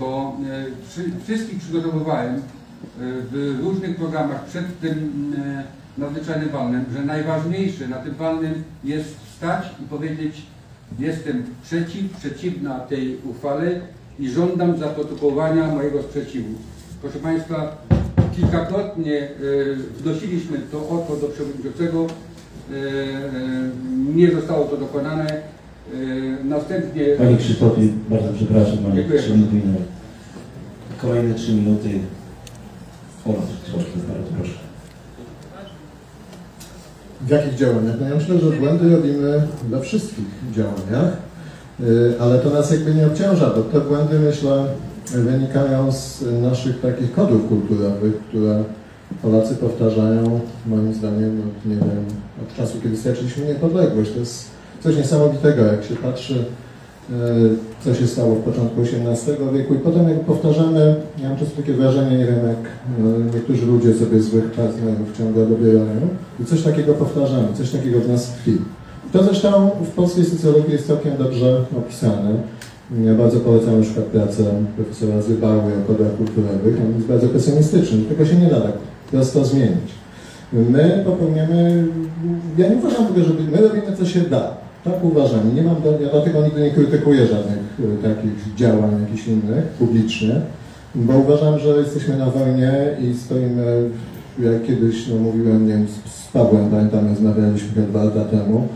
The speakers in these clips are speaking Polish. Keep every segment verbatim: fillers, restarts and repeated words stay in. bo wszystkich przygotowywałem w różnych programach przed tym nadzwyczajnym walnym, że najważniejsze na tym walnym jest wstać i powiedzieć: jestem przeciw, przeciwna tej uchwale i żądam zaprotokołowania mojego sprzeciwu. Proszę Państwa, kilkakrotnie wnosiliśmy to o to do przewodniczącego, nie zostało to dokonane. Następnie... Panie Krzysztofie, bardzo przepraszam, Panie Przewodniczący. Kolejne trzy minuty. Oraz Krzysztofie, bardzo proszę. W jakich działaniach? No ja myślę, że błędy robimy we wszystkich działaniach, ale to nas jakby nie obciąża, bo te błędy, myślę, wynikają z naszych takich kodów kulturowych, które Polacy powtarzają, moim zdaniem, nie wiem, od czasu, kiedy straciliśmy niepodległość. To jest coś niesamowitego, jak się patrzy, co się stało w początku osiemnastego wieku i potem jak powtarzamy, ja mam często takie wrażenie, nie wiem, jak niektórzy ludzie sobie złych partnerów ciągle dobierają i coś takiego powtarzamy, coś takiego w nas tkwi. To zresztą w polskiej socjologii jest całkiem dobrze opisane. Ja bardzo polecam na przykład pracę profesora Zybały o kodach kulturowych. On jest bardzo pesymistyczny, tylko się nie da tak prosto zmienić. My popełniamy, ja nie uważam tego, żeby my robimy, co się da. Tak uważam. Nie mam, ja dlatego nigdy nie krytykuję żadnych takich działań jakichś innych publicznie, bo uważam, że jesteśmy na wojnie i stoimy, jak kiedyś no, mówiłem, nie wiem, z Pawłem, pamiętam, rozmawialiśmy dwa lata temu,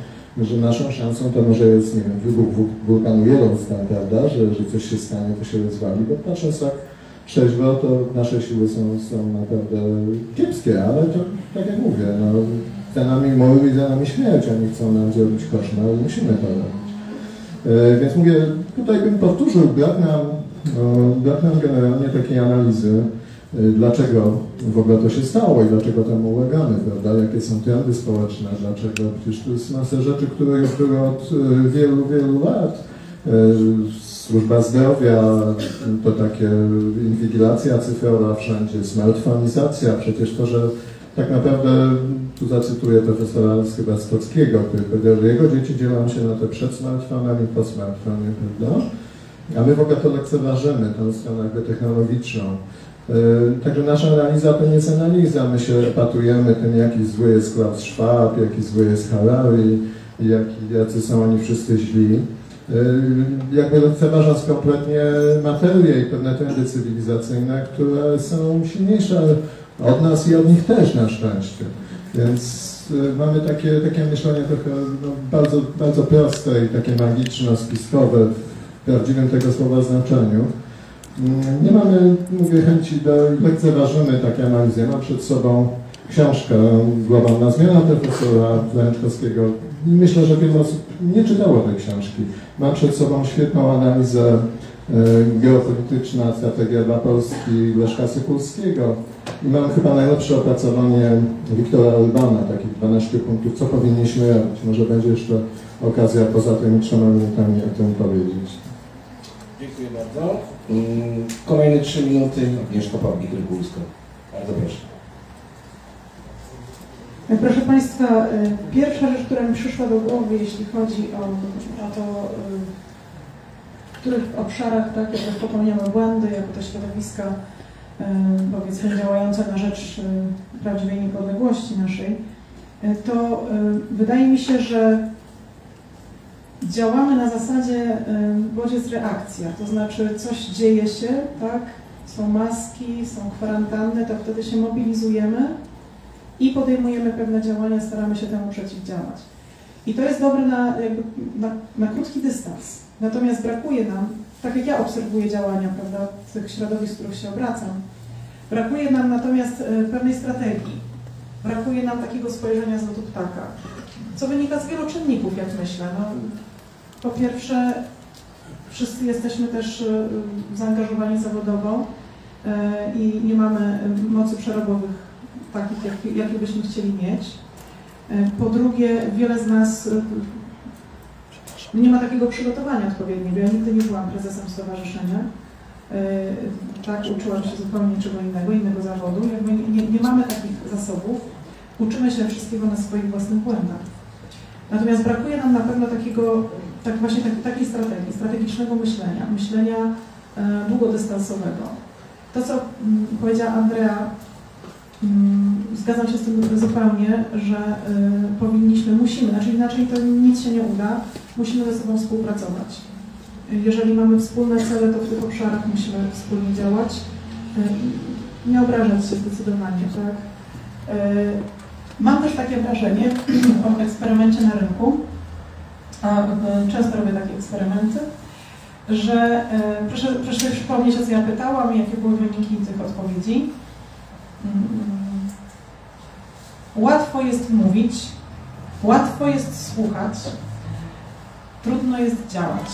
że naszą szansą to może jest, nie wiem, wybuch wulkanu Yellowstone, prawda, że, że coś się stanie, to się rozwali, bo patrząc tak trzeźwo, to nasze siły są, są naprawdę kiepskie, ale to, tak jak mówię, no, za nami mowy i za nami śmierć, oni chcą nam zrobić koszmar, ale musimy to robić. Yy, więc mówię, tutaj bym powtórzył, brak nam, no, brak nam generalnie takiej analizy, yy, dlaczego w ogóle to się stało i dlaczego temu ulegamy, prawda, jakie są trendy społeczne, dlaczego, przecież tu jest masę rzeczy, które już były od yy, wielu, wielu lat. Yy, Służba zdrowia, to takie inwigilacja cyfrowa wszędzie, smartfonizacja, przecież to, że tak naprawdę, tu zacytuję profesora chyba Stockiego, który powiedział, że jego dzieci dzielą się na te przed smartfonami, po smartfonie, prawda? A my w ogóle to lekceważymy, tą stronę jakby technologiczną. Także nasza analiza to nie jest analiza, my się patrujemy tym, jaki zły jest Klaus Schwab, jaki zły jest Harari, jaki, jacy są oni wszyscy źli. Jakby lekceważąc kompletnie materię i pewne trendy cywilizacyjne, które są silniejsze od nas i od nich też na szczęście. Więc mamy takie, takie myślenie trochę no, bardzo, bardzo proste i takie magiczno-spiskowe w prawdziwym tego słowa znaczeniu. Nie mamy, mówię, chęci do lekceważenia takiej analizy. Ja mam przed sobą książkę Globalna zmiana profesora Zajączkowskiego. Myślę, że wiele osób nie czytało tej książki. Mam przed sobą świetną analizę geopolityczna, strategia dla Polski Leszka Sykulskiego. I mam chyba najlepsze opracowanie Wiktora Urbana, takich dwanaście punktów, co powinniśmy robić. Może będzie jeszcze okazja poza tymi trzema minutami o tym powiedzieć. Dziękuję bardzo. Kolejne trzy minuty Agnieszka Pawlik-Rygulska. Bardzo proszę. Proszę Państwa, pierwsza rzecz, która mi przyszła do głowy, jeśli chodzi o, o to, w których obszarach tak, jak popełniamy błędy, jako te środowiska, powiedzmy, działające na rzecz prawdziwej niepodległości naszej, to wydaje mi się, że działamy na zasadzie bodziec-reakcja, to znaczy coś dzieje się, tak, są maski, są kwarantanny, to wtedy się mobilizujemy i podejmujemy pewne działania, staramy się temu przeciwdziałać. I to jest dobre na, jakby, na, na krótki dystans. Natomiast brakuje nam, tak jak ja obserwuję działania, prawda, tych środowisk, w których się obracam, brakuje nam natomiast pewnej strategii. Brakuje nam takiego spojrzenia z lotu ptaka, co wynika z wielu czynników, jak myślę. No, po pierwsze, wszyscy jesteśmy też zaangażowani zawodowo i nie mamy mocy przerobowych takich, jakie, jakie byśmy chcieli mieć. Po drugie, wiele z nas nie ma takiego przygotowania odpowiedniego. Ja nigdy nie byłam prezesem stowarzyszenia, tak, uczyłam się zupełnie czego innego, innego zawodu. Jakby nie, nie mamy takich zasobów, uczymy się wszystkiego na swoich własnych błędach. Natomiast brakuje nam na pewno takiego, tak właśnie tak, takiej strategii, strategicznego myślenia, myślenia długodystansowego. To, co powiedziała Andrea, zgadzam się z tym zupełnie, że powinniśmy, musimy, znaczy inaczej to nic się nie uda, musimy ze sobą współpracować. Jeżeli mamy wspólne cele, to w tych obszarach musimy wspólnie działać. Nie obrażać się zdecydowanie, tak? Mam też takie wrażenie o eksperymencie na rynku, a często robię takie eksperymenty, że proszę, proszę przypomnieć, o co ja pytałam i jakie były wyniki tych odpowiedzi. Łatwo jest mówić, łatwo jest słuchać, trudno jest działać.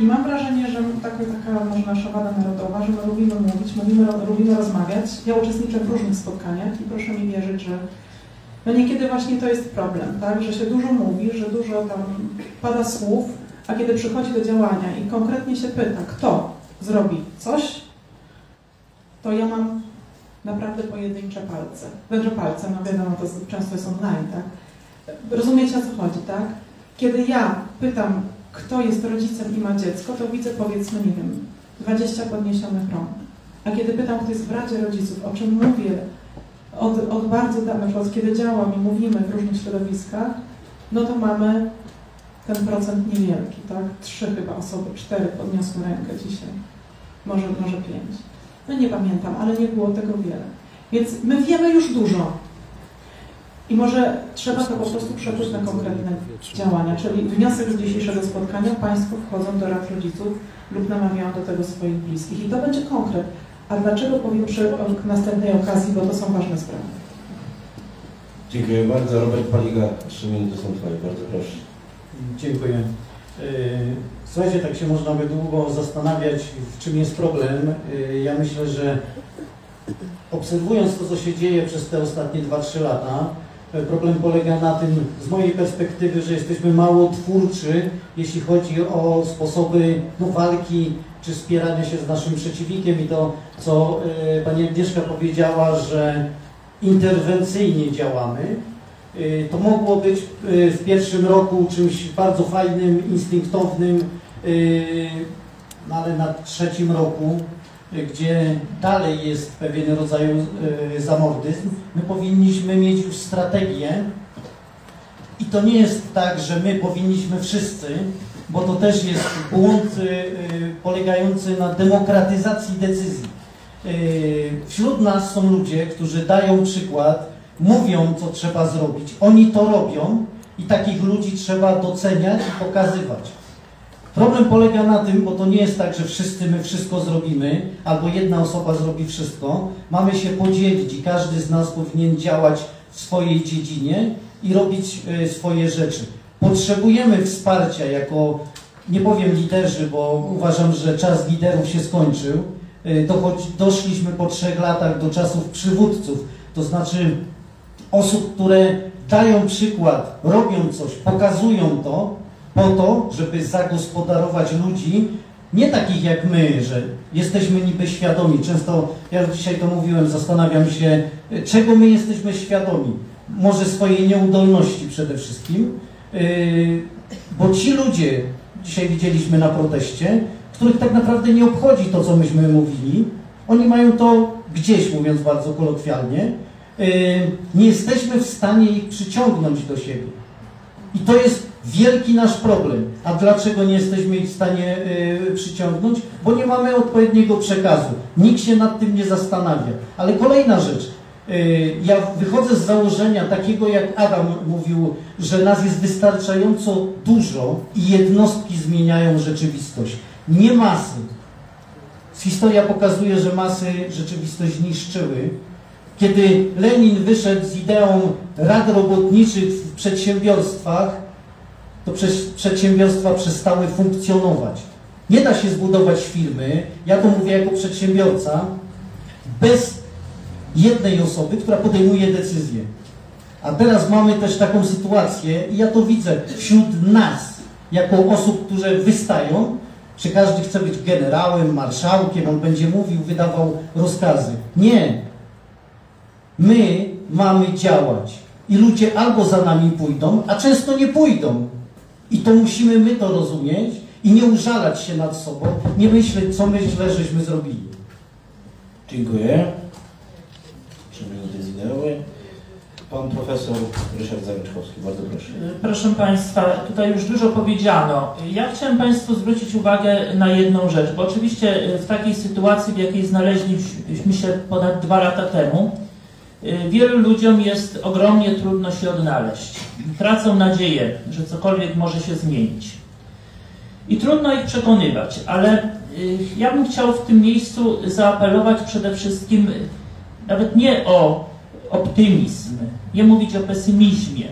I mam wrażenie, że taka, taka może nasza wada narodowa, że my lubimy mówić, mówimy, lubimy rozmawiać. Ja uczestniczę w różnych spotkaniach i proszę mi wierzyć, że no niekiedy właśnie to jest problem, tak? Że się dużo mówi, że dużo tam pada słów, a kiedy przychodzi do działania i konkretnie się pyta, kto zrobi coś, to ja mam naprawdę pojedyncze palce. Wedle palce, no wiadomo, to często jest online, tak? Rozumiecie, o co chodzi, tak? Kiedy ja pytam, kto jest rodzicem i ma dziecko, to widzę, powiedzmy, nie wiem, dwadzieścia podniesionych rąk. A kiedy pytam, kto jest w Radzie Rodziców, o czym mówię od, od bardzo dawna, od kiedy działam i mówimy w różnych środowiskach, no to mamy ten procent niewielki, tak? Trzy chyba osoby, cztery podniosły rękę dzisiaj, może, może pięć. No nie pamiętam, ale nie było tego wiele. Więc my wiemy już dużo. I może trzeba to po prostu przełożyć na konkretne działania, czyli wniosek z dzisiejszego spotkania, Państwo wchodzą do rad rodziców lub namawiają do tego swoich bliskich. I to będzie konkret. A dlaczego powiem przy następnej okazji, bo to są ważne sprawy. Dziękuję bardzo. Robert Paliga, trzy minuty są Twoje. Bardzo proszę. Dziękuję. Słuchajcie, tak się można by długo zastanawiać, w czym jest problem. Ja myślę, że obserwując to, co się dzieje przez te ostatnie dwa trzy lata, problem polega na tym, z mojej perspektywy, że jesteśmy mało twórczy, jeśli chodzi o sposoby no, walki czy wspierania się z naszym przeciwnikiem i to, co y, pani Agnieszka powiedziała, że interwencyjnie działamy. Y, to mogło być y, w pierwszym roku czymś bardzo fajnym, instynktownym, y, no, ale na trzecim roku, gdzie dalej jest pewien rodzaj y, zamordyzm, my powinniśmy mieć już strategię i to nie jest tak, że my powinniśmy wszyscy, bo to też jest błąd y, y, polegający na demokratyzacji decyzji. Y, wśród nas są ludzie, którzy dają przykład, mówią, co trzeba zrobić, oni to robią i takich ludzi trzeba doceniać i pokazywać. Problem polega na tym, bo to nie jest tak, że wszyscy my wszystko zrobimy, albo jedna osoba zrobi wszystko. Mamy się podzielić i każdy z nas powinien działać w swojej dziedzinie i robić swoje rzeczy. Potrzebujemy wsparcia jako, nie powiem liderzy, bo uważam, że czas liderów się skończył. Doszliśmy po trzech latach do czasów przywódców, to znaczy osób, które dają przykład, robią coś, pokazują to, po to, żeby zagospodarować ludzi, nie takich jak my, że jesteśmy niby świadomi. Często, ja dzisiaj to mówiłem, zastanawiam się, czego my jesteśmy świadomi. Może swojej nieudolności przede wszystkim, bo ci ludzie, dzisiaj widzieliśmy na proteście, których tak naprawdę nie obchodzi to, co myśmy mówili. Oni mają to gdzieś, mówiąc bardzo kolokwialnie. Nie jesteśmy w stanie ich przyciągnąć do siebie. I to jest wielki nasz problem. A dlaczego nie jesteśmy ich w stanie y, przyciągnąć? Bo nie mamy odpowiedniego przekazu. Nikt się nad tym nie zastanawia. Ale kolejna rzecz. Y, ja wychodzę z założenia takiego, jak Adam mówił, że nas jest wystarczająco dużo i jednostki zmieniają rzeczywistość. Nie masy. Historia pokazuje, że masy rzeczywistość niszczyły. Kiedy Lenin wyszedł z ideą rad robotniczych w przedsiębiorstwach, to przedsiębiorstwa przestały funkcjonować. Nie da się zbudować firmy, ja to mówię jako przedsiębiorca, bez jednej osoby, która podejmuje decyzję. A teraz mamy też taką sytuację i ja to widzę wśród nas, jako osób, które wystają, że każdy chce być generałem, marszałkiem, on będzie mówił, wydawał rozkazy. Nie. My mamy działać. I ludzie albo za nami pójdą, a często nie pójdą. I to musimy my to rozumieć i nie użalać się nad sobą, nie myśleć, co myślę, żeśmy zrobili. Dziękuję. Trzy minuty zginęły. Pan profesor Ryszard Zajączkowski, bardzo proszę. Proszę Państwa, tutaj już dużo powiedziano. Ja chciałem Państwu zwrócić uwagę na jedną rzecz, bo oczywiście w takiej sytuacji, w jakiej znaleźliśmy się ponad dwa lata temu, wielu ludziom jest ogromnie trudno się odnaleźć. Tracą nadzieję, że cokolwiek może się zmienić. I trudno ich przekonywać, ale ja bym chciał w tym miejscu zaapelować przede wszystkim nawet nie o optymizm, nie mówić o pesymizmie,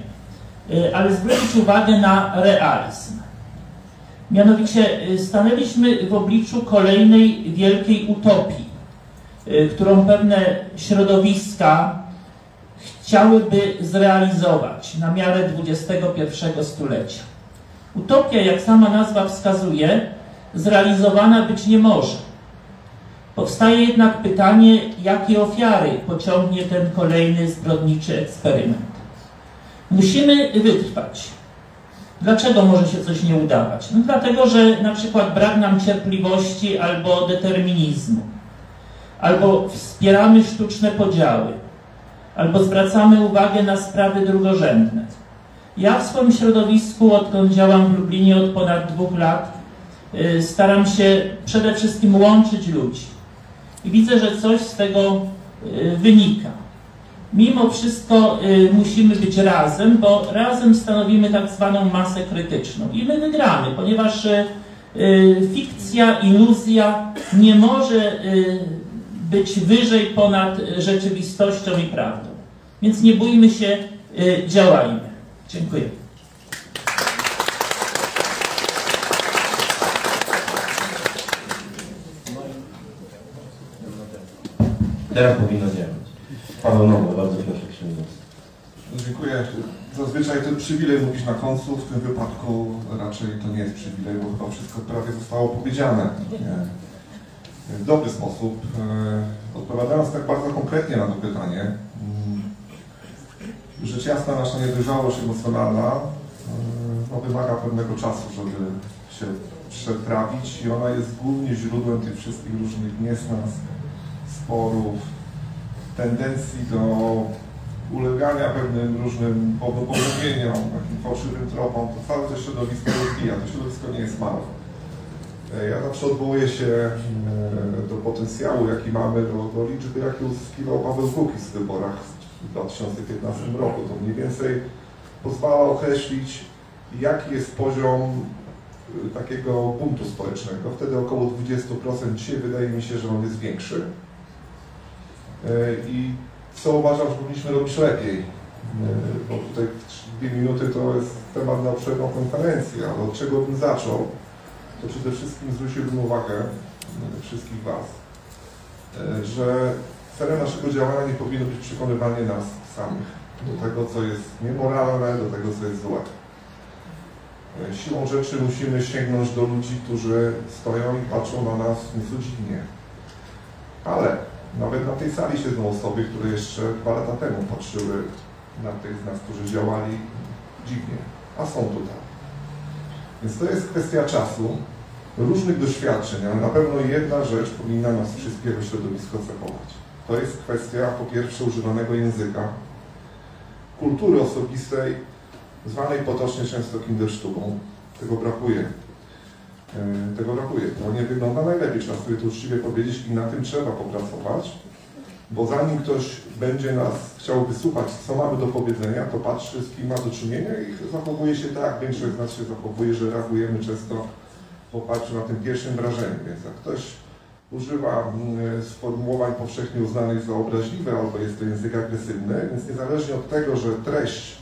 ale zwrócić uwagę na realizm. Mianowicie stanęliśmy w obliczu kolejnej wielkiej utopii, którą pewne środowiska chciałyby zrealizować na miarę dwudziestego pierwszego stulecia. Utopia, jak sama nazwa wskazuje, zrealizowana być nie może. Powstaje jednak pytanie, jakie ofiary pociągnie ten kolejny zbrodniczy eksperyment. Musimy wytrwać. Dlaczego może się coś nie udawać? No dlatego, że na przykład brak nam cierpliwości albo determinizmu, albo wspieramy sztuczne podziały, albo zwracamy uwagę na sprawy drugorzędne. Ja w swoim środowisku, odkąd działam w Lublinie od ponad dwóch lat, staram się przede wszystkim łączyć ludzi. I widzę, że coś z tego wynika. Mimo wszystko musimy być razem, bo razem stanowimy tak zwaną masę krytyczną. I my wygramy, ponieważ fikcja, iluzja nie może być wyżej ponad rzeczywistością i prawdą. Więc nie bójmy się, działajmy. Dziękuję. Teraz powinno działać. Paweł Nowo, bardzo proszę, przewodniczący. Dziękuję. Zazwyczaj ten przywilej mówić na końcu, w tym wypadku raczej to nie jest przywilej, bo chyba wszystko prawie zostało powiedziane. Nie. W dobry sposób. Odpowiadając tak bardzo konkretnie na to pytanie, rzecz jasna, nasza niedojrzałość emocjonalna no, wymaga pewnego czasu, żeby się przetrawić i ona jest głównie źródłem tych wszystkich różnych niesnask, sporów, tendencji do ulegania pewnym różnym pogłębieniom, takim fałszywym tropom, to całe to środowisko rozbija. To środowisko nie jest małe. Ja zawsze odwołuję się do potencjału, jaki mamy, do, do liczby, jakie uzyskiwał Paweł Kukiz w wyborach w dwa tysiące piętnastym roku. To mniej więcej pozwala określić, jaki jest poziom takiego buntu społecznego. Wtedy około dwadzieścia procent. Dzisiaj wydaje mi się, że on jest większy. I co uważam, że powinniśmy robić lepiej, bo tutaj dwie minuty to jest temat na obszerną konferencję, ale od czego bym zaczął, to przede wszystkim zwróciłbym uwagę wszystkich Was, że celem naszego działania nie powinno być przekonywanie nas samych do tego, co jest niemoralne, do tego, co jest złe. Siłą rzeczy musimy sięgnąć do ludzi, którzy stoją i patrzą na nas niecodziennie, ale nawet na tej sali siedzą osoby, które jeszcze dwa lata temu patrzyły na tych z nas, którzy działali dziwnie, a są tutaj. Więc to jest kwestia czasu, różnych doświadczeń, ale na pewno jedna rzecz powinna nas wszystkiego środowisko cechować. To jest kwestia po pierwsze używanego języka, kultury osobistej, zwanej potocznie często kindersztuką. Tego brakuje. Tego brakuje. To nie wygląda najlepiej, trzeba sobie to uczciwie powiedzieć i na tym trzeba popracować, bo zanim ktoś będzie nas chciał wysłuchać, co mamy do powiedzenia, to patrzy, z kim ma do czynienia i zachowuje się tak, większość z nas się zachowuje, że reagujemy często w oparciu na tym pierwszym wrażeniu. Więc jak ktoś używa sformułowań powszechnie uznanych za obraźliwe, albo jest to język agresywny, więc niezależnie od tego, że treść,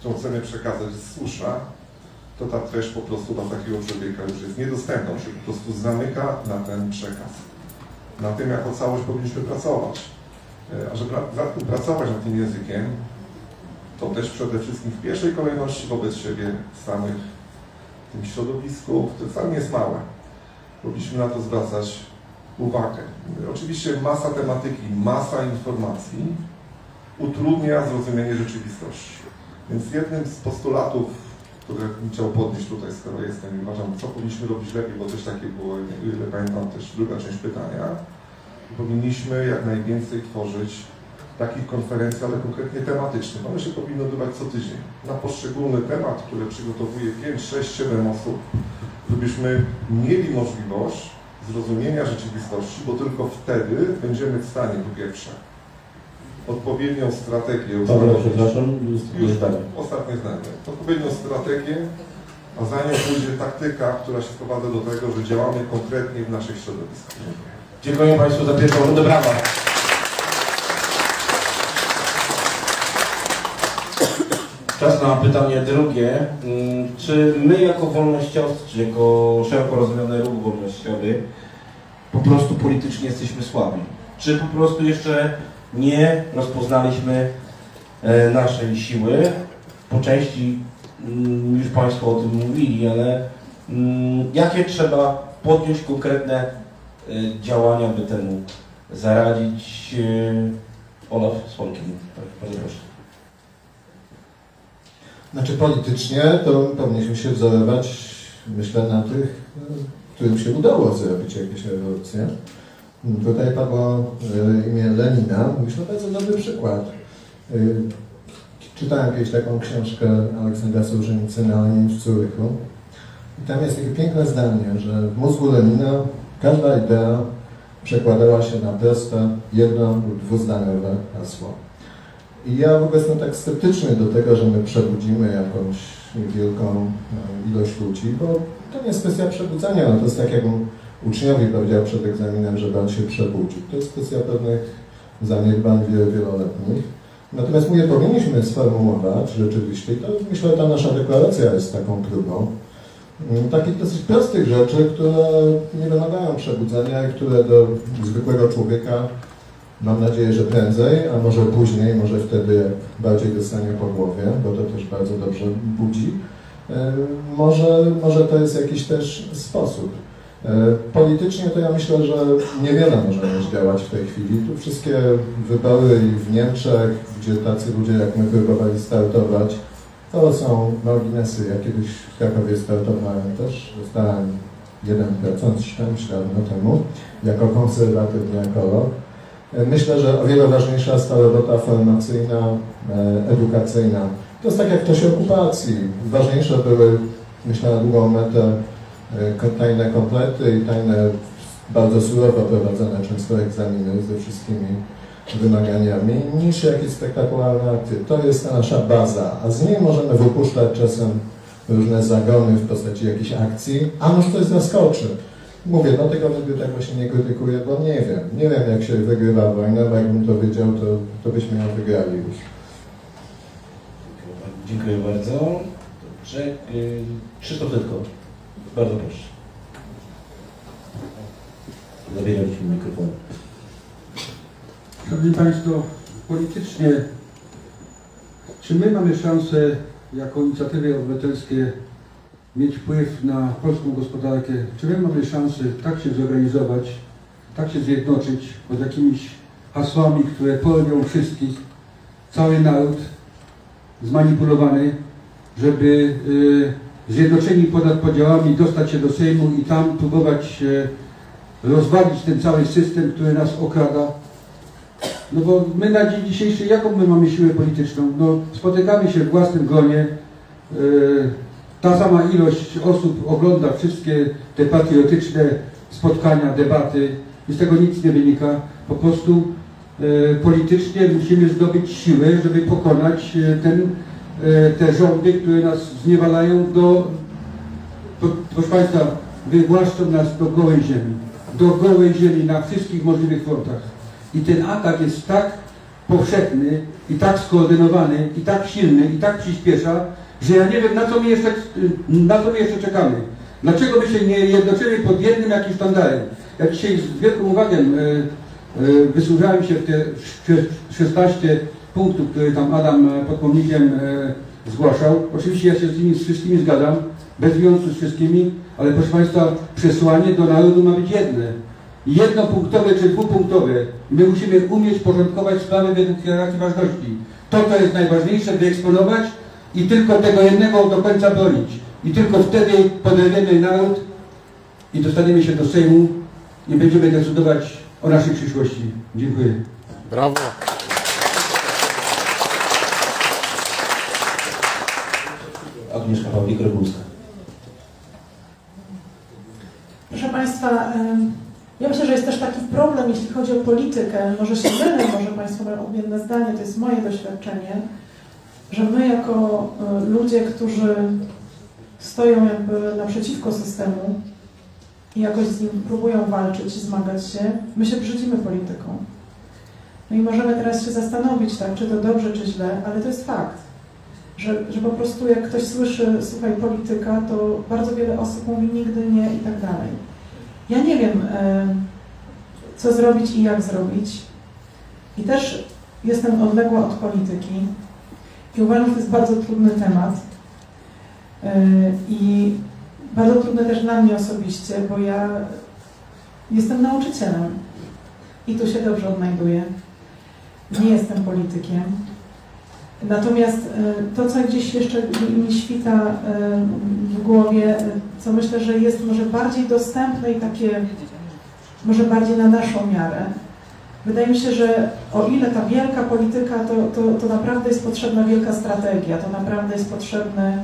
którą chcemy przekazać, jest słuszna, to ta treść po prostu dla takiego człowieka już jest niedostępna, czyli po prostu zamyka na ten przekaz. Na tym jako całość powinniśmy pracować. A żeby nad tym pracować, nad tym językiem, to też przede wszystkim w pierwszej kolejności wobec siebie samych, w tym środowisku, to wcale nie jest małe. Powinniśmy na to zwracać uwagę. Oczywiście masa tematyki, masa informacji utrudnia zrozumienie rzeczywistości. Więc jednym z postulatów które bym chciał podnieść tutaj, skoro jestem i uważam, co powinniśmy robić lepiej, bo też takie było, ile pamiętam, też druga część pytania. Powinniśmy jak najwięcej tworzyć takich konferencji, ale konkretnie tematycznych. One się powinny odbywać co tydzień. Na poszczególny temat, który przygotowuje pięć, sześć, siedem osób, żebyśmy mieli możliwość zrozumienia rzeczywistości, bo tylko wtedy będziemy w stanie, po pierwsze, odpowiednią strategię ustanowić. Przepraszam, już ostatnie zdanie. Odpowiednią strategię, a za nią pójdzie taktyka, która się sprowadza do tego, że działamy konkretnie w naszych środowiskach. Dziękuję Państwu za pierwszą rundę. Brawa! Czas na pytanie drugie. Czy my jako wolnościowcy, czy jako szeroko rozumiany ruch wolnościowy po prostu politycznie jesteśmy słabi? Czy po prostu jeszcze nie rozpoznaliśmy naszej siły? Po części już Państwo o tym mówili, ale jakie trzeba podjąć konkretne działania, by temu zaradzić? Olaf Słonkin, bardzo proszę. Znaczy politycznie to powinniśmy się wzorować, myślę, na tych, którym się udało zrobić jakieś rewolucje. Tutaj padło imię Lenina, myślę, bardzo dobry przykład. Czytałem kiedyś taką książkę Aleksandra Solżenicyna o nim w Zurychu. I tam jest takie piękne zdanie, że w mózgu Lenina każda idea przekładała się na proste, jedno lub dwuzdaniowe hasło. I ja w ogóle jestem tak sceptyczny do tego, że my przebudzimy jakąś wielką ilość ludzi, bo to nie jest kwestia przebudzenia, no to jest tak, jakbym uczniowi powiedział przed egzaminem, że on się przebudził. To jest kwestia pewnych zaniedbań wieloletnich. Natomiast my je powinniśmy sformułować rzeczywiście, i to myślę, że ta nasza deklaracja jest taką próbą takich dosyć prostych rzeczy, które nie wymagają przebudzenia i które do zwykłego człowieka, mam nadzieję, że prędzej, a może później, może wtedy, jak bardziej dostanie po głowie, bo to też bardzo dobrze budzi. Może, może to jest jakiś też sposób. Politycznie to ja myślę, że niewiele możemy zdziałać w tej chwili. Tu wszystkie wybory w Niemczech, gdzie tacy ludzie jak my próbowali startować, to są marginesy. Ja kiedyś w Krakowie startowałem też, dostałem jeden procent cztery lata temu, jako konserwatywny ekolog. Myślę, że o wiele ważniejsza jest ta robota formacyjna, edukacyjna. To jest tak jak w czasie okupacji. Ważniejsze były, myślę, na długą metę tajne komplety i tajne, bardzo surowo prowadzone często egzaminy ze wszystkimi wymaganiami, niż jakieś spektakularne akcje. To jest ta nasza baza, a z niej możemy wypuszczać czasem różne zagony w postaci jakichś akcji, a może coś zaskoczy. Mówię, no tego nigdy tak właśnie nie krytykuję, bo nie wiem. Nie wiem, jak się wygrywa wojna, bo jakbym to wiedział, to, to byśmy ją wygrali już. Dziękuję bardzo. Dobrze. Krzysztof Tytko. Bardzo proszę. Zabieraliśmy mikrofon. Szanowni Państwo, politycznie, czy my mamy szansę jako inicjatywy obywatelskie mieć wpływ na polską gospodarkę? Czy my mamy szansę tak się zorganizować, tak się zjednoczyć pod jakimiś hasłami, które porwią wszystkich, cały naród zmanipulowany, żeby y, zjednoczeni ponad podziałami dostać się do Sejmu i tam próbować y, rozwalić ten cały system, który nas okrada? No bo my na dzień dzisiejszy, jaką my mamy siłę polityczną? No, spotykamy się w własnym gronie, y, ta sama ilość osób ogląda wszystkie te patriotyczne spotkania, debaty i z tego nic nie wynika. Po prostu e, politycznie musimy zdobyć siłę, żeby pokonać ten, e, te rządy, które nas zniewalają do, do, proszę Państwa, wywłaszczą nas do gołej ziemi. Do gołej ziemi na wszystkich możliwych frontach. I ten atak jest tak powszechny i tak skoordynowany, i tak silny, i tak przyspiesza, że ja nie wiem, na co my jeszcze, na co my jeszcze czekamy. Dlaczego my się nie jednoczymy pod jednym jakimś sztandarem? Ja dzisiaj z wielką uwagą e, e, wysłuchałem się w te szesnaście punktów, które tam Adam pod pomnikiem e, zgłaszał. Oczywiście ja się z nimi z wszystkimi zgadzam, bez wyjątku z wszystkimi, ale proszę Państwa, przesłanie do narodu ma być jedne. Jednopunktowe czy dwupunktowe. My musimy umieć porządkować sprawy według hierarchii ważności. To, co jest najważniejsze, wyeksponować, i tylko tego jednego do końca bronić. I tylko wtedy podejmiemy naród i dostaniemy się do Sejmu i będziemy decydować o naszej przyszłości. Dziękuję. Brawo. Agnieszka Pawlik-Rybulska. Proszę Państwa, ja myślę, że jest też taki problem, jeśli chodzi o politykę. Może się mylę, może Państwo mają odmienne zdanie, to jest moje doświadczenie, że my jako ludzie, którzy stoją jakby naprzeciwko systemu i jakoś z nim próbują walczyć i zmagać się, my się brzydzimy polityką. No i możemy teraz się zastanowić, tak, czy to dobrze, czy źle, ale to jest fakt, że, że po prostu jak ktoś słyszy, słuchaj, polityka, to bardzo wiele osób mówi nigdy nie i tak dalej. Ja nie wiem, co zrobić i jak zrobić. I też jestem odległa od polityki i uważam, że to jest bardzo trudny temat. I bardzo trudne też dla mnie osobiście, bo ja jestem nauczycielem i tu się dobrze odnajduję. Nie jestem politykiem. Natomiast to, co gdzieś jeszcze mi świta w głowie, co myślę, że jest może bardziej dostępne i takie, może bardziej na naszą miarę. Wydaje mi się, że o ile ta wielka polityka, to, to, to naprawdę jest potrzebna wielka strategia, to naprawdę jest potrzebne,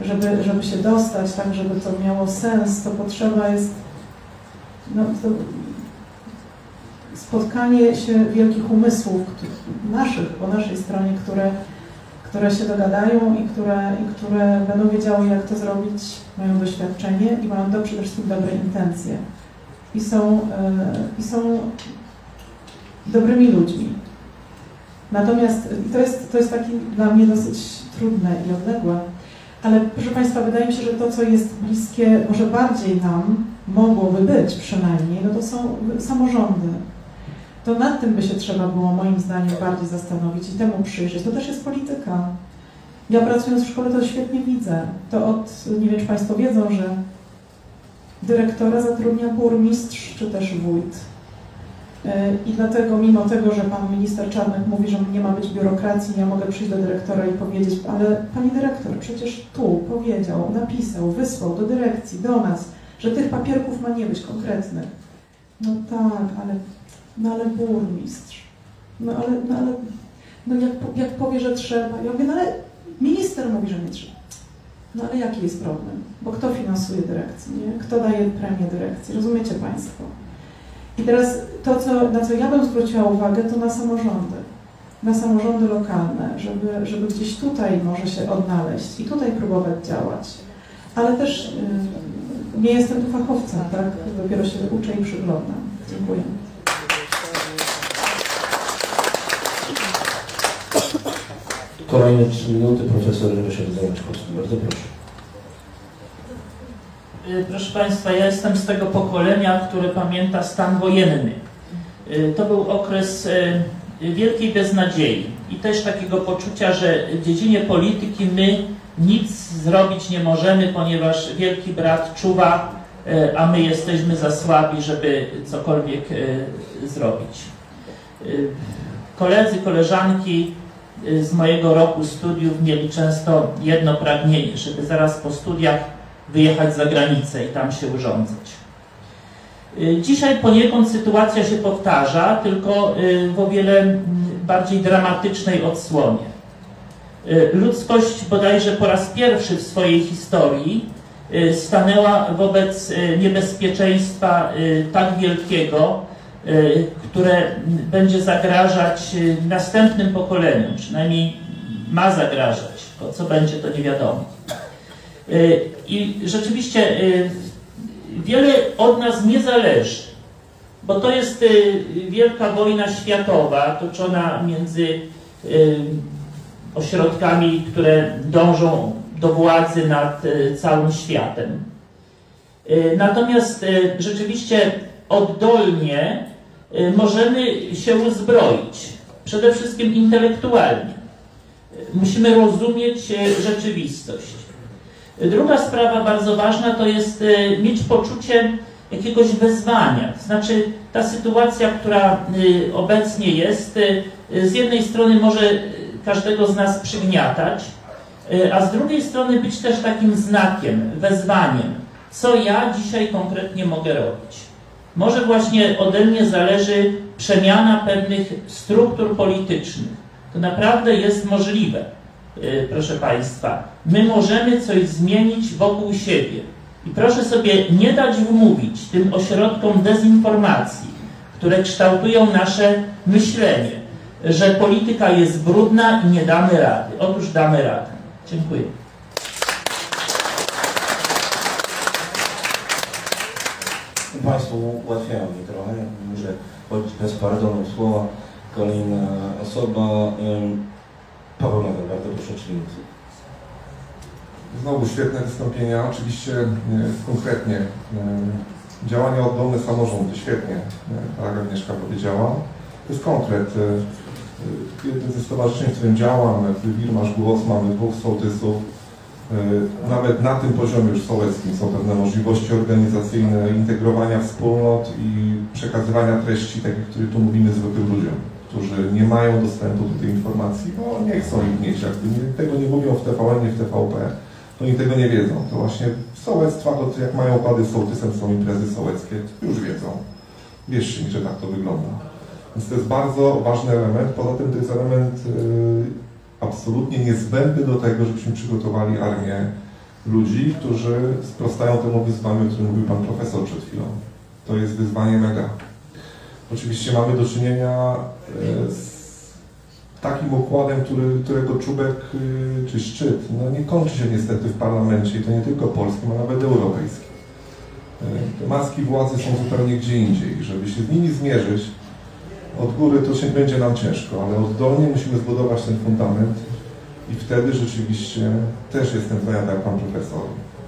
żeby, żeby się dostać, tak, żeby to miało sens, to potrzeba jest no, to spotkanie się wielkich umysłów naszych, po naszej stronie, które, które się dogadają i które, i które będą wiedziały, jak to zrobić, mają doświadczenie i mają do, przede wszystkim dobre intencje i są, i są dobrymi ludźmi. Natomiast to jest, to jest taki dla mnie dosyć trudne i odległe, ale proszę Państwa, wydaje mi się, że to, co jest bliskie, może bardziej nam mogłoby być przynajmniej, no to są samorządy. To nad tym by się trzeba było, moim zdaniem, bardziej zastanowić i temu przyjrzeć. To też jest polityka. Ja pracując w szkole to świetnie widzę. To od, nie wiem, czy Państwo wiedzą, że dyrektora zatrudnia burmistrz czy też wójt. I dlatego, mimo tego, że Pan Minister Czarnek mówi, że nie ma być biurokracji, ja mogę przyjść do dyrektora i powiedzieć, ale Pani Dyrektor, przecież tu powiedział, napisał, wysłał do dyrekcji, do nas, że tych papierków ma nie być konkretnych. No tak, ale... No ale burmistrz, no ale, no ale no jak, jak powie, że trzeba, ja mówię, no ale minister mówi, że nie trzeba. No ale jaki jest problem? Bo kto finansuje dyrekcję, nie? Kto daje premię dyrekcji, rozumiecie Państwo? I teraz to, co, na co ja bym zwróciła uwagę, to na samorządy, na samorządy lokalne, żeby, żeby gdzieś tutaj może się odnaleźć i tutaj próbować działać, ale też yy, nie jestem tu fachowcem, tak? Dopiero się uczę i przyglądam. Dziękuję. Kolejne trzy minuty, profesor Ryszard Zajączkowski. Bardzo proszę. Proszę Państwa, ja jestem z tego pokolenia, które pamięta stan wojenny. To był okres wielkiej beznadziei i też takiego poczucia, że w dziedzinie polityki my nic zrobić nie możemy, ponieważ wielki brat czuwa, a my jesteśmy za słabi, żeby cokolwiek zrobić. Koledzy, koleżanki z mojego roku studiów mieli często jedno pragnienie, żeby zaraz po studiach wyjechać za granicę i tam się urządzać. Dzisiaj poniekąd sytuacja się powtarza, tylko w o wiele bardziej dramatycznej odsłonie. Ludzkość bodajże po raz pierwszy w swojej historii stanęła wobec niebezpieczeństwa tak wielkiego, które będzie zagrażać następnym pokoleniom, przynajmniej ma zagrażać, bo co będzie, to nie wiadomo. I rzeczywiście wiele od nas nie zależy, bo to jest wielka wojna światowa toczona między ośrodkami, które dążą do władzy nad całym światem. Natomiast rzeczywiście oddolnie możemy się uzbroić, przede wszystkim intelektualnie. Musimy rozumieć rzeczywistość. Druga sprawa bardzo ważna to jest mieć poczucie jakiegoś wezwania. To znaczy ta sytuacja, która obecnie jest, z jednej strony może każdego z nas przygniatać, a z drugiej strony być też takim znakiem, wezwaniem, co ja dzisiaj konkretnie mogę robić. Może właśnie ode mnie zależy przemiana pewnych struktur politycznych. To naprawdę jest możliwe, proszę Państwa. My możemy coś zmienić wokół siebie. I proszę sobie nie dać wmówić tym ośrodkom dezinformacji, które kształtują nasze myślenie, że polityka jest brudna i nie damy rady. Otóż damy radę. Dziękuję. Państwo ułatwiają mi trochę, że choć bez pardonu słowa. Kolejna osoba, Paweł Nadal, bardzo proszę czynicy. Znowu świetne wystąpienia, oczywiście konkretnie. Działania oddolne samorządy, świetnie, tak Agnieszka powiedziała. To jest konkret. Jednym ze stowarzyszeń, w którym działam, Wirmasz Głos, mamy dwóch sołtysów. Nawet na tym poziomie już sołeckim są pewne możliwości organizacyjne, integrowania wspólnot i przekazywania treści, takich, które tu mówimy, zwykłym ludziom, którzy nie mają dostępu do tej informacji, bo nie chcą ich mieć, tego nie mówią w T V N, nie w T V P, oni tego nie wiedzą. To właśnie sołectwa, to jak mają opady z sołtysem, są imprezy sołeckie, już wiedzą. Wierzcie mi, że tak to wygląda. Więc to jest bardzo ważny element, poza tym to jest element yy, absolutnie niezbędny do tego, żebyśmy przygotowali armię ludzi, którzy sprostają temu wyzwaniu, o którym mówił Pan Profesor przed chwilą. To jest wyzwanie mega. Oczywiście mamy do czynienia z takim układem, który, którego czubek czy szczyt no nie kończy się niestety w parlamencie, i to nie tylko polskim, a nawet europejskim. Te maski władzy są zupełnie gdzie indziej. Żeby się z nimi zmierzyć, od góry to się będzie nam ciężko, ale oddolnie musimy zbudować ten fundament i wtedy rzeczywiście też jestem zdania, tak jak Pan Profesor.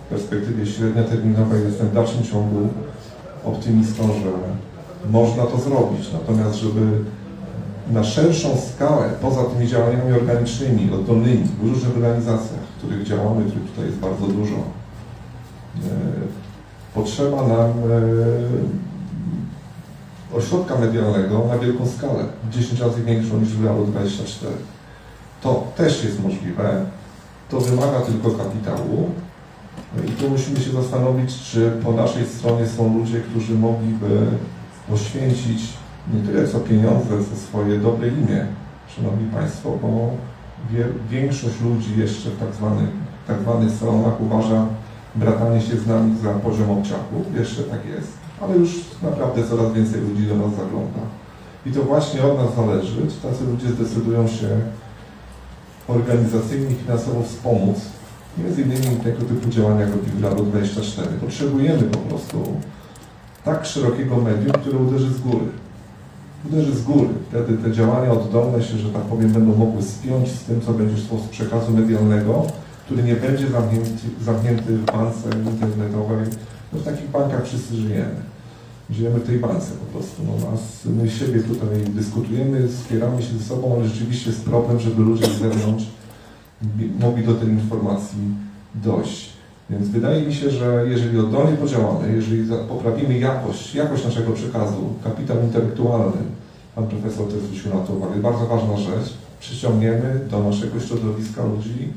W perspektywie średnioterminowej jestem w dalszym ciągu optymistą, że można to zrobić. Natomiast żeby na szerszą skalę, poza tymi działaniami organicznymi, oddolnymi, w różnych organizacjach, w których działamy, których tutaj jest bardzo dużo, e, potrzeba nam e, ośrodka medialnego na wielką skalę, dziesięć razy większą niż w Realu dwadzieścia cztery. To też jest możliwe, to wymaga tylko kapitału i tu musimy się zastanowić, czy po naszej stronie są ludzie, którzy mogliby poświęcić nie tyle co pieniądze, co swoje dobre imię, Szanowni Państwo, bo większość ludzi jeszcze w tak zwanych, tak zwanych salonach uważa bratanie się z nami za poziom obciaków, jeszcze tak jest. Ale już naprawdę coraz więcej ludzi do nas zagląda. I to właśnie od nas zależy, czy tacy ludzie zdecydują się organizacyjnie i finansowo wspomóc, między innymi tego typu działaniach w Realu dwadzieścia cztery. Potrzebujemy po prostu tak szerokiego medium, które uderzy z góry. Uderzy z góry. Wtedy te działania oddolne się, że tak powiem, będą mogły spiąć z tym, co będzie szło z przekazu medialnego, który nie będzie zamknięty, zamknięty w bańce internetowej. No w takich bańkach wszyscy żyjemy. Żyjemy w tej bańce po prostu. No nas, my siebie tutaj dyskutujemy, spieramy się ze sobą, ale rzeczywiście jest problem, żeby ludzie z zewnątrz mogli do tej informacji dojść. Więc wydaje mi się, że jeżeli oddolnie podziałamy, jeżeli poprawimy jakość, jakość naszego przekazu, kapitał intelektualny, Pan Profesor też zwrócił na to uwagę, bardzo ważna rzecz, przyciągniemy do naszego środowiska ludzi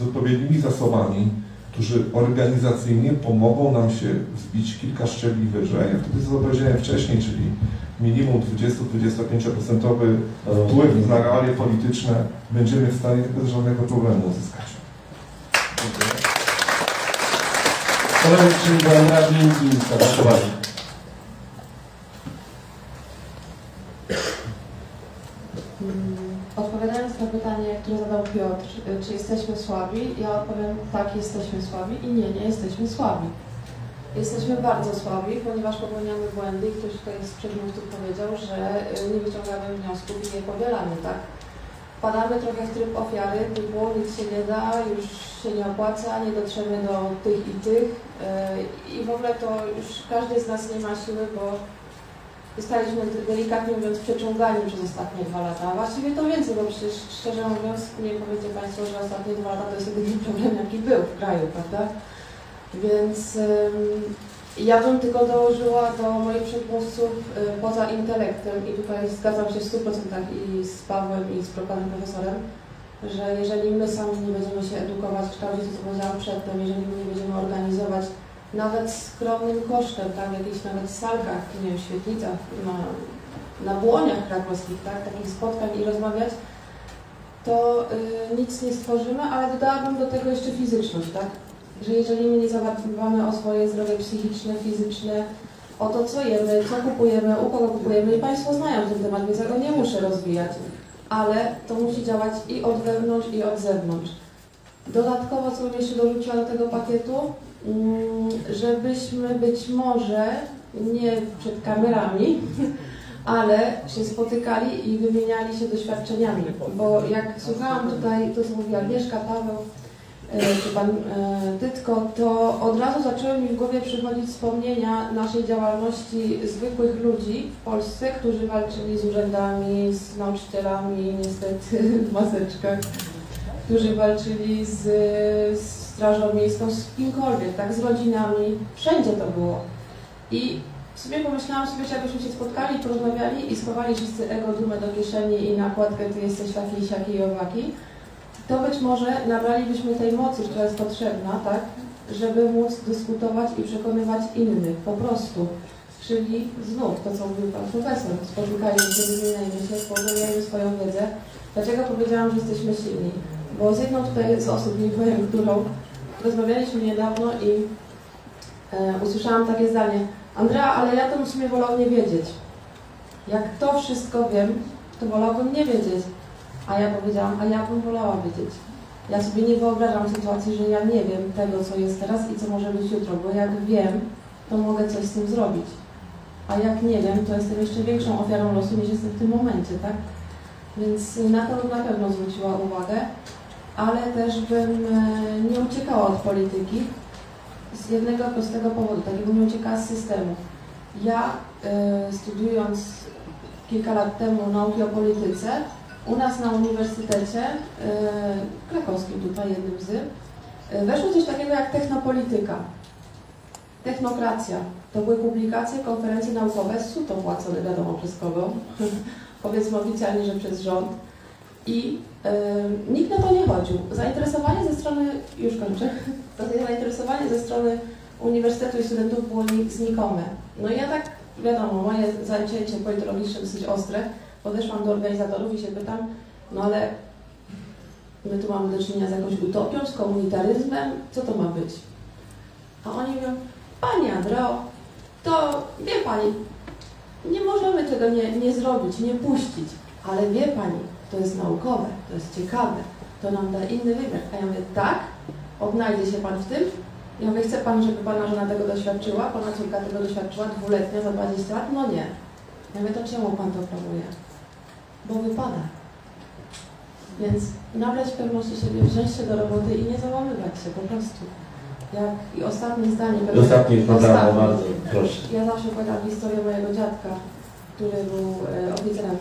z odpowiednimi zasobami, którzy organizacyjnie pomogą nam się wzbić kilka szczebli wyżej. Ja wtedy zobowiązałem wcześniej, czyli minimum dwadzieścia do dwudziestu pięciu procent wpływ na realie polityczne będziemy w stanie bez żadnego problemu uzyskać. Kolejny przewodniczący Rady Miejskiej. Odpowiadając na pytanie, które zadał Piotr, czy jesteśmy słabi, ja odpowiem tak, jesteśmy słabi i nie, nie jesteśmy słabi. Jesteśmy bardzo słabi, ponieważ popełniamy błędy i ktoś tutaj z przedmówców powiedział, że nie wyciągamy wniosków i nie powielamy, tak? Padamy trochę w tryb ofiary, typu nic się nie da, już się nie opłaca, nie dotrzemy do tych i tych i w ogóle to już każdy z nas nie ma siły, bo zostaliśmy, delikatnie mówiąc, przeciągani przez ostatnie dwa lata. Właściwie to więcej, bo przecież szczerze mówiąc, nie powiecie Państwo, że ostatnie dwa lata to jest jedyny problem, jaki był w kraju, prawda? Więc ym, ja bym tylko dołożyła do moich przedmówców y, poza intelektem, i tutaj zgadzam się w stu procentach i z Pawłem, i z panem profesorem, że jeżeli my sami nie będziemy się edukować, kształcie, co związałam przedtem, jeżeli my nie będziemy organizować nawet skromnym kosztem, tak, jakichś nawet salkach, nie wiem, świetlicach, na, na błoniach krakowskich, tak, takich spotkań i rozmawiać, to y, nic nie stworzymy, ale dodałabym do tego jeszcze fizyczność, tak? Że jeżeli my nie zadbamy o swoje zdrowie psychiczne, fizyczne, o to, co jemy, co kupujemy, u kogo kupujemy, i Państwo znają ten temat, więc ja go nie muszę rozwijać, ale to musi działać i od wewnątrz, i od zewnątrz. Dodatkowo, co bym jeszcze dorzuciła do tego pakietu, żebyśmy być może nie przed kamerami, ale się spotykali i wymieniali się doświadczeniami, bo jak słuchałam tutaj, to co mówiła Agnieszka, Paweł, czy Pan Tytko, to od razu zaczęły mi w głowie przychodzić wspomnienia naszej działalności zwykłych ludzi w Polsce, którzy walczyli z urzędami, z nauczycielami, niestety w maseczkach, którzy walczyli z, z Strażą Miejską, z kimkolwiek, tak, z rodzinami, wszędzie to było. I sobie pomyślałam sobie, że jakbyśmy się spotkali, porozmawiali i schowali wszyscy ego, dumę do kieszeni i nakładkę ty jesteś taki, siaki i owaki, to być może nabralibyśmy tej mocy, która jest potrzebna, tak, żeby móc dyskutować i przekonywać innych, po prostu. Czyli znów to, co mówił Pan Profesor, spotykajmy się, wymieniajmy się, spotykajmy swoją wiedzę. Dlaczego powiedziałam, że jesteśmy silni? Bo z jedną tutaj z osób, nie powiem którą, rozmawialiśmy niedawno i e, usłyszałam takie zdanie: Andrea, ale ja to w sumie wolałbym nie wiedzieć. Jak to wszystko wiem, to wolałbym nie wiedzieć. A ja powiedziałam, a ja bym wolała wiedzieć. Ja sobie nie wyobrażam sytuacji, że ja nie wiem tego, co jest teraz i co może być jutro, bo jak wiem, to mogę coś z tym zrobić. A jak nie wiem, to jestem jeszcze większą ofiarą losu niż jestem w tym momencie, tak? Więc na to bym na pewno zwróciła uwagę, ale też bym nie uciekała od polityki z jednego prostego powodu, tak jakbym nie uciekała z systemu. Ja y, studiując kilka lat temu nauki o polityce, u nas na uniwersytecie y, krakowskim, tutaj jednym z, y, weszło coś takiego jak technopolityka, technokracja. To były publikacje, konferencje naukowe, suto płacone, wiadomo, przez kogo, powiedzmy oficjalnie, że przez rząd. I y, nikt na to nie chodził. Zainteresowanie ze strony, już kończę, to zainteresowanie ze strony uniwersytetu i studentów było znikome. No i ja tak, wiadomo, moje zacięcie politologiczne dosyć ostre, podeszłam do organizatorów i się pytam, no ale my tu mamy do czynienia z jakąś utopią, z komunitaryzmem, co to ma być? A oni mówią, Pani Andreo, to wie Pani, nie możemy tego nie, nie zrobić, nie puścić, ale wie Pani, to jest naukowe, to jest ciekawe, to nam da inny wymiar. A ja mówię, tak, odnajdzie się Pan w tym. Ja mówię, chce Pan, żeby Pana żona tego doświadczyła, Pana córka tego doświadczyła, dwuletnia, za dwadzieścia lat? No nie. Ja mówię, to czemu Pan to promuje? Bo wypada. Więc nabrać pewności siebie, wziąć się do roboty i nie załamywać się, po prostu. Jak i ostatnie zdanie... Pewnie, ostatnie zdanie, bardzo proszę. Ja zawsze opowiadam historię mojego dziadka, który był e, oficerem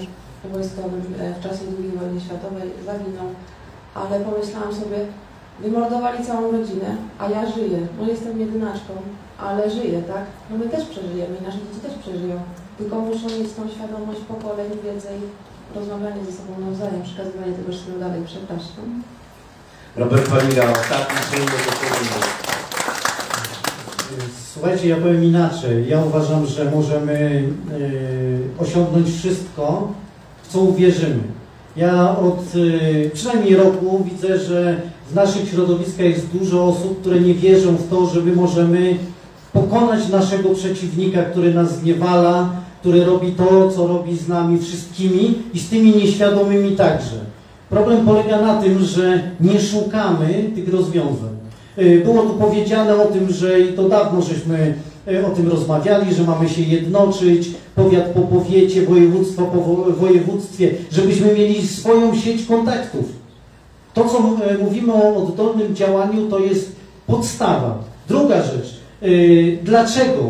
wojskowym e, w czasie drugiej wojny światowej, zaginął, ale pomyślałam sobie, wymordowali całą rodzinę, a ja żyję. No jestem jedynaczką, ale żyję, tak? No my też przeżyjemy i nasze dzieci też przeżyją. Tylko muszą mieć tą świadomość pokoleń, wiedzę i rozmawianie ze sobą nawzajem, przekazywanie tego wszystkiego dalej. Przepraszam. Robert Waliga, ostatni dzień do... Słuchajcie, ja powiem inaczej. Ja uważam, że możemy y, osiągnąć wszystko, w co uwierzymy. Ja od y, przynajmniej roku widzę, że w naszych środowiskach jest dużo osób, które nie wierzą w to, że my możemy pokonać naszego przeciwnika, który nas zniewala, który robi to, co robi z nami wszystkimi i z tymi nieświadomymi także. Problem polega na tym, że nie szukamy tych rozwiązań. Było tu powiedziane o tym, że i to dawno żeśmy o tym rozmawiali, że mamy się jednoczyć, powiat po powiecie, województwo po województwie, żebyśmy mieli swoją sieć kontaktów. To, co mówimy o oddolnym działaniu, to jest podstawa. Druga rzecz. Dlaczego,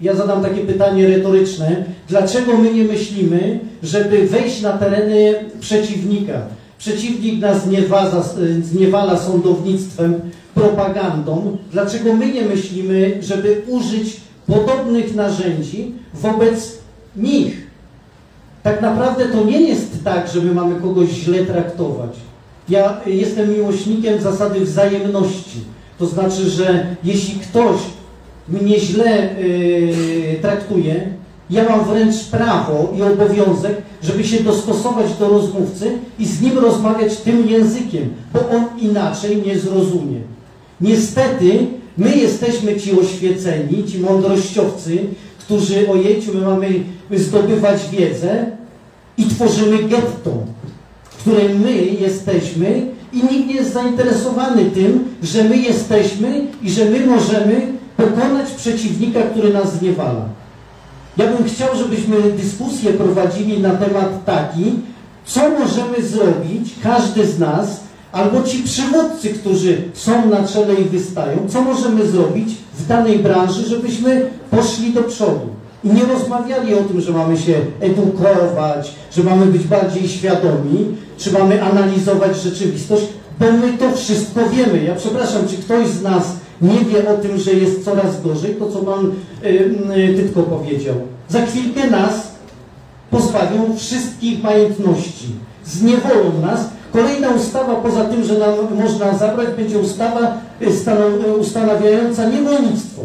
ja zadam takie pytanie retoryczne, dlaczego my nie myślimy, żeby wejść na tereny przeciwnika? Przeciwnik nas zniewala, zniewala sądownictwem, propagandą. Dlaczego my nie myślimy, żeby użyć podobnych narzędzi wobec nich? Tak naprawdę to nie jest tak, że my mamy kogoś źle traktować. Ja jestem miłośnikiem zasady wzajemności. To znaczy, że jeśli ktoś mnie źle yy, traktuje, ja mam wręcz prawo i obowiązek, żeby się dostosować do rozmówcy i z nim rozmawiać tym językiem, bo on inaczej nie zrozumie. Niestety my jesteśmy ci oświeceni, ci mądrościowcy, którzy, ojejciu, my mamy zdobywać wiedzę i tworzymy getto, które my jesteśmy i nikt nie jest zainteresowany tym, że my jesteśmy i że my możemy pokonać przeciwnika, który nas zniewala. Ja bym chciał, żebyśmy dyskusję prowadzili na temat taki, co możemy zrobić, każdy z nas, albo ci przywódcy, którzy są na czele i wystają, co możemy zrobić w danej branży, żebyśmy poszli do przodu. I nie rozmawiali o tym, że mamy się edukować, że mamy być bardziej świadomi, czy mamy analizować rzeczywistość, bo my to wszystko wiemy. Ja przepraszam, czy ktoś z nas nie wie o tym, że jest coraz gorzej, to co Pan yy, Tytko powiedział. Za chwilkę nas pozbawią wszystkich majątności, zniewolą nas. Kolejna ustawa, poza tym, że nam można zabrać, będzie ustawa ustanawiająca niewolnictwo.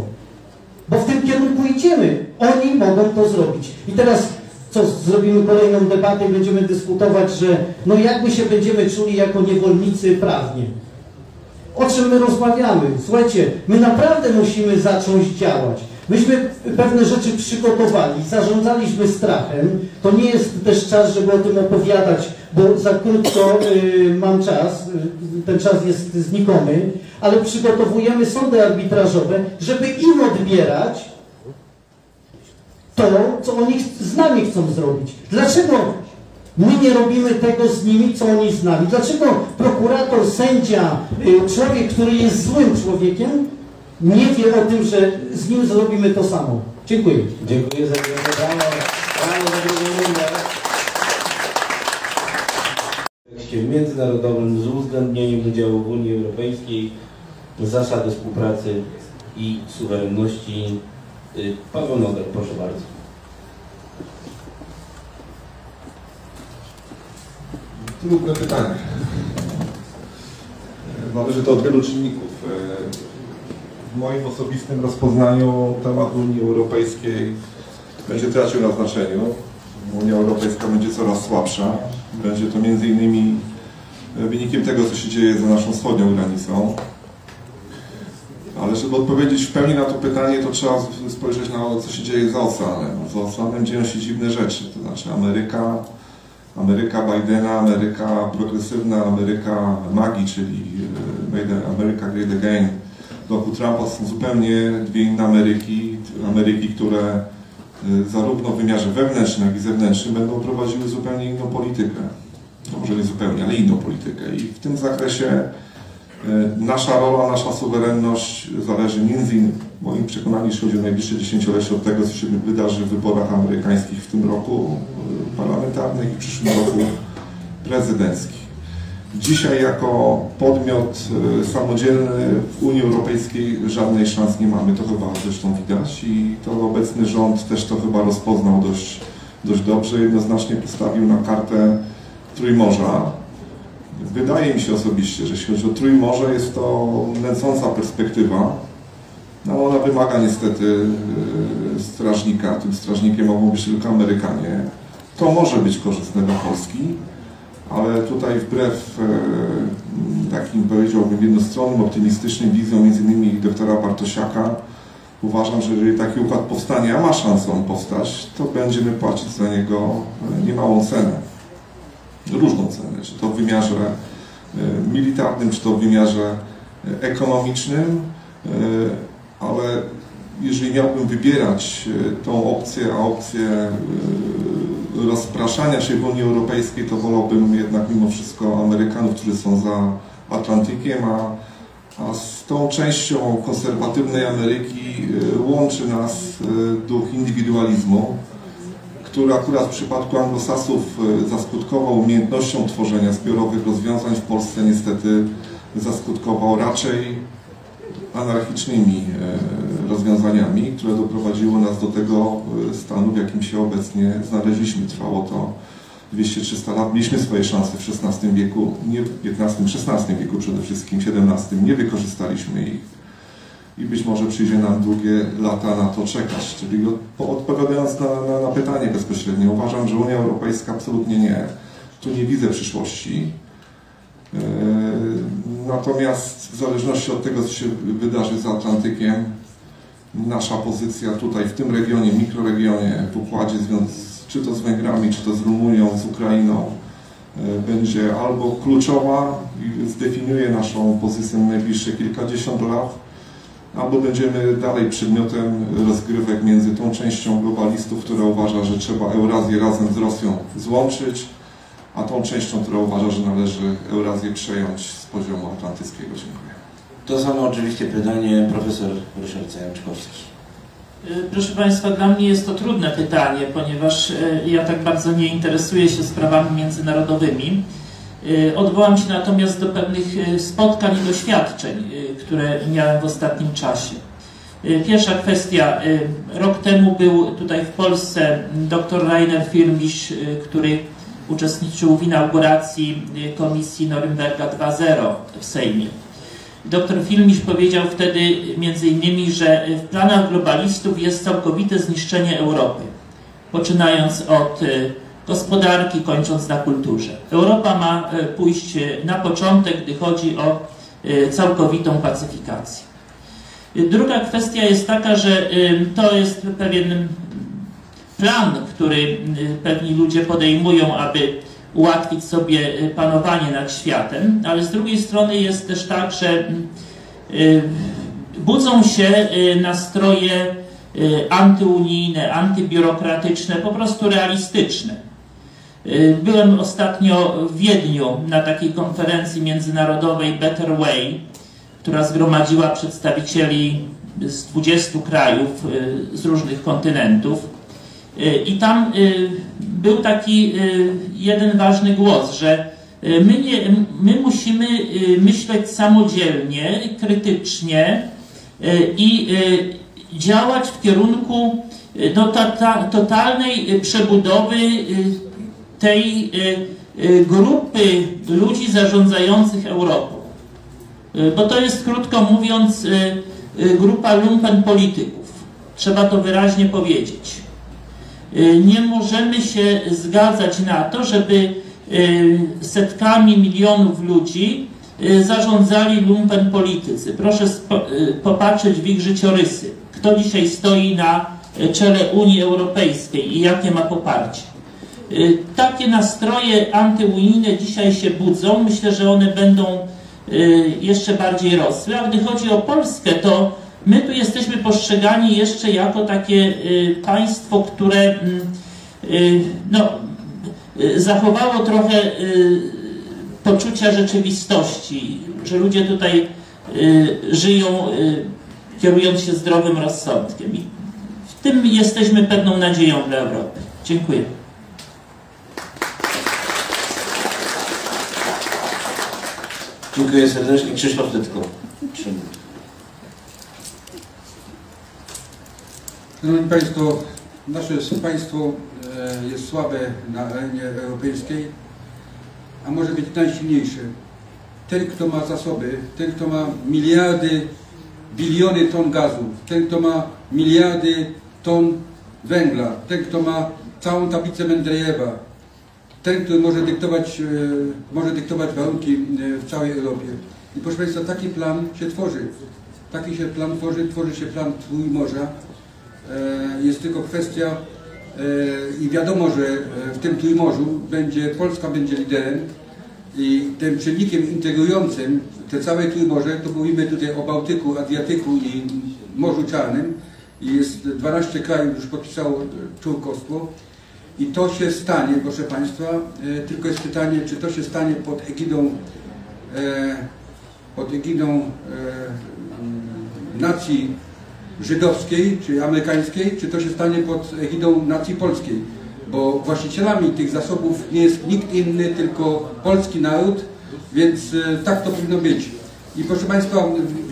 Bo w tym kierunku idziemy. Oni mogą to zrobić. I teraz co, zrobimy kolejną debatę i będziemy dyskutować, że no jak my się będziemy czuli jako niewolnicy prawnie. O czym my rozmawiamy? Słuchajcie, my naprawdę musimy zacząć działać. Myśmy pewne rzeczy przygotowali, zarządzaliśmy strachem. To nie jest też czas, żeby o tym opowiadać, bo za krótko y, mam czas, ten czas jest znikomy, ale przygotowujemy sądy arbitrażowe, żeby im odbierać to, co oni z nami chcą zrobić. Dlaczego my nie robimy tego z nimi, co oni z nami? Dlaczego prokurator, sędzia, człowiek, który jest złym człowiekiem, nie wie o tym, że z nim zrobimy to samo? Dziękuję. Dziękuję za wypowiadanie. Panie za drugą rundę. W kontekście międzynarodowym z uwzględnieniem udziału w Unii Europejskiej, zasady współpracy i suwerenności. Paweł Nogę, proszę bardzo. Trudne pytanie. Należy to od wielu czynników. W moim osobistym rozpoznaniu temat Unii Europejskiej będzie tracił na znaczeniu. Unia Europejska będzie coraz słabsza. Będzie to między innymi wynikiem tego, co się dzieje za naszą wschodnią granicą. Ale żeby odpowiedzieć w pełni na to pytanie, to trzeba spojrzeć na to, co się dzieje za oceanem. Za oceanem dzieją się dziwne rzeczy. To znaczy Ameryka, Ameryka Bidena, Ameryka progresywna, Ameryka magii, czyli Ameryka Great Again. Wokół Trumpa są zupełnie dwie inne Ameryki, Ameryki, które zarówno w wymiarze wewnętrznym, jak i zewnętrznym będą prowadziły zupełnie inną politykę. No może nie zupełnie, ale inną politykę. I w tym zakresie nasza rola, nasza suwerenność zależy między innymi, w moim przekonaniu, jeśli chodzi o najbliższe dziesięciolecie, od tego, co się wydarzy w wyborach amerykańskich w tym roku parlamentarnych i w przyszłym roku prezydenckich. Dzisiaj jako podmiot samodzielny w Unii Europejskiej żadnej szans nie mamy, to chyba zresztą widać i to obecny rząd też to chyba rozpoznał dość, dość dobrze, jednoznacznie postawił na kartę Trójmorza. Wydaje mi się osobiście, że jeśli chodzi o Trójmorze, jest to nęcąca perspektywa, no ona wymaga niestety strażnika, tym strażnikiem mogą być tylko Amerykanie. To może być korzystne dla Polski, ale tutaj wbrew e, takim, powiedziałbym, jednostronnym, optymistycznym wizjom między innymi doktora Bartosiaka, uważam, że jeżeli taki układ powstanie, a ma szansę on powstać, to będziemy płacić za niego niemałą cenę, różną cenę, czy to w wymiarze e, militarnym, czy to w wymiarze ekonomicznym, e, ale jeżeli miałbym wybierać tą opcję, a opcję e, rozpraszania się w Unii Europejskiej, to wolałbym jednak mimo wszystko Amerykanów, którzy są za Atlantykiem, a, a z tą częścią konserwatywnej Ameryki łączy nas duch indywidualizmu, który akurat w przypadku anglosasów zaskutkował umiejętnością tworzenia zbiorowych rozwiązań, w Polsce niestety zaskutkował raczej anarchicznymi rozwiązaniami, które doprowadziło nas do tego stanu, w jakim się obecnie znaleźliśmy. Trwało to dwieście trzysta lat. Mieliśmy swoje szanse w szesnastym wieku, nie w piętnastym, szesnastym wieku przede wszystkim, siedemnastym. Nie wykorzystaliśmy ich. I być może przyjdzie nam długie lata na to czekać. Czyli odpowiadając na, na, na pytanie bezpośrednio, uważam, że Unia Europejska absolutnie nie. Tu nie widzę przyszłości. Yy, natomiast w zależności od tego, co się wydarzy za Atlantykiem, nasza pozycja tutaj, w tym regionie, mikroregionie, w układzie, czy to z Węgrami, czy to z Rumunią, z Ukrainą, będzie albo kluczowa i zdefiniuje naszą pozycję w najbliższe kilkadziesiąt lat, albo będziemy dalej przedmiotem rozgrywek między tą częścią globalistów, która uważa, że trzeba Eurazję razem z Rosją złączyć, a tą częścią, która uważa, że należy Eurazję przejąć z poziomu atlantyckiego. Dziękuję. To samo oczywiście pytanie profesor Ryszard Zajączkowski. Proszę Państwa, dla mnie jest to trudne pytanie, ponieważ ja tak bardzo nie interesuję się sprawami międzynarodowymi. Odwołam się natomiast do pewnych spotkań i doświadczeń, które miałem w ostatnim czasie. Pierwsza kwestia. Rok temu był tutaj w Polsce dr Rainer Firmisch, który uczestniczył w inauguracji komisji Norymberga dwa zero w Sejmie. Doktor Filmisz powiedział wtedy między innymi, że w planach globalistów jest całkowite zniszczenie Europy, poczynając od gospodarki, kończąc na kulturze. Europa ma pójść na początek, gdy chodzi o całkowitą pacyfikację. Druga kwestia jest taka, że to jest pewien plan, który pewni ludzie podejmują, aby ułatwić sobie panowanie nad światem, ale z drugiej strony jest też tak, że budzą się nastroje antyunijne, antybiurokratyczne, po prostu realistyczne. Byłem ostatnio w Wiedniu na takiej konferencji międzynarodowej Better Way, która zgromadziła przedstawicieli z dwudziestu krajów z różnych kontynentów. I tam był taki jeden ważny głos, że my, nie, my musimy myśleć samodzielnie, krytycznie i działać w kierunku no, ta, ta, totalnej przebudowy tej grupy ludzi zarządzających Europą. Bo to jest, krótko mówiąc, grupa lumpenpolityków. Trzeba to wyraźnie powiedzieć. Nie możemy się zgadzać na to, żeby setkami milionów ludzi zarządzali lumpenpolitycy. Proszę popatrzeć w ich życiorysy. Kto dzisiaj stoi na czele Unii Europejskiej i jakie ma poparcie. Takie nastroje antyunijne dzisiaj się budzą. Myślę, że one będą jeszcze bardziej rosły. A gdy chodzi o Polskę, to my tu jesteśmy postrzegani jeszcze jako takie państwo, które no, zachowało trochę poczucia rzeczywistości, że ludzie tutaj żyją kierując się zdrowym rozsądkiem. I w tym jesteśmy pewną nadzieją dla Europy. Dziękuję. Dziękuję serdecznie. Krzysztof Tytko. Szanowni Państwo, nasze państwo jest słabe na arenie europejskiej, a może być najsilniejsze. Ten, kto ma zasoby, ten, kto ma miliardy, biliony ton gazu, ten, kto ma miliardy ton węgla, ten, kto ma całą tablicę Mendelejewa, ten, który może dyktować, może dyktować warunki w całej Europie. I proszę Państwa, taki plan się tworzy. Taki się plan tworzy, tworzy się plan Trójmorza. Jest tylko kwestia i wiadomo, że w tym Trójmorzu będzie, Polska będzie liderem i tym czynnikiem integrującym te całe Trójmorze, to mówimy tutaj o Bałtyku, Adriatyku i Morzu Czarnym i jest dwanaście krajów już podpisało członkostwo i to się stanie, proszę Państwa, tylko jest pytanie, czy to się stanie pod egidą, pod egidą nacji żydowskiej, czy amerykańskiej, czy to się stanie pod egidą nacji polskiej, bo właścicielami tych zasobów nie jest nikt inny, tylko polski naród, więc tak to powinno być. I proszę Państwa,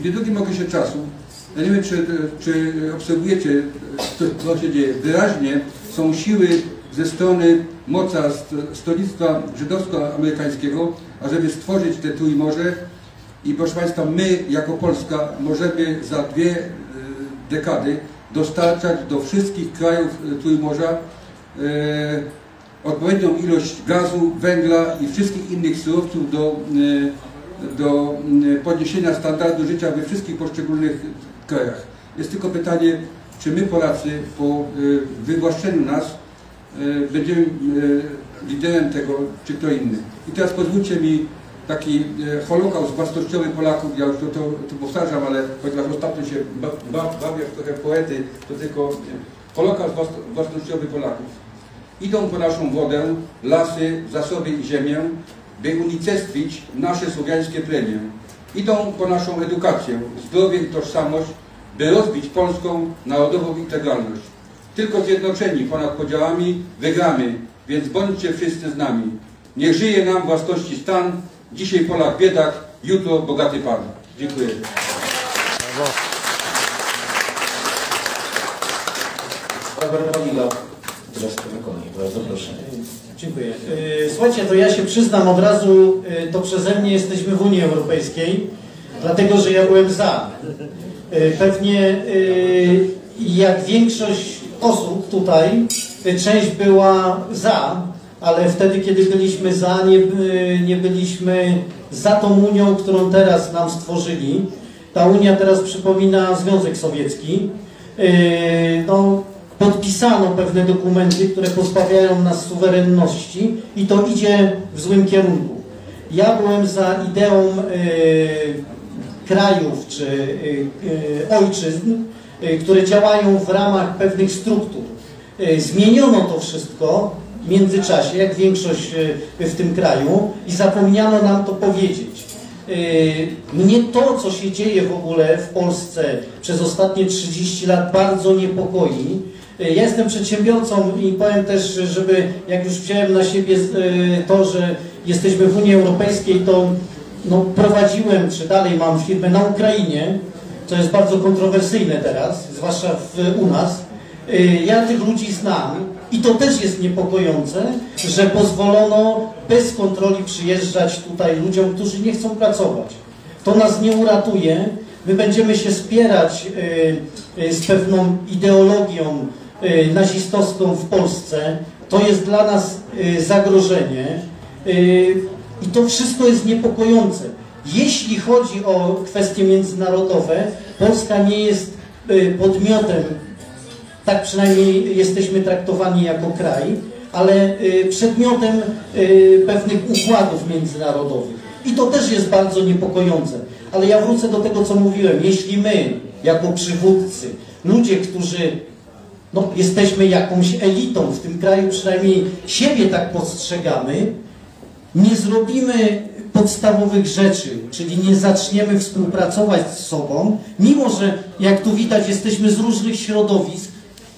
w niedługim okresie czasu, ja nie wiem, czy, czy obserwujecie, co się dzieje, wyraźnie są siły ze strony mocarstw, stronnictwa żydowsko-amerykańskiego, ażeby stworzyć te Trójmorze. I proszę Państwa, my jako Polska możemy za dwie dekady dostarczać do wszystkich krajów Trójmorza odpowiednią ilość gazu, węgla i wszystkich innych surowców do, do podniesienia standardu życia we wszystkich poszczególnych krajach. Jest tylko pytanie, czy my Polacy po wywłaszczeniu nas będziemy liderem tego, czy kto inny. I teraz pozwólcie mi taki holokaust własnościowy Polaków, ja już to, to, to powtarzam, ale ponieważ ostatnio się bawię w trochę poety, to tylko holokaust własnościowy Polaków. Idą po naszą wodę, lasy, zasoby i ziemię, by unicestwić nasze słowiańskie plemię. Idą po naszą edukację, zdrowie i tożsamość, by rozbić polską narodową integralność. Tylko zjednoczeni ponad podziałami wygramy, więc bądźcie wszyscy z nami. Niech żyje nam własności stan, dzisiaj Polak biedak, jutro bogaty pan. Dziękuję. Bardzo proszę. Dziękuję. Słuchajcie, to ja się przyznam od razu, to przeze mnie jesteśmy w Unii Europejskiej, dlatego że ja byłem za. Pewnie jak większość osób tutaj, część była za, ale wtedy, kiedy byliśmy za, nie, nie byliśmy za tą Unią, którą teraz nam stworzyli. Ta Unia teraz przypomina Związek Sowiecki. No, podpisano pewne dokumenty, które pozbawiają nas suwerenności i to idzie w złym kierunku. Ja byłem za ideą y, krajów czy y, y, ojczyzn, y, które działają w ramach pewnych struktur. Y, zmieniono to wszystko w międzyczasie, jak większość y, w tym kraju i zapomniano nam to powiedzieć. Mnie to, co się dzieje w ogóle w Polsce przez ostatnie trzydzieści lat, bardzo niepokoi. Ja jestem przedsiębiorcą i powiem też, żeby jak już wziąłem na siebie to, że jesteśmy w Unii Europejskiej, to no, prowadziłem, czy dalej mam firmę na Ukrainie, co jest bardzo kontrowersyjne teraz, zwłaszcza w, u nas. Ja tych ludzi znam i to też jest niepokojące, że pozwolono bez kontroli przyjeżdżać tutaj ludziom, którzy nie chcą pracować. To nas nie uratuje. My będziemy się spierać z pewną ideologią nazistowską w Polsce. To jest dla nas zagrożenie i to wszystko jest niepokojące. Jeśli chodzi o kwestie międzynarodowe, Polska nie jest podmiotem. Tak przynajmniej jesteśmy traktowani jako kraj, ale przedmiotem pewnych układów międzynarodowych. I to też jest bardzo niepokojące. Ale ja wrócę do tego, co mówiłem. Jeśli my, jako przywódcy, ludzie, którzy no, jesteśmy jakąś elitą w tym kraju, przynajmniej siebie tak postrzegamy, nie zrobimy podstawowych rzeczy, czyli nie zaczniemy współpracować z sobą, mimo że, jak tu widać, jesteśmy z różnych środowisk,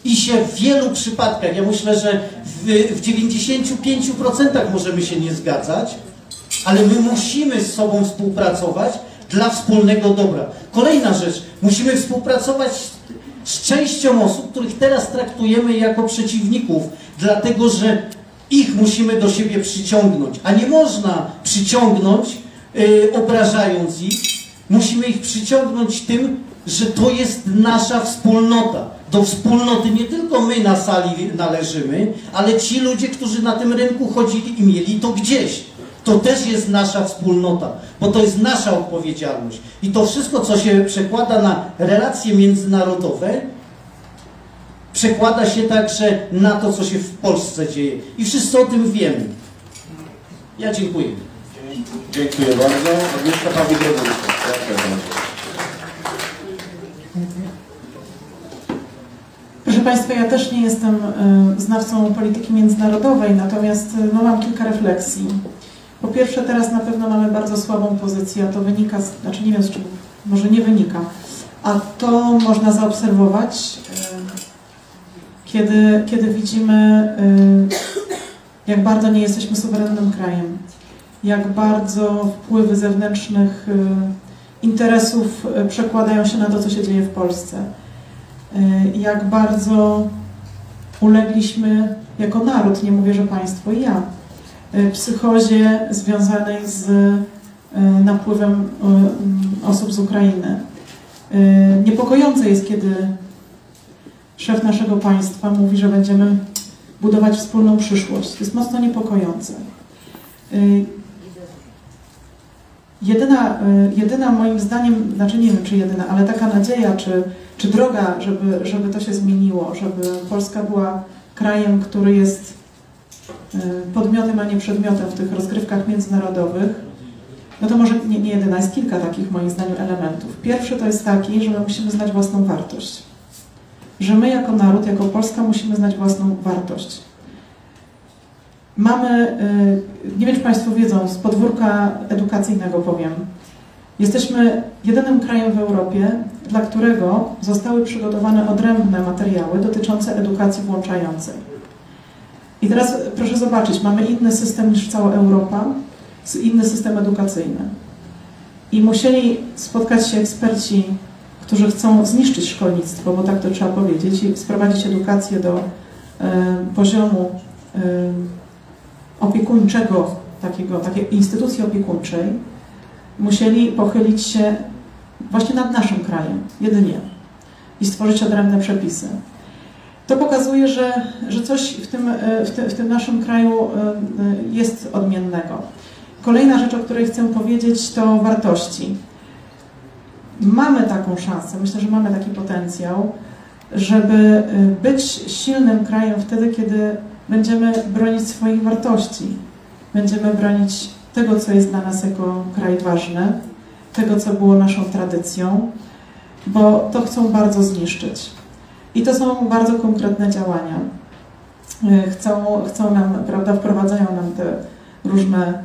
i się w wielu przypadkach, ja myślę, że w, w dziewięćdziesięciu pięciu procentach możemy się nie zgadzać, ale my musimy z sobą współpracować dla wspólnego dobra. Kolejna rzecz, musimy współpracować z, z częścią osób, których teraz traktujemy jako przeciwników, dlatego że ich musimy do siebie przyciągnąć, a nie można przyciągnąć yy, obrażając ich, musimy ich przyciągnąć tym, że to jest nasza wspólnota. Do wspólnoty nie tylko my na sali należymy, ale ci ludzie, którzy na tym rynku chodzili i mieli to gdzieś. To też jest nasza wspólnota, bo to jest nasza odpowiedzialność. I to wszystko, co się przekłada na relacje międzynarodowe, przekłada się także na to, co się w Polsce dzieje. I wszyscy o tym wiemy. Ja dziękuję. Dziękuję bardzo. Agnieszka Pawłowicz. Proszę Państwa, ja też nie jestem znawcą polityki międzynarodowej, natomiast no, mam kilka refleksji. Po pierwsze, teraz na pewno mamy bardzo słabą pozycję, a to wynika, z, znaczy nie wiem z czego, może nie wynika, a to można zaobserwować, kiedy, kiedy widzimy, jak bardzo nie jesteśmy suwerennym krajem, jak bardzo wpływy zewnętrznych interesów przekładają się na to, co się dzieje w Polsce. Jak bardzo ulegliśmy jako naród, nie mówię, że państwo i ja, psychozie związanej z napływem osób z Ukrainy. Niepokojące jest, kiedy szef naszego państwa mówi, że będziemy budować wspólną przyszłość. To jest mocno niepokojące. Jedyna, jedyna moim zdaniem, znaczy nie wiem czy jedyna, ale taka nadzieja, czy, czy droga, żeby, żeby to się zmieniło, żeby Polska była krajem, który jest podmiotem, a nie przedmiotem w tych rozgrywkach międzynarodowych, no to może nie, nie jedyna, jest kilka takich moim zdaniem elementów. Pierwszy to jest taki, że my musimy znać własną wartość. Że my jako naród, jako Polska musimy znać własną wartość. Mamy, nie wiem czy Państwo wiedzą, z podwórka edukacyjnego powiem, jesteśmy jedynym krajem w Europie, dla którego zostały przygotowane odrębne materiały dotyczące edukacji włączającej. I teraz proszę zobaczyć, mamy inny system niż cała Europa, inny system edukacyjny. I musieli spotkać się eksperci, którzy chcą zniszczyć szkolnictwo, bo tak to trzeba powiedzieć, i sprowadzić edukację do y, poziomu y, opiekuńczego, takiego, takiej instytucji opiekuńczej, musieli pochylić się właśnie nad naszym krajem, jedynie, i stworzyć odrębne przepisy. To pokazuje, że, że coś w tym, w, te, w tym naszym kraju jest odmiennego. Kolejna rzecz, o której chcę powiedzieć, to wartości. Mamy taką szansę, myślę, że mamy taki potencjał, żeby być silnym krajem wtedy, kiedy będziemy bronić swoich wartości. Będziemy bronić tego, co jest dla nas jako kraj ważne, tego, co było naszą tradycją, bo to chcą bardzo zniszczyć. I to są bardzo konkretne działania. Chcą, chcą nam, prawda, wprowadzają nam te różne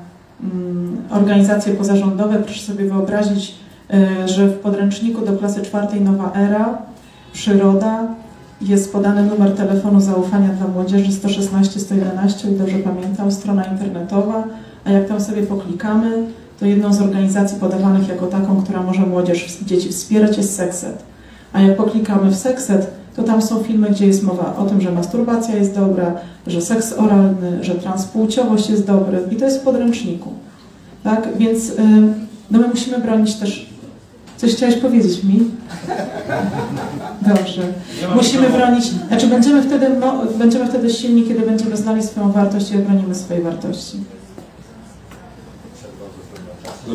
mm, organizacje pozarządowe. Proszę sobie wyobrazić, y, że w podręczniku do klasy czwartej Nowa Era, Przyroda, jest podany numer telefonu zaufania dla młodzieży sto szesnaście sto jedenaście, i dobrze pamiętam, strona internetowa, a jak tam sobie poklikamy, to jedną z organizacji podawanych jako taką, która może młodzież, dzieci wspierać, jest Sexet. A jak poklikamy w Sexet, to tam są filmy, gdzie jest mowa o tym, że masturbacja jest dobra, że seks oralny, że transpłciowość jest dobry, i to jest w podręczniku. Tak? Więc no my musimy bronić też. Coś chciałeś powiedzieć mi? Dobrze. Musimy bronić, znaczy będziemy wtedy, będziemy wtedy silni, kiedy będziemy znali swoją wartość i obronimy swojej wartości.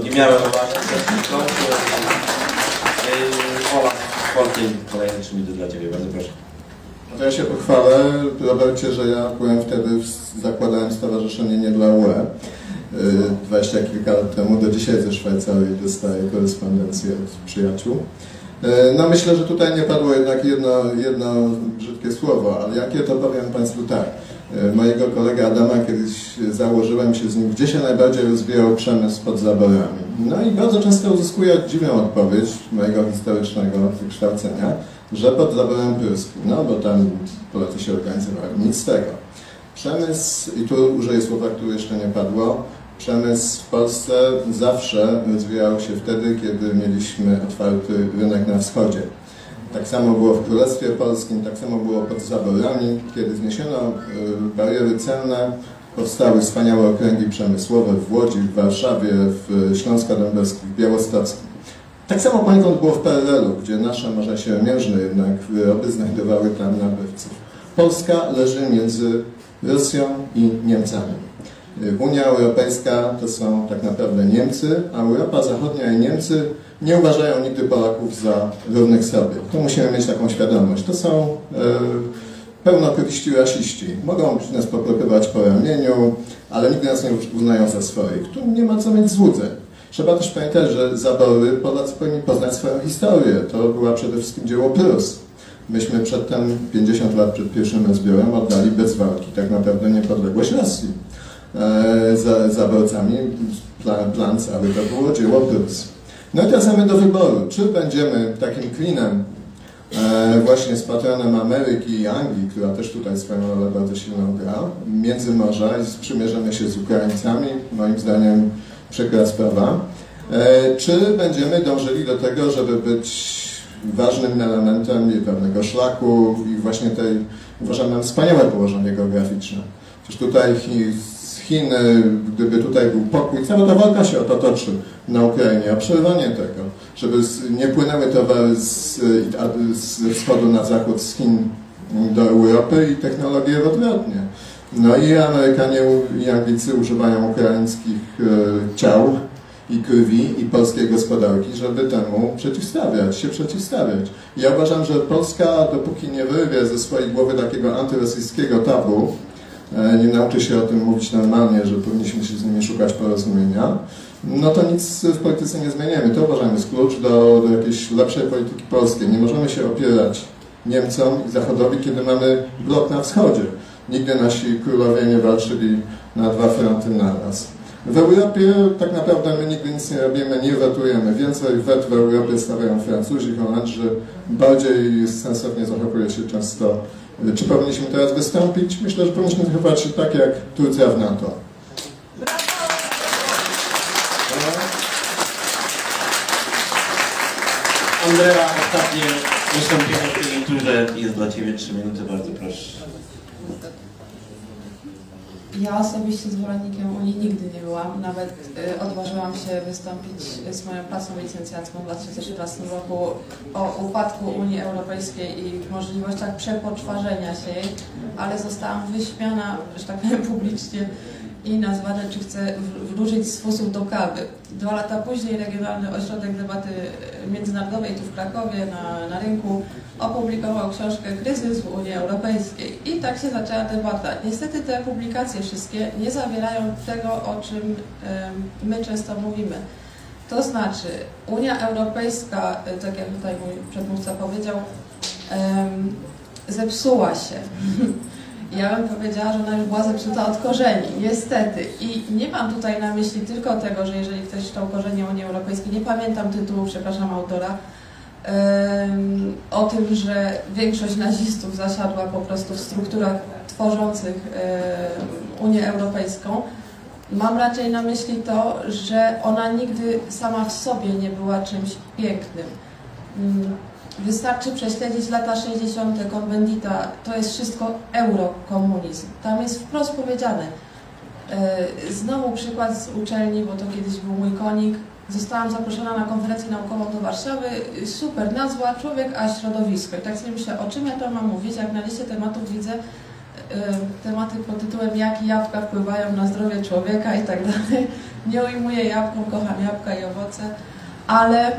Nie miałem Ola, kolejne trzy minuty dla Ciebie, bardzo proszę. No to ja się pochwalę, Robercie, że ja byłem wtedy, zakładałem stowarzyszenie Nie dla U E. dwadzieścia kilka lat temu, do dzisiaj ze Szwajcarii dostaję korespondencję od przyjaciół. No myślę, że tutaj nie padło jednak jedno, jedno brzydkie słowo, ale jakie to powiem Państwu tak. Mojego kolegę Adama kiedyś założyłem się z nim, gdzie się najbardziej rozwijał przemysł pod zaborami. No i bardzo często uzyskuję dziwną odpowiedź mojego historycznego wykształcenia, że pod zaborem pruskim, no bo tam Polacy się organizowali, nic z tego. Przemysł, i tu użyję słowa, które jeszcze nie padło, przemysł w Polsce zawsze rozwijał się wtedy, kiedy mieliśmy otwarty rynek na wschodzie. Tak samo było w Królestwie Polskim, tak samo było pod zaborami. Kiedy zniesiono bariery celne, powstały wspaniałe okręgi przemysłowe w Łodzi, w Warszawie, w Śląsko-Dąbrowskim, w Białostockim. Tak samo poniekąd było w P R L u, gdzie nasze Morze Śródziemne jednak wyroby znajdowały tam nabywców. Polska leży między Rosją i Niemcami. Unia Europejska to są tak naprawdę Niemcy, a Europa Zachodnia i Niemcy nie uważają nigdy Polaków za równych sobie. Tu musimy mieć taką świadomość. To są y, pełnopryści rasiści. Mogą nas popytywać po ramieniu, ale nigdy nas nie uznają za swoich. Tu nie ma co mieć złudzeń. Trzeba też pamiętać, że zabory Polacy powinni poznać swoją historię. To była przede wszystkim dzieło Prus. Myśmy przedtem, pięćdziesiąt lat przed pierwszym zbiorem, oddali bez walki tak naprawdę niepodległość Rosji. E, za, za borcami plan, plan cały to było dzieło Prus. No i teraz mamy do wyboru, czy będziemy takim klinem e, właśnie z patronem Ameryki i Anglii, która też tutaj swoją rolę bardzo silną gra, między morza i sprzymierzemy się z Ukraińcami, moim zdaniem przykra sprawa, e, czy będziemy dążyli do tego, żeby być ważnym elementem pewnego szlaku i właśnie tej, uważam, wspaniałe położenie geograficzne. Przecież tutaj z Chiny, gdyby tutaj był pokój, cała ta walka się o to toczy na Ukrainie, o przerwanie tego, żeby nie płynęły towary z, z wschodu na zachód, z Chin do Europy i technologie odwrotnie. No i Amerykanie i Anglicy używają ukraińskich ciał i krwi i polskiej gospodarki, żeby temu przeciwstawiać, się przeciwstawiać. Ja uważam, że Polska, dopóki nie wyrwie ze swojej głowy takiego antyrosyjskiego tabu, nie nauczy się o tym mówić normalnie, że powinniśmy się z nimi szukać porozumienia, no to nic w polityce nie zmienimy. To uważam jest klucz do, do jakiejś lepszej polityki polskiej. Nie możemy się opierać Niemcom i Zachodowi, kiedy mamy blok na wschodzie. Nigdy nasi królowie nie walczyli na dwa fronty naraz. W Europie tak naprawdę my nigdy nic nie robimy, nie wetujemy. Więcej wet w Europie stawiają Francuzi, Holendrzy. Bardziej sensownie zachowuje się często. Czy powinniśmy teraz wystąpić? Myślę, że powinniśmy zachować się tak jak Turcja w NATO. Andrea, ostatnie wystąpienie w tej turze jest dla Ciebie trzy minuty, bardzo proszę. Ja osobiście zwolennikiem Unii nigdy nie byłam. Nawet y, odważyłam się wystąpić z moją pracą licencjacką w dwa tysiące czternastym roku o upadku Unii Europejskiej i możliwościach przepoczwarzenia się jej, ale zostałam wyśmiana, że tak powiem, publicznie i nazwana, czy chcę wrócić z fusów do kawy. Dwa lata później Regionalny Ośrodek Debaty Międzynarodowej tu w Krakowie na, na rynku opublikował książkę Kryzys w Unii Europejskiej i tak się zaczęła debata. Niestety te publikacje wszystkie nie zawierają tego, o czym ym, my często mówimy. To znaczy Unia Europejska, tak jak tutaj mój przedmówca powiedział, ym, zepsuła się. Ja bym powiedziała, że ona już była zepsuta od korzeni, niestety. I nie mam tutaj na myśli tylko tego, że jeżeli ktoś czytał Korzenie Unii Europejskiej, nie pamiętam tytułu, przepraszam autora, um, o tym, że większość nazistów zasiadła po prostu w strukturach tworzących um, Unię Europejską. Mam raczej na myśli to, że ona nigdy sama w sobie nie była czymś pięknym. Um, Wystarczy prześledzić lata sześćdziesiąte Konbendita, to jest wszystko eurokomunizm. Tam jest wprost powiedziane. Znowu przykład z uczelni, bo to kiedyś był mój konik. Zostałam zaproszona na konferencję naukową do Warszawy. Super nazwa, człowiek a środowisko. I tak sobie myślę, o czym ja to mam mówić, jak na liście tematów widzę tematy pod tytułem jak jabłka wpływają na zdrowie człowieka i tak dalej. Nie ujmuję jabłką, kocham jabłka i owoce, ale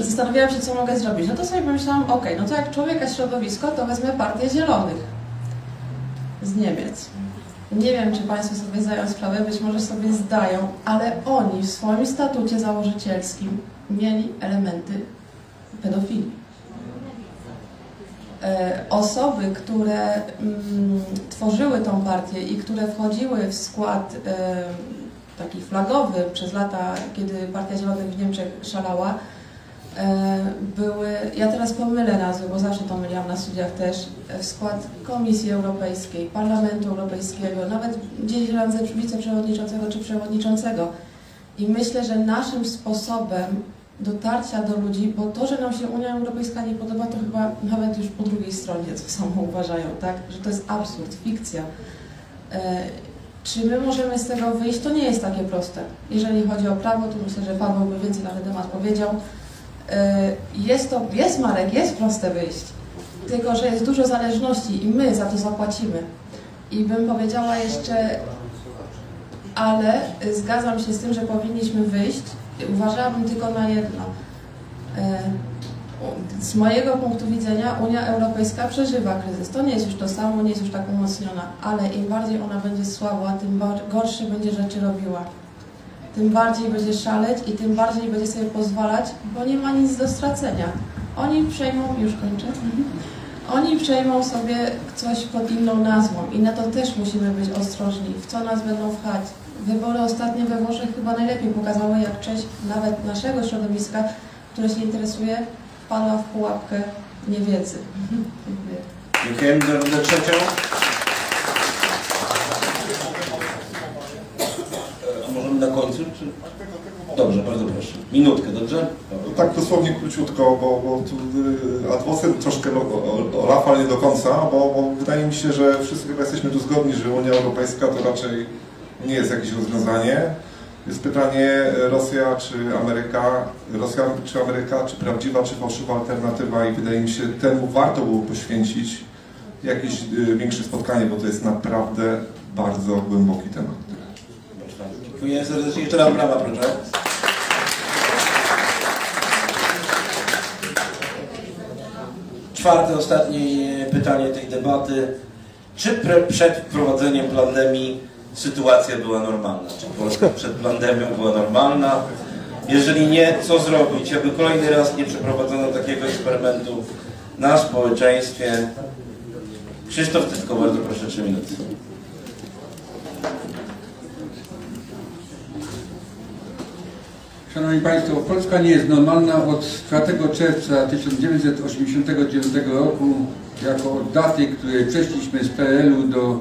zastanawiałam się, co mogę zrobić. No to sobie pomyślałam, ok, no to jak człowiek a środowisko, to wezmę Partię Zielonych z Niemiec. Nie wiem, czy Państwo sobie zdają sprawę, być może sobie zdają, ale oni w swoim statucie założycielskim mieli elementy pedofilii. Osoby, które mm, tworzyły tą partię i które wchodziły w skład y, taki flagowy przez lata, kiedy Partia Zielonych w Niemczech szalała, były, ja teraz pomylę nazwy, bo zawsze to myliłam na studiach też, w skład Komisji Europejskiej, Parlamentu Europejskiego, nawet gdzieś wiceprzewodniczącego czy przewodniczącego. I myślę, że naszym sposobem dotarcia do ludzi, bo to, że nam się Unia Europejska nie podoba, to chyba nawet już po drugiej stronie co samo uważają, tak? Że to jest absurd, fikcja. Czy my możemy z tego wyjść? To nie jest takie proste. Jeżeli chodzi o prawo, to myślę, że Paweł by więcej na ten temat powiedział. Jest to, jest Marek, jest proste wyjść, tylko że jest dużo zależności i my za to zapłacimy. I bym powiedziała jeszcze, ale zgadzam się z tym, że powinniśmy wyjść. Uważałabym tylko na jedno. Z mojego punktu widzenia Unia Europejska przeżywa kryzys. To nie jest już to samo, nie jest już tak umocniona, ale im bardziej ona będzie słabła, tym gorsze będzie rzeczy robiła. Tym bardziej będzie szaleć i tym bardziej będzie sobie pozwalać, bo nie ma nic do stracenia. Oni przejmą, już kończę, oni przejmą sobie coś pod inną nazwą i na to też musimy być ostrożni, w co nas będą wchać. Wybory ostatnie we Włoszech chyba najlepiej pokazały, jak część nawet naszego środowiska, które się interesuje, wpadła w pułapkę niewiedzy. Dziękuję za rundę trzecią. Możemy na końcu? Czy... Dobrze, bardzo proszę. Minutkę, dobrze? Tak dosłownie króciutko, bo, bo tu ad vocem troszkę Rafa nie do końca, bo, bo wydaje mi się, że wszyscy chyba jesteśmy tu zgodni, że Unia Europejska to raczej nie jest jakieś rozwiązanie. Jest pytanie Rosja czy Ameryka, Rosja czy Ameryka, czy prawdziwa, czy fałszywa alternatywa i wydaje mi się, temu warto było poświęcić jakieś większe spotkanie, bo to jest naprawdę bardzo głęboki temat. Dziękuję serdecznie. Jeszcze raz brawa, proszę. Czwarte, ostatnie pytanie tej debaty. Czy przed wprowadzeniem pandemii sytuacja była normalna? Czy Polska przed pandemią była normalna? Jeżeli nie, co zrobić, aby kolejny raz nie przeprowadzono takiego eksperymentu na społeczeństwie? Krzysztof Tytko, bardzo proszę, trzy minuty. Szanowni Państwo, Polska nie jest normalna od czwartego czerwca tysiąc dziewięćset osiemdziesiątego dziewiątego roku, jako od daty, której przeszliśmy z P R L u do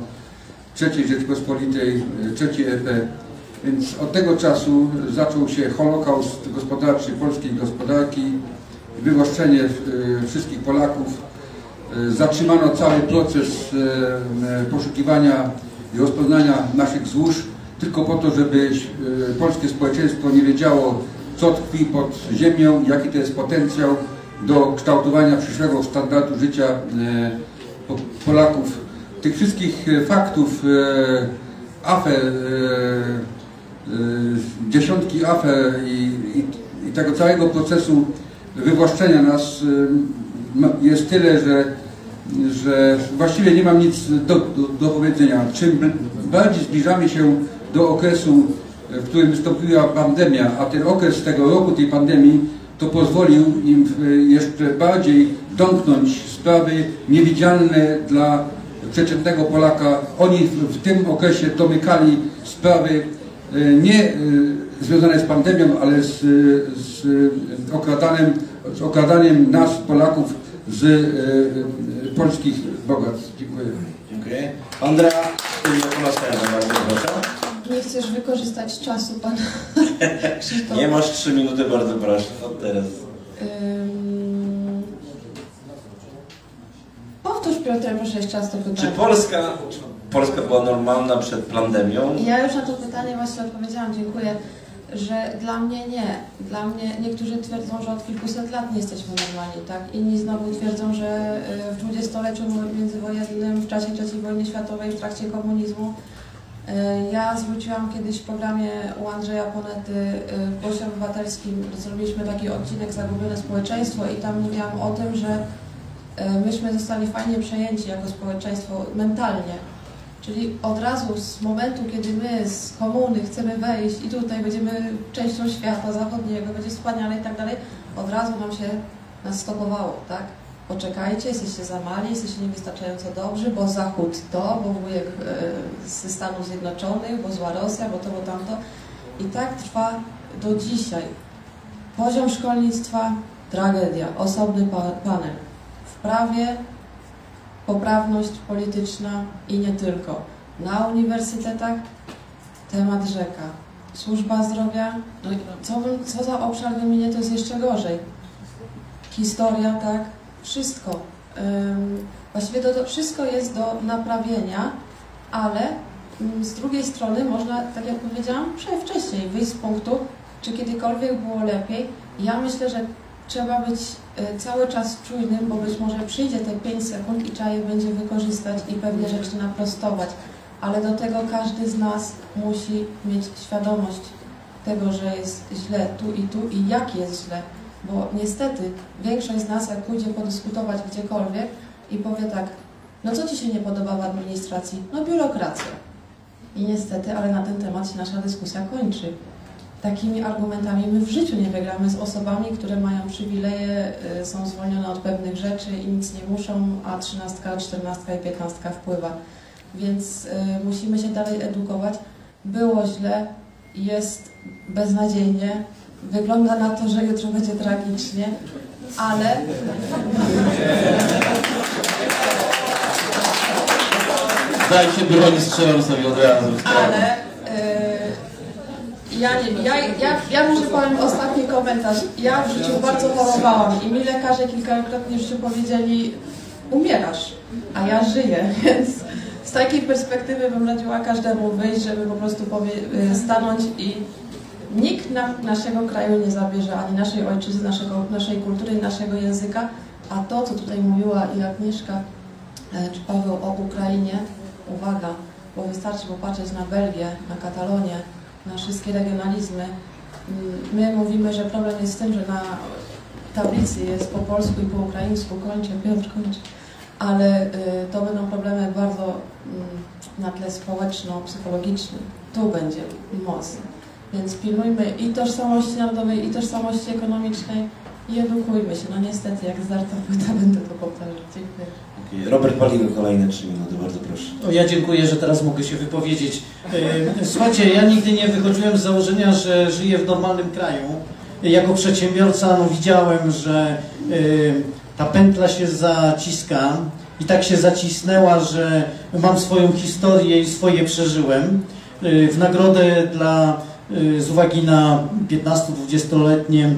trzeciej Rzeczypospolitej, trzeciej R P. Więc od tego czasu zaczął się holokaust gospodarczy polskiej gospodarki, wywłaszczenie wszystkich Polaków, zatrzymano cały proces poszukiwania i rozpoznania naszych złóż, tylko po to, żeby polskie społeczeństwo nie wiedziało, co tkwi pod ziemią, jaki to jest potencjał do kształtowania przyszłego standardu życia Polaków. Tych wszystkich faktów, afer, dziesiątki afer i, i, i tego całego procesu wywłaszczenia nas jest tyle, że, że właściwie nie mam nic do, do, do powiedzenia. Czym bardziej zbliżamy się do okresu, w którym wystąpiła pandemia, a ten okres tego roku, tej pandemii, to pozwolił im jeszcze bardziej domknąć sprawy niewidzialne dla przeciętnego Polaka. Oni w tym okresie domykali sprawy nie związane z pandemią, ale z, z, okradaniem, z okradaniem nas, Polaków, z e, polskich bogactw. Dziękuję. Dziękuję. Andrea, bardzo proszę. Nie chcesz wykorzystać czasu pana Krzysztofa. Nie masz trzy minuty, bardzo proszę. Od teraz. Um... Powtórz, Piotr, proszę jeszcze raz to pytanie. Czy Polska, czy Polska była normalna przed pandemią? Ja już na to pytanie właśnie odpowiedziałam, dziękuję. Że dla mnie nie. Dla mnie niektórzy twierdzą, że od kilkuset lat nie jesteśmy normalni, tak? Inni znowu twierdzą, że w dwudziestoleciu międzywojennym, w czasie trzeciej wojny światowej, w trakcie komunizmu. Ja zwróciłam kiedyś w programie u Andrzeja Ponety w Głosie Obywatelskim, zrobiliśmy taki odcinek Zagubione społeczeństwo i tam mówiłam o tym, że myśmy zostali fajnie przejęci jako społeczeństwo mentalnie. Czyli od razu z momentu, kiedy my z komuny chcemy wejść i tutaj będziemy częścią świata zachodniego, będzie wspaniale i tak dalej, od razu nam się nas stopowało, tak? Poczekajcie, jesteście za mali, jesteście niewystarczająco dobrzy, bo Zachód to, bo wujek ze Stanów Zjednoczonych, bo zła Rosja, bo to, bo tamto. I tak trwa do dzisiaj. Poziom szkolnictwa, tragedia, osobny panel. W prawie poprawność polityczna i nie tylko. Na uniwersytetach temat rzeka. Służba zdrowia, no i co, co za obszar wymienię, to jest jeszcze gorzej. Historia, tak, wszystko. Ym, właściwie to, to wszystko jest do naprawienia, ale ym, z drugiej strony można, tak jak powiedziałam, wcześniej wyjść z punktu, czy kiedykolwiek było lepiej. Ja myślę, że trzeba być cały czas czujnym, bo być może przyjdzie te pięć sekund i trzeba je będzie wykorzystać i pewne rzeczy naprostować. Ale do tego każdy z nas musi mieć świadomość tego, że jest źle tu i tu i jak jest źle. Bo niestety większość z nas, jak pójdzie podyskutować gdziekolwiek i powie tak, no co Ci się nie podoba w administracji? No biurokracja. I niestety, ale na ten temat się nasza dyskusja kończy. Takimi argumentami my w życiu nie wygramy z osobami, które mają przywileje, są zwolnione od pewnych rzeczy i nic nie muszą, a trzynastka, czternastka i piętnastka wpływa. Więc y, musimy się dalej edukować. Było źle, jest beznadziejnie, wygląda na to, że jutro będzie tragicznie, ale... Dajcie broni, strzelam sobie od razu. Ale... Ja, ja, ja, ja muszę powiem ostatni komentarz. Ja w życiu bardzo chorowałam i mi lekarze kilkakrotnie w życiu powiedzieli: umierasz, a ja żyję, więc z takiej perspektywy bym radziła każdemu wyjść, żeby po prostu stanąć i nikt nam naszego kraju nie zabierze, ani naszej ojczyzny, naszego, naszej kultury, naszego języka, a to, co tutaj mówiła i Agnieszka czy Paweł o Ukrainie, uwaga, bo wystarczy popatrzeć na Belgię, na Katalonię, na wszystkie regionalizmy. My mówimy, że problem jest z tym, że na tablicy jest po polsku i po ukraińsku, kończę, Piotr, kończę, ale y, to będą problemy bardzo y, na tle społeczno-psychologicznym. Tu będzie moc. Więc pilnujmy i tożsamości narodowej, i tożsamości ekonomicznej i edukujmy się. No niestety, jak zdarta płyta, będę to powtarzać. Dziękuję. Robert Paligo, kolejne trzy minuty, bardzo proszę. O, ja dziękuję, że teraz mogę się wypowiedzieć. Słuchajcie, ja nigdy nie wychodziłem z założenia, że żyję w normalnym kraju. Jako przedsiębiorca no, widziałem, że ta pętla się zaciska i tak się zacisnęła, że mam swoją historię i swoje przeżyłem. W nagrodę dla, z uwagi na piętnasto-dwudziestoletnie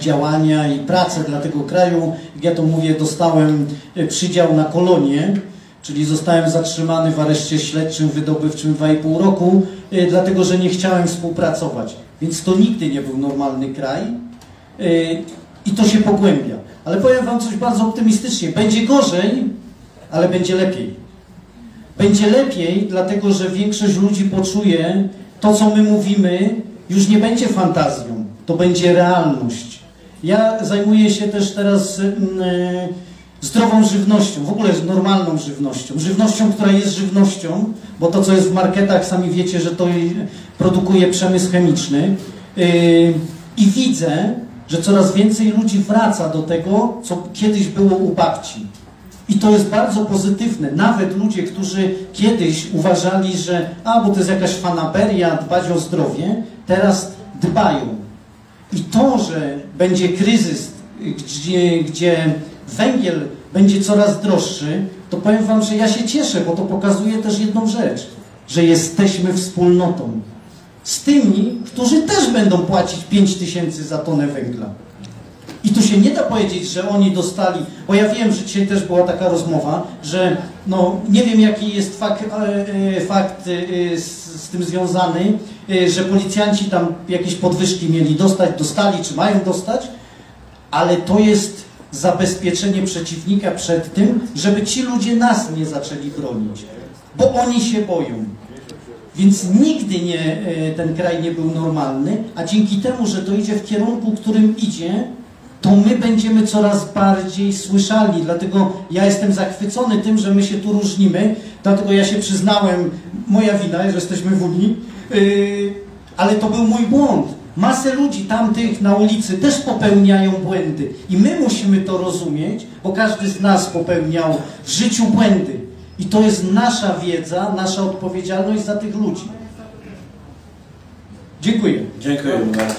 działania i pracę dla tego kraju, jak ja to mówię, dostałem przydział na kolonie, czyli zostałem zatrzymany w areszcie śledczym wydobywczym dwa i pół roku, dlatego że nie chciałem współpracować. Więc to nigdy nie był normalny kraj i to się pogłębia. Ale powiem wam coś bardzo optymistycznie. Będzie gorzej, ale będzie lepiej. Będzie lepiej, dlatego że większość ludzi poczuje to, co my mówimy, już nie będzie fantazją. To będzie realność. Ja zajmuję się też teraz yy, zdrową żywnością, w ogóle normalną żywnością. Żywnością, która jest żywnością, bo to, co jest w marketach, sami wiecie, że to produkuje przemysł chemiczny. Yy, I widzę, że coraz więcej ludzi wraca do tego, co kiedyś było u babci. I to jest bardzo pozytywne. Nawet ludzie, którzy kiedyś uważali, że a, bo to jest jakaś fanaberia, dbać o zdrowie, teraz dbają. I to, że będzie kryzys, gdzie, gdzie węgiel będzie coraz droższy, to powiem wam, że ja się cieszę, bo to pokazuje też jedną rzecz, że jesteśmy wspólnotą z tymi, którzy też będą płacić pięć tysięcy za tonę węgla. I tu się nie da powiedzieć, że oni dostali, bo ja wiem, że dzisiaj też była taka rozmowa, że no, nie wiem, jaki jest fakt, fakt z, z tym związany, że policjanci tam jakieś podwyżki mieli dostać, dostali, czy mają dostać, ale to jest zabezpieczenie przeciwnika przed tym, żeby ci ludzie nas nie zaczęli bronić, bo oni się boją. Więc nigdy nie, ten kraj nie był normalny, a dzięki temu, że to idzie w kierunku, którym idzie, to my będziemy coraz bardziej słyszalni. Dlatego ja jestem zachwycony tym, że my się tu różnimy. Dlatego ja się przyznałem, moja wina, że jesteśmy w Unii, yy, ale to był mój błąd. Masę ludzi tamtych na ulicy też popełniają błędy. I my musimy to rozumieć, bo każdy z nas popełniał w życiu błędy. I to jest nasza wiedza, nasza odpowiedzialność za tych ludzi. Dziękuję. Dziękuję bardzo.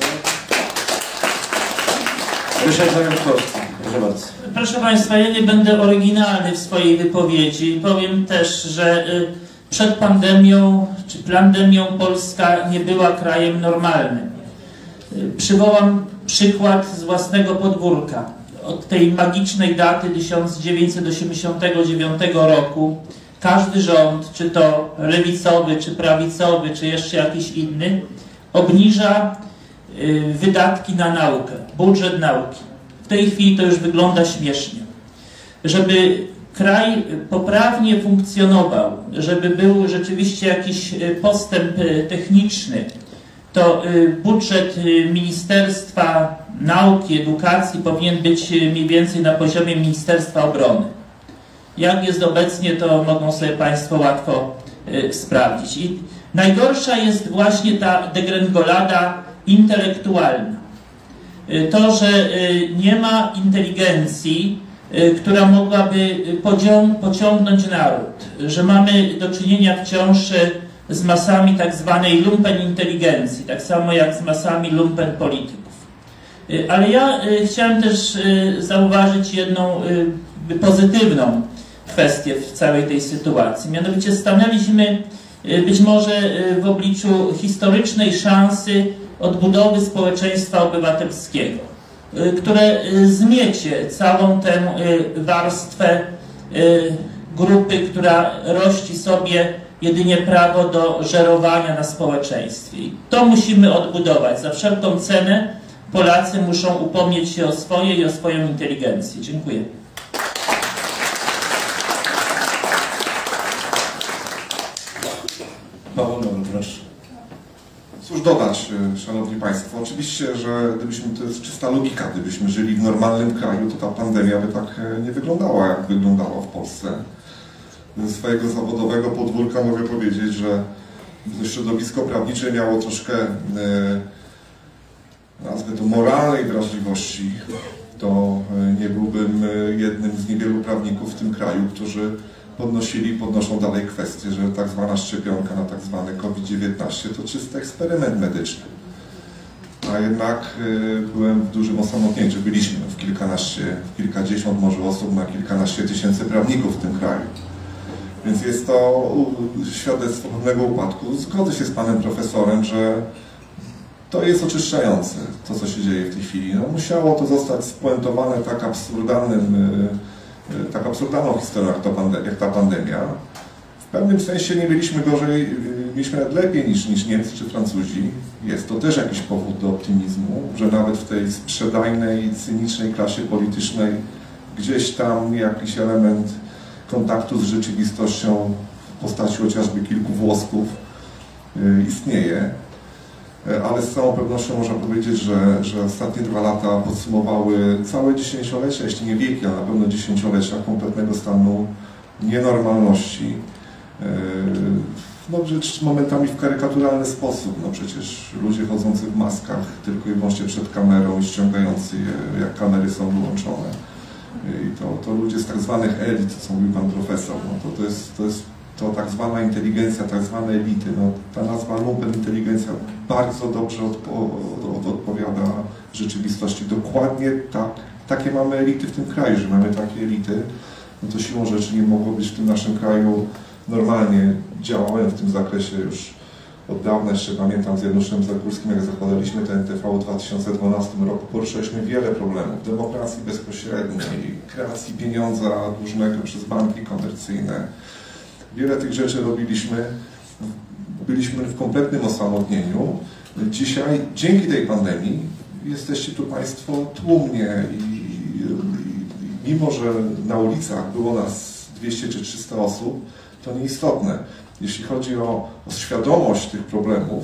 Proszę bardzo. Proszę Państwa, ja nie będę oryginalny w swojej wypowiedzi. Powiem też, że przed pandemią czy plandemią Polska nie była krajem normalnym. Przywołam przykład z własnego podwórka. Od tej magicznej daty tysiąc dziewięćset osiemdziesiątego dziewiątego roku każdy rząd, czy to lewicowy, czy prawicowy, czy jeszcze jakiś inny, obniża wydatki na naukę, budżet nauki. W tej chwili to już wygląda śmiesznie. Żeby kraj poprawnie funkcjonował, żeby był rzeczywiście jakiś postęp techniczny, to budżet Ministerstwa Nauki, Edukacji powinien być mniej więcej na poziomie Ministerstwa Obrony. Jak jest obecnie, to mogą sobie Państwo łatwo sprawdzić. I najgorsza jest właśnie ta degrengolada intelektualna. To, że nie ma inteligencji, która mogłaby pociągnąć naród, że mamy do czynienia wciąż z masami tak zwanej lumpen inteligencji, tak samo jak z masami lumpen polityków. Ale ja chciałem też zauważyć jedną pozytywną kwestię w całej tej sytuacji. Mianowicie stanęliśmy być może w obliczu historycznej szansy odbudowy społeczeństwa obywatelskiego, które zmiecie całą tę warstwę grupy, która rości sobie jedynie prawo do żerowania na społeczeństwie. I to musimy odbudować. Za wszelką cenę Polacy muszą upomnieć się o swoje i o swoją inteligencję. Dziękuję. Cóż dodać, Szanowni Państwo, oczywiście, że gdybyśmy, to jest czysta logika, gdybyśmy żyli w normalnym kraju, to ta pandemia by tak nie wyglądała, jak wyglądała w Polsce. Ze swojego zawodowego podwórka mogę powiedzieć, że środowisko prawnicze miało troszkę, nazwę to, moralnej wrażliwości. To nie byłbym jednym z niewielu prawników w tym kraju, którzy podnosili i podnoszą dalej kwestię, że tak zwana szczepionka na tak zwany COVID dziewiętnaście to czysty eksperyment medyczny. A jednak byłem w dużym osamotnieniu, byliśmy w kilkanaście, w kilkadziesiąt może osób na kilkanaście tysięcy prawników w tym kraju. Więc jest to świadectwo pewnego upadku. Zgodzę się z panem profesorem, że to jest oczyszczające, to co się dzieje w tej chwili. No, musiało to zostać spuentowane tak absurdalnym tak absurdalną historią jak ta pandemia. W pewnym sensie nie mieliśmy gorzej, mieliśmy nawet lepiej niż, niż Niemcy czy Francuzi. Jest to też jakiś powód do optymizmu, że nawet w tej sprzedajnej, cynicznej klasie politycznej gdzieś tam jakiś element kontaktu z rzeczywistością w postaci chociażby kilku włosków istnieje. Ale z całą pewnością można powiedzieć, że, że ostatnie dwa lata podsumowały całe dziesięciolecia, jeśli nie wieki, a na pewno dziesięciolecia kompletnego stanu nienormalności. No rzecz momentami w karykaturalny sposób. No przecież ludzie chodzący w maskach tylko i wyłącznie przed kamerą i ściągający je, jak kamery są wyłączone. I to, to ludzie z tak zwanych elit, co mówił pan profesor, no to, to jest, to jest to tak zwana inteligencja, tak zwane elity. No, ta nazwa lumpen inteligencja bardzo dobrze odpo, od, odpowiada rzeczywistości. Dokładnie tak, takie mamy elity w tym kraju, że mamy takie elity, no to siłą rzeczy nie mogło być w tym naszym kraju normalnie. Działałem w tym zakresie już od dawna, jeszcze pamiętam z Januszem Zagórskim, jak zakładaliśmy ten T V w dwa tysiące dwunastym roku, poruszyliśmy wiele problemów demokracji bezpośredniej, kreacji pieniądza dłużnego przez banki komercyjne. Wiele tych rzeczy robiliśmy, byliśmy w kompletnym osamotnieniu. Dzisiaj, dzięki tej pandemii, jesteście tu Państwo tłumnie i, i, i mimo, że na ulicach było nas dwieście czy trzysta osób, to nieistotne. Jeśli chodzi o, o świadomość tych problemów,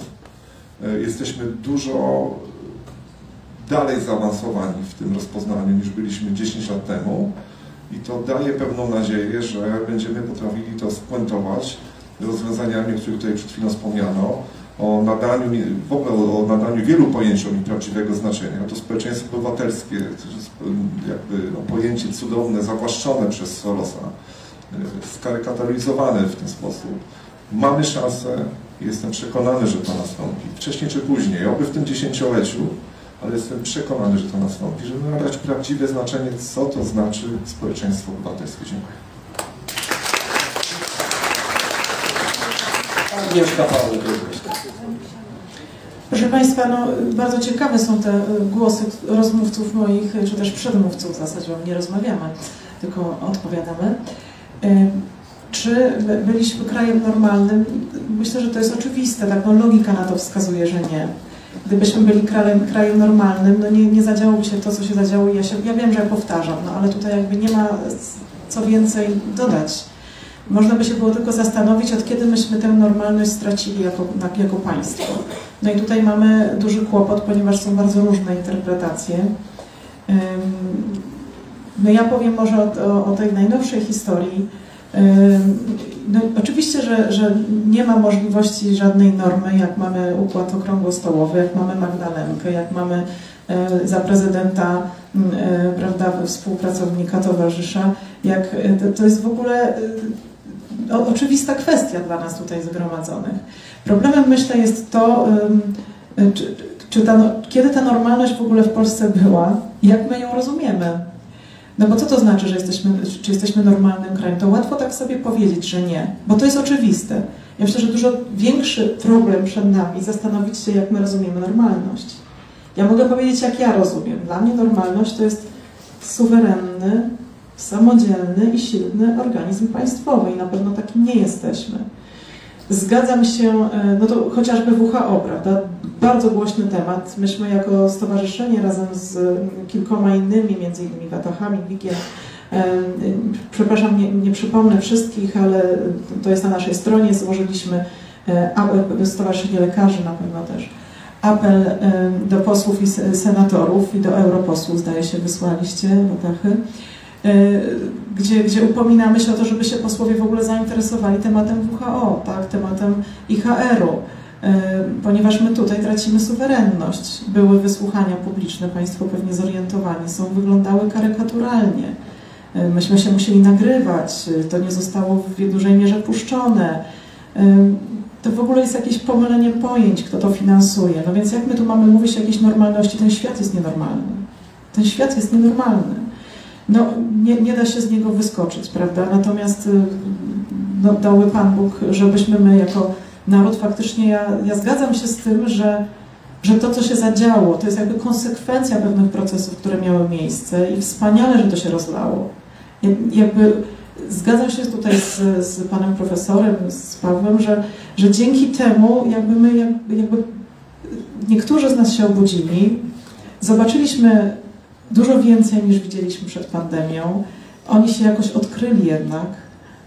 jesteśmy dużo dalej zaawansowani w tym rozpoznaniu niż byliśmy dziesięć lat temu. I to daje pewną nadzieję, że będziemy potrafili to spuentować rozwiązaniami, o których tutaj przed chwilą wspomniano, o nadaniu, w ogóle o nadaniu wielu pojęciom prawdziwego znaczenia. To społeczeństwo obywatelskie, jakby no, pojęcie cudowne, zawłaszczone przez Sorosa, skarykaturyzowane w ten sposób. Mamy szansę, jestem przekonany, że to nastąpi, wcześniej czy później, oby w tym dziesięcioleciu, ale jestem przekonany, że to nastąpi, żeby nadać prawdziwe znaczenie, co to znaczy społeczeństwo obywatelskie. Dziękuję. Proszę Państwa, no, bardzo ciekawe są te głosy rozmówców moich, czy też przedmówców, w zasadzie nie rozmawiamy, tylko odpowiadamy. Czy byliśmy krajem normalnym? Myślę, że to jest oczywiste, tak, no, logika na to wskazuje, że nie. Gdybyśmy byli krajem, krajem normalnym, no nie, nie zadziałoby się to, co się zadziało. Ja, się, ja wiem, że ja powtarzam, no ale tutaj jakby nie ma co więcej dodać. Można by się było tylko zastanowić, od kiedy myśmy tę normalność stracili jako, jako państwo. No i tutaj mamy duży kłopot, ponieważ są bardzo różne interpretacje. No ja powiem może o, o, o tej najnowszej historii. No, oczywiście, że, że nie ma możliwości żadnej normy, jak mamy układ okrągłostołowy, jak mamy Magdalenkę, jak mamy e, za prezydenta e, prawda, współpracownika towarzysza, jak, to, to jest w ogóle e, o, oczywista kwestia dla nas tutaj zgromadzonych. Problemem, myślę, jest to, e, czy, czy ta, kiedy ta normalność w ogóle w Polsce była, jak my ją rozumiemy. No bo co to znaczy, że jesteśmy, czy jesteśmy normalnym krajem? To łatwo tak sobie powiedzieć, że nie, bo to jest oczywiste. Ja myślę, że dużo większy problem przed nami zastanowić się, jak my rozumiemy normalność. Ja mogę powiedzieć, jak ja rozumiem. Dla mnie normalność to jest suwerenny, samodzielny i silny organizm państwowy i na pewno takim nie jesteśmy. Zgadzam się, no to chociażby W H O, prawda? Bardzo głośny temat. Myśmy jako stowarzyszenie razem z kilkoma innymi, między innymi Watachami, Wikiem, przepraszam, nie, nie przypomnę wszystkich, ale to jest na naszej stronie, złożyliśmy apel, Stowarzyszenie Lekarzy na pewno też, apel do posłów i senatorów i do europosłów, zdaje się, wysłaliście Watachy, Gdzie, gdzie upominamy się o to, żeby się posłowie w ogóle zainteresowali tematem W H O, tak? Tematem I H R-u, ponieważ my tutaj tracimy suwerenność. Były wysłuchania publiczne, Państwo pewnie zorientowani są, wyglądały karykaturalnie. Myśmy się musieli nagrywać, to nie zostało w dużej mierze puszczone. To w ogóle jest jakieś pomylenie pojęć, kto to finansuje. No więc jak my tu mamy mówić o jakiejś normalności? Ten świat jest nienormalny. Ten świat jest nienormalny. No, nie, nie da się z niego wyskoczyć, prawda? Natomiast no, dałby Pan Bóg, żebyśmy my jako naród faktycznie, ja, ja zgadzam się z tym, że, że to, co się zadziało, to jest jakby konsekwencja pewnych procesów, które miały miejsce i wspaniale, że to się rozlało. Jakby zgadzam się tutaj z, z Panem Profesorem, z Pawłem, że, że dzięki temu jakby my, jakby niektórzy z nas się obudzili, zobaczyliśmy dużo więcej niż widzieliśmy przed pandemią. Oni się jakoś odkryli jednak.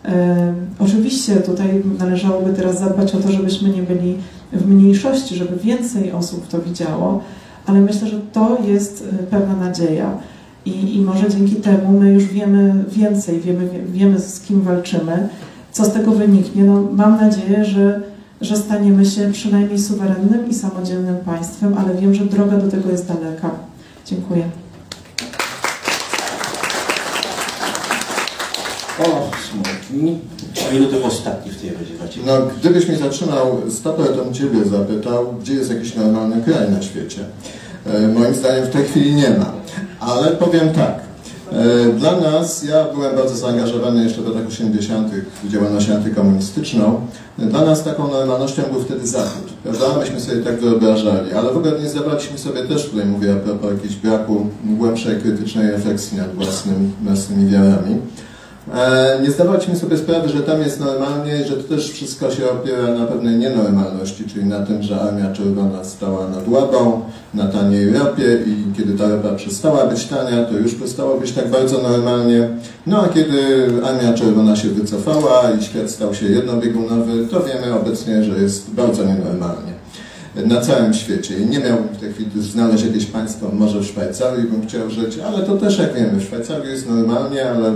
E, oczywiście tutaj należałoby teraz zadbać o to, żebyśmy nie byli w mniejszości, żeby więcej osób to widziało, ale myślę, że to jest pewna nadzieja i, i może dzięki temu my już wiemy więcej, wiemy, wiemy z kim walczymy, co z tego wyniknie. No, mam nadzieję, że, że staniemy się przynajmniej suwerennym i samodzielnym państwem, ale wiem, że droga do tego jest daleka. Dziękuję. O, smutni. O ilu tym ostatni w tej będzie? No, gdybyś mnie zaczynał z tapetą, to bym Ciebie zapytał, gdzie jest jakiś normalny kraj na świecie. E, moim zdaniem w tej chwili nie ma. Ale powiem tak. E, dla nas, ja byłem bardzo zaangażowany jeszcze w latach osiemdziesiątych w działalność antykomunistyczną. Dla nas taką normalnością był wtedy Zachód. Prawda? Myśmy sobie tak wyobrażali. Ale w ogóle nie zdawaliśmy sobie też, tutaj mówię a propos jakiegoś braku głębszej, krytycznej refleksji nad własnym, własnymi wiarami. Nie zdawaliśmy sobie sprawy, że tam jest normalnie i że to też wszystko się opiera na pewnej nienormalności, czyli na tym, że Armia Czerwona stała nad łapą, na taniej ropie i kiedy ta ropa przestała być tania, to już przestało być tak bardzo normalnie. No a kiedy Armia Czerwona się wycofała i świat stał się jednobiegunowy, to wiemy obecnie, że jest bardzo nienormalnie na całym świecie. I nie miałbym w tej chwili znaleźć jakieś państwo, może w Szwajcarii bym chciał żyć, ale to też jak wiemy, w Szwajcarii jest normalnie, ale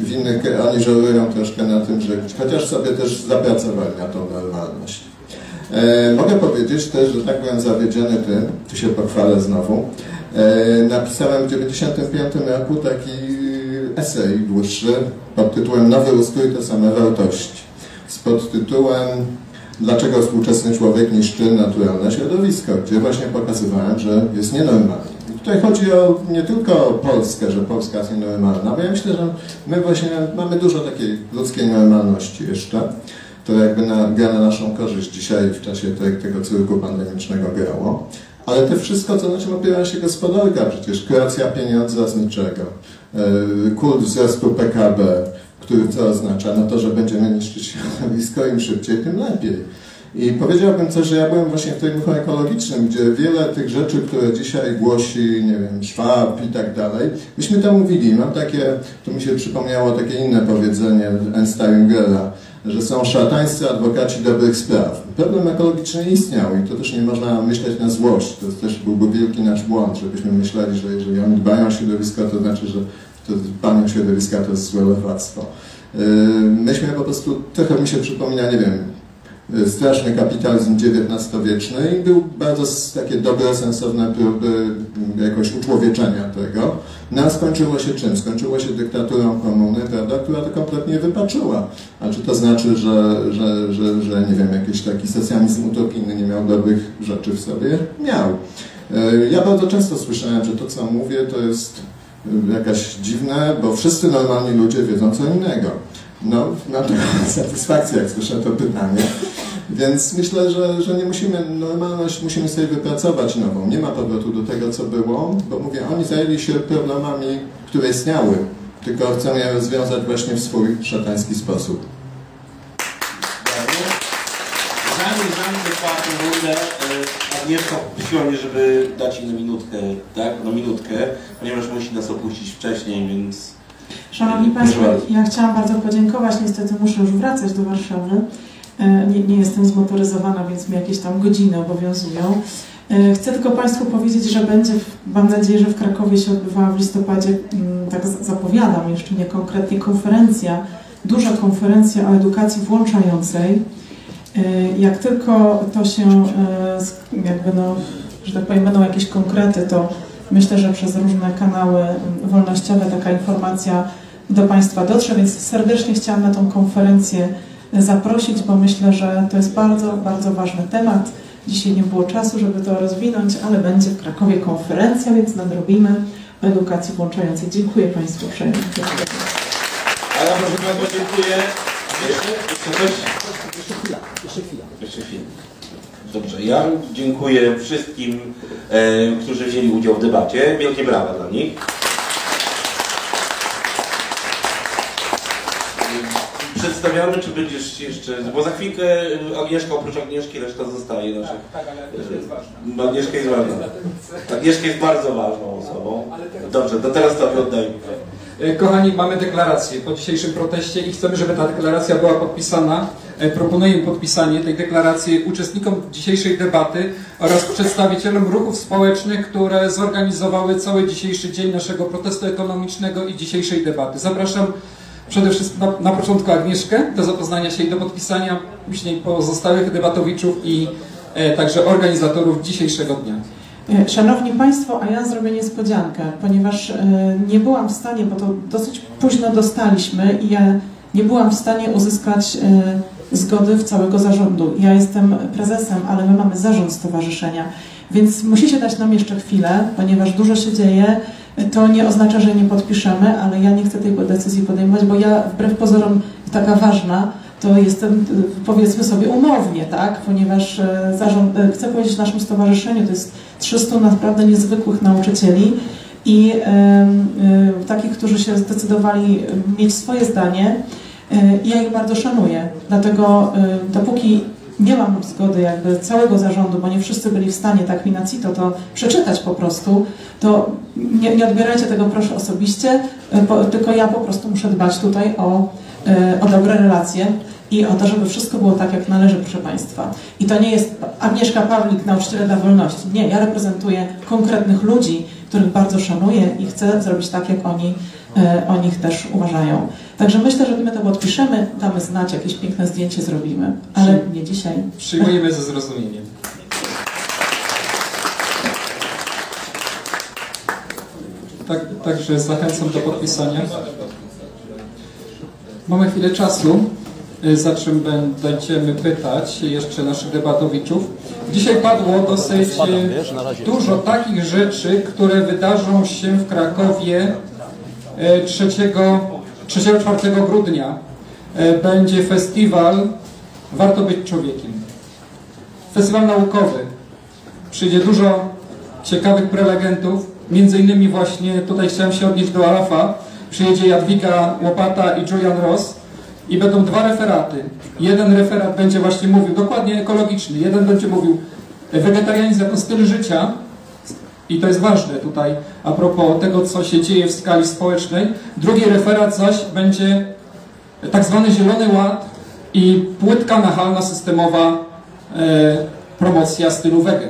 w innych oni żerują troszkę na tym, że chociaż sobie też zapracowali na tą normalność. E, mogę powiedzieć też, że tak byłem zawiedziony tym, tu się pochwalę znowu, e, napisałem w tysiąc dziewięćset dziewięćdziesiątym piątym roku taki esej dłuższy pod tytułem Nowy Ustrój to same wartości, z podtytułem Dlaczego współczesny człowiek niszczy naturalne środowisko, gdzie właśnie pokazywałem, że jest nienormalny. Tutaj chodzi o nie tylko o Polskę, że Polska jest nienormalna, bo ja myślę, że my właśnie mamy dużo takiej ludzkiej normalności jeszcze, to jakby na, gra na naszą korzyść dzisiaj w czasie te, tego cyrku pandemicznego grało, ale to wszystko, co na czym opiera się gospodarka, przecież kreacja pieniądza z niczego, kult wzrostu P K B, który co oznacza? No to, że będziemy niszczyć środowisko, im szybciej, tym lepiej. I powiedziałbym coś, że ja byłem właśnie w tym ruchu ekologicznym, gdzie wiele tych rzeczy, które dzisiaj głosi, nie wiem, Schwab i tak dalej, myśmy to mówili. Mam takie, tu mi się przypomniało takie inne powiedzenie Einsteingera, że są szatańscy adwokaci dobrych spraw. Problem ekologiczny istniał i to też nie można myśleć na złość. To też byłby wielki nasz błąd, żebyśmy myśleli, że jeżeli oni dbają o środowisko, to znaczy, że to dbanie środowiska to jest złe lewactwo. Myśmy po prostu, trochę mi się przypomina, nie wiem, straszny kapitalizm dziewiętnastowieczny i był bardzo takie dobre, sensowne próby jakoś uczłowieczenia tego. No a skończyło się czym? Skończyło się dyktaturą komuny, prawda, która to kompletnie wypaczyła. A czy to znaczy, że, że, że, że nie wiem, jakiś taki socjalizm utopijny nie miał dobrych rzeczy w sobie? Miał. Ja bardzo często słyszałem, że to, co mówię, to jest jakaś dziwne, bo wszyscy normalni ludzie wiedzą co innego. No, mam satysfakcję, jak słyszę to pytanie. Więc myślę, że, że nie musimy, normalność musimy sobie wypracować nową. Nie ma powrotu do tego, co było, bo mówię, oni zajęli się problemami, które istniały, tylko chcą je rozwiązać właśnie w swój szatański sposób. Zanim zamknę czwartą rundę, Agnieszka poprosiła mnie, żeby dać im na minutkę, tak? No minutkę, ponieważ musi nas opuścić wcześniej, więc... Szanowni Państwo, ja chciałam bardzo podziękować, niestety muszę już wracać do Warszawy. Nie, nie jestem zmotoryzowana, więc mi jakieś tam godziny obowiązują. Chcę tylko Państwu powiedzieć, że będzie, mam nadzieję, że w Krakowie się odbywała w listopadzie, tak zapowiadam jeszcze nie konkretnie, konferencja, duża konferencja o edukacji włączającej. Jak tylko to się, jakby no, że tak powiem, będą jakieś konkrety, to myślę, że przez różne kanały wolnościowe taka informacja do Państwa dotrze, więc serdecznie chciałam na tą konferencję zaprosić, bo myślę, że to jest bardzo, bardzo ważny temat. Dzisiaj nie było czasu, żeby to rozwinąć, ale będzie w Krakowie konferencja, więc nadrobimy o edukacji włączającej. Dziękuję Państwu uprzejmie. A ja proszę bardzo dziękuję. Jeszcze, jeszcze coś? Jeszcze chwila. Jeszcze chwila. Jeszcze chwila. Dobrze, ja dziękuję wszystkim, e, którzy wzięli udział w debacie. Wielkie brawa dla nich. Przedstawiamy, czy będziesz jeszcze... Bo za chwilkę Agnieszka, oprócz Agnieszki, reszta zostaje. Znaczy, tak, tak, ale Agnieszka jest ważna. Agnieszka jest ważna. Agnieszka jest bardzo ważną osobą. Dobrze, to teraz to oddajmy. Kochani, mamy deklarację po dzisiejszym proteście i chcemy, żeby ta deklaracja była podpisana. Proponuję podpisanie tej deklaracji uczestnikom dzisiejszej debaty oraz przedstawicielom ruchów społecznych, które zorganizowały cały dzisiejszy dzień naszego protestu ekonomicznego i dzisiejszej debaty. Zapraszam przede wszystkim na, na początku Agnieszkę do zapoznania się i do podpisania, później pozostałych debatowiczów i e, także organizatorów dzisiejszego dnia. Szanowni Państwo, a ja zrobię niespodziankę, ponieważ e, nie byłam w stanie, bo to dosyć późno dostaliśmy i ja nie byłam w stanie uzyskać e, zgody w całego zarządu. Ja jestem prezesem, ale my mamy zarząd stowarzyszenia, więc musicie dać nam jeszcze chwilę, ponieważ dużo się dzieje. To nie oznacza, że nie podpiszemy, ale ja nie chcę tej decyzji podejmować, bo ja wbrew pozorom taka ważna, to jestem, powiedzmy sobie, umownie, tak? Ponieważ zarząd, chcę powiedzieć w naszym stowarzyszeniu, to jest trzystu naprawdę niezwykłych nauczycieli i e, e, takich, którzy się zdecydowali mieć swoje zdanie, e, ja ich bardzo szanuję. Dlatego e, dopóki nie mam zgody jakby całego zarządu, bo nie wszyscy byli w stanie tak mi na cito to przeczytać po prostu, to nie, nie odbierajcie tego proszę osobiście, bo, tylko ja po prostu muszę dbać tutaj o, o dobre relacje i o to, żeby wszystko było tak, jak należy, proszę Państwa. I to nie jest Agnieszka Pawlik, nauczyciele dla wolności. Nie, ja reprezentuję konkretnych ludzi, których bardzo szanuję i chcę zrobić tak, jak oni o nich też uważają. Także myślę, że my to podpiszemy, damy znać, jakieś piękne zdjęcie zrobimy, ale nie dzisiaj. Przyjmujemy ze zrozumieniem. Tak, także zachęcam do podpisania. Mamy chwilę czasu, za czym będziemy pytać jeszcze naszych debatowiczów. Dzisiaj padło dosyć dużo takich rzeczy, które wydarzą się w Krakowie trzeciego, czwartego grudnia. Będzie festiwal Warto być człowiekiem. Festiwal naukowy. Przyjdzie dużo ciekawych prelegentów. Między innymi właśnie tutaj chciałem się odnieść do Arafa. Przyjedzie Jadwiga Łopata i Julian Ross i będą dwa referaty. Jeden referat będzie właśnie mówił, dokładnie ekologiczny, jeden będzie mówił wegetarianizm jako styl życia. I to jest ważne tutaj, a propos tego, co się dzieje w skali społecznej. Drugi referat zaś będzie tak zwany Zielony Ład i płytka, nachalna, systemowa e, promocja stylu wege.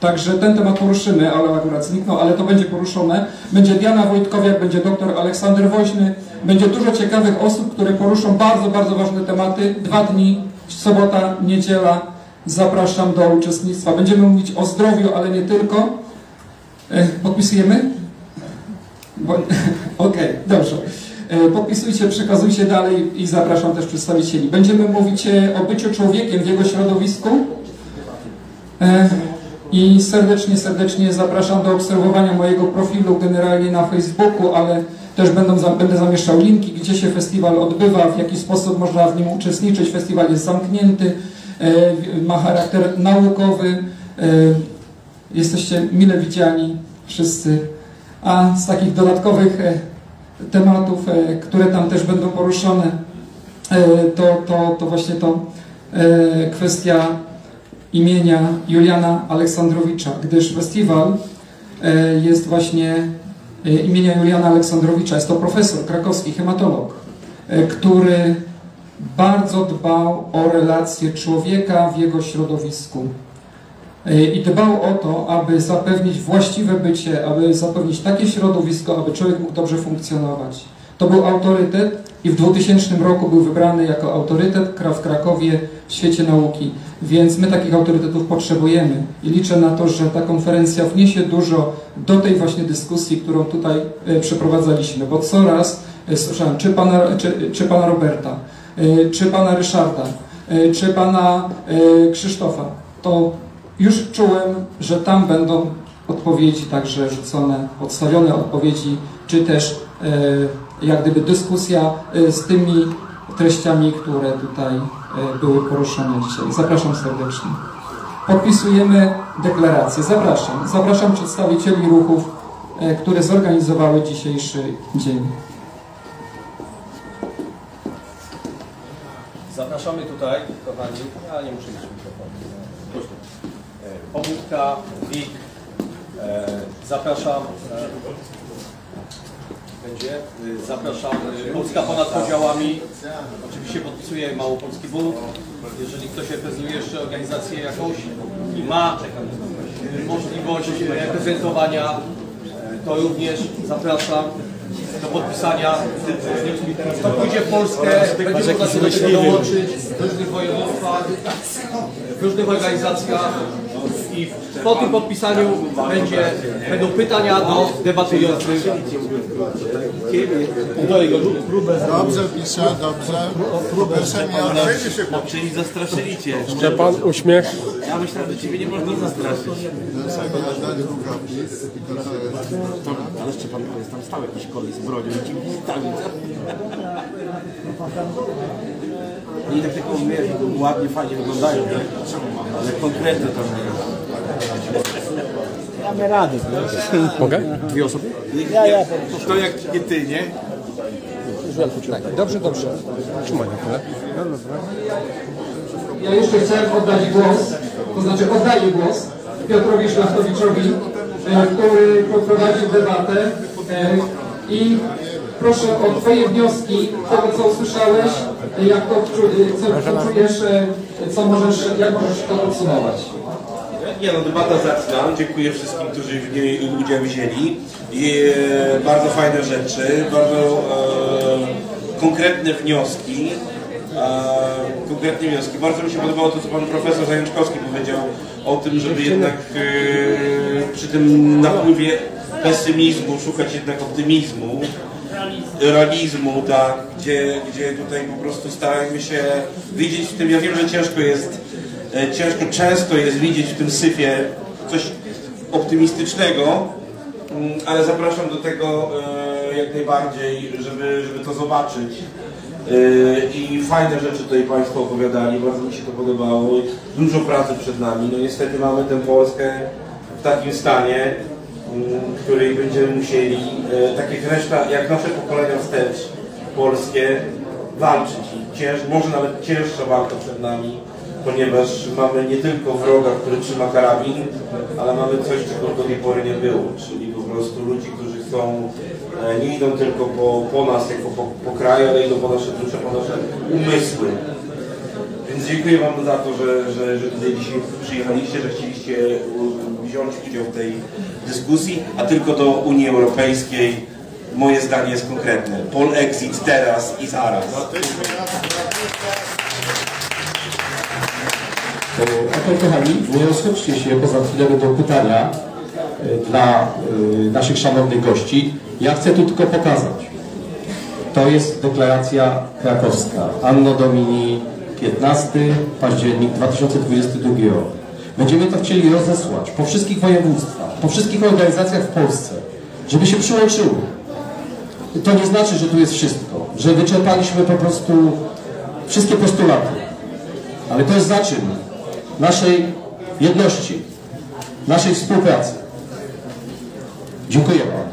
Także ten temat poruszymy, ale akurat zniknął, ale to będzie poruszone. Będzie Diana Wojtkowiak, będzie doktor Aleksander Woźny, będzie dużo ciekawych osób, które poruszą bardzo, bardzo ważne tematy. Dwa dni, sobota, niedziela, zapraszam do uczestnictwa. Będziemy mówić o zdrowiu, ale nie tylko. Podpisujemy? Okej, dobrze. Podpisujcie, przekazujcie dalej i zapraszam też przedstawicieli. Będziemy mówić o byciu człowiekiem w jego środowisku. I serdecznie, serdecznie zapraszam do obserwowania mojego profilu generalnie na Facebooku, ale też będą, będę zamieszczał linki, gdzie się festiwal odbywa, w jaki sposób można w nim uczestniczyć. Festiwal jest zamknięty, ma charakter naukowy, jesteście mile widziani wszyscy. A z takich dodatkowych tematów, które tam też będą poruszone, to, to, to właśnie to kwestia imienia Juliana Aleksandrowicza, gdyż festiwal jest właśnie imienia Juliana Aleksandrowicza. Jest to profesor krakowski, hematolog, który bardzo dbał o relacje człowieka w jego środowisku i dbał o to, aby zapewnić właściwe bycie, aby zapewnić takie środowisko, aby człowiek mógł dobrze funkcjonować. To był autorytet i w dwutysięcznym roku był wybrany jako autorytet w Krakowie w świecie nauki, więc my takich autorytetów potrzebujemy i liczę na to, że ta konferencja wniesie dużo do tej właśnie dyskusji, którą tutaj przeprowadzaliśmy, bo coraz słyszałem, czy pana, czy, czy pana Roberta, czy pana Ryszarda, czy pana Krzysztofa, to już czułem, że tam będą odpowiedzi także rzucone, podstawione odpowiedzi, czy też jak gdyby dyskusja z tymi treściami, które tutaj były poruszone dzisiaj. Zapraszam serdecznie. Podpisujemy deklarację. Zapraszam. Zapraszam przedstawicieli ruchów, które zorganizowały dzisiejszy dzień. Zapraszamy tutaj, kochani, ale nie muszę mieć mikrofonu. Pobudka, W I K. Zapraszam. Będzie. Zapraszam. Polska ponad podziałami. Oczywiście podpisuje Małopolski Bóg. Jeżeli ktoś reprezentuje jeszcze organizację jakąś i ma możliwość reprezentowania, to również zapraszam do podpisania. To pójdzie w Polskę, będzie można się dołączyć w różnych województwach, w różnych organizacjach. I po tym podpisaniu będzie, będą pytania do debatujących. Dobrze pisze, dobrze. Proszę mnie. Czyli zastraszyli cię. Szczepan, uśmiech. Ja myślałem, że ciebie nie można zastraszyć. Ale Szczepan jest tam stał jakiś kolej z bronią i ci i tak tylko mówię, że ładnie, fajnie wyglądają, ale konkretne to nie. Mamy radę. Mogę? Dwie osoby? Ja, ja. To jak nie ty, nie? Tak, dobrze, dobrze. Trzymaj na chwilę. Ja jeszcze chciałem oddać głos, to znaczy oddaję głos Piotrowi Szlachtowiczowi, który poprowadził debatę i proszę o twoje wnioski, tego co usłyszałeś, jak to co, co czujesz, co możesz, jak możesz to podsumować. Nie no, debata zacna. Dziękuję wszystkim, którzy w niej udział wzięli. I, e, bardzo fajne rzeczy, bardzo e, konkretne wnioski. E, konkretne wnioski. Bardzo mi się podobało to, co pan profesor Zajączkowski powiedział o tym, żeby jednak e, przy tym napływie pesymizmu szukać jednak optymizmu. Realizmu, tak, gdzie, gdzie tutaj po prostu starajmy się widzieć w tym, ja wiem, że ciężko jest, ciężko często jest widzieć w tym syfie coś optymistycznego, ale zapraszam do tego jak najbardziej, żeby, żeby to zobaczyć i fajne rzeczy tutaj Państwo opowiadali, bardzo mi się to podobało, dużo pracy przed nami, no niestety mamy tę Polskę w takim stanie, w której będziemy musieli, e, tak jak reszta, jak nasze pokolenia wstecz polskie, walczyć. Cięż, może nawet cięższa walka przed nami, ponieważ mamy nie tylko wroga, który trzyma karabin, ale mamy coś, czego do tej pory nie było, czyli po prostu ludzi, którzy chcą, e, nie idą tylko po, po nas, jako po, po kraju, ale idą po nasze dusze, po nasze umysły. Więc dziękuję Wam za to, że, że, że tutaj dzisiaj przyjechaliście, że chcieliście wziąć udział w tej dyskusji, a tylko do Unii Europejskiej moje zdanie jest konkretne. Polexit teraz i zaraz. Tak, kochani, nie rozchodźcie się, bo za chwilę do pytania dla naszych szanownych gości. Ja chcę tu tylko pokazać. To jest deklaracja krakowska. Anno Domini piętnastego październik dwa tysiące dwudziestego drugiego. Będziemy to chcieli rozesłać po wszystkich województwach, po wszystkich organizacjach w Polsce, żeby się przyłączyły. To nie znaczy, że tu jest wszystko, że wyczerpaliśmy po prostu wszystkie postulaty. Ale to jest zaczyn naszej jedności, naszej współpracy. Dziękuję Wam.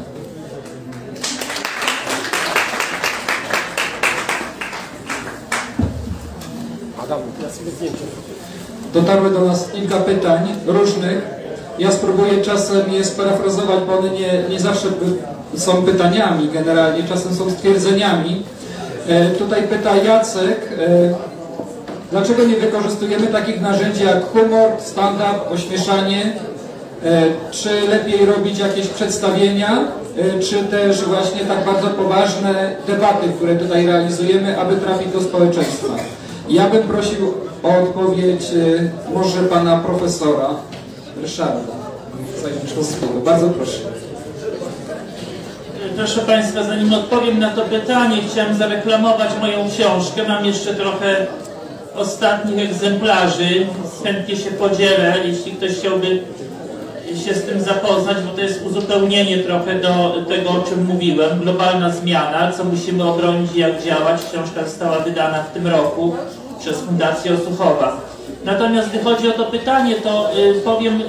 Dotarły do nas kilka pytań różnych. Ja spróbuję czasem je sparafrazować, bo one nie, nie zawsze są pytaniami generalnie, czasem są stwierdzeniami. E, tutaj pyta Jacek, e, dlaczego nie wykorzystujemy takich narzędzi jak humor, stand-up, ośmieszanie? E, czy lepiej robić jakieś przedstawienia, e, czy też właśnie tak bardzo poważne debaty, które tutaj realizujemy, aby trafić do społeczeństwa? Ja bym prosił o odpowiedź może pana profesora Ryszarda Zajęczkowskiego. Bardzo proszę. Proszę Państwa, zanim odpowiem na to pytanie, chciałem zareklamować moją książkę. Mam jeszcze trochę ostatnich egzemplarzy. Chętnie się podzielę, jeśli ktoś chciałby się z tym zapoznać, bo to jest uzupełnienie trochę do tego, o czym mówiłem. Globalna zmiana, co musimy obronić i jak działać. Książka została wydana w tym roku przez Fundację Osuchowa. Natomiast gdy chodzi o to pytanie, to y, powiem y,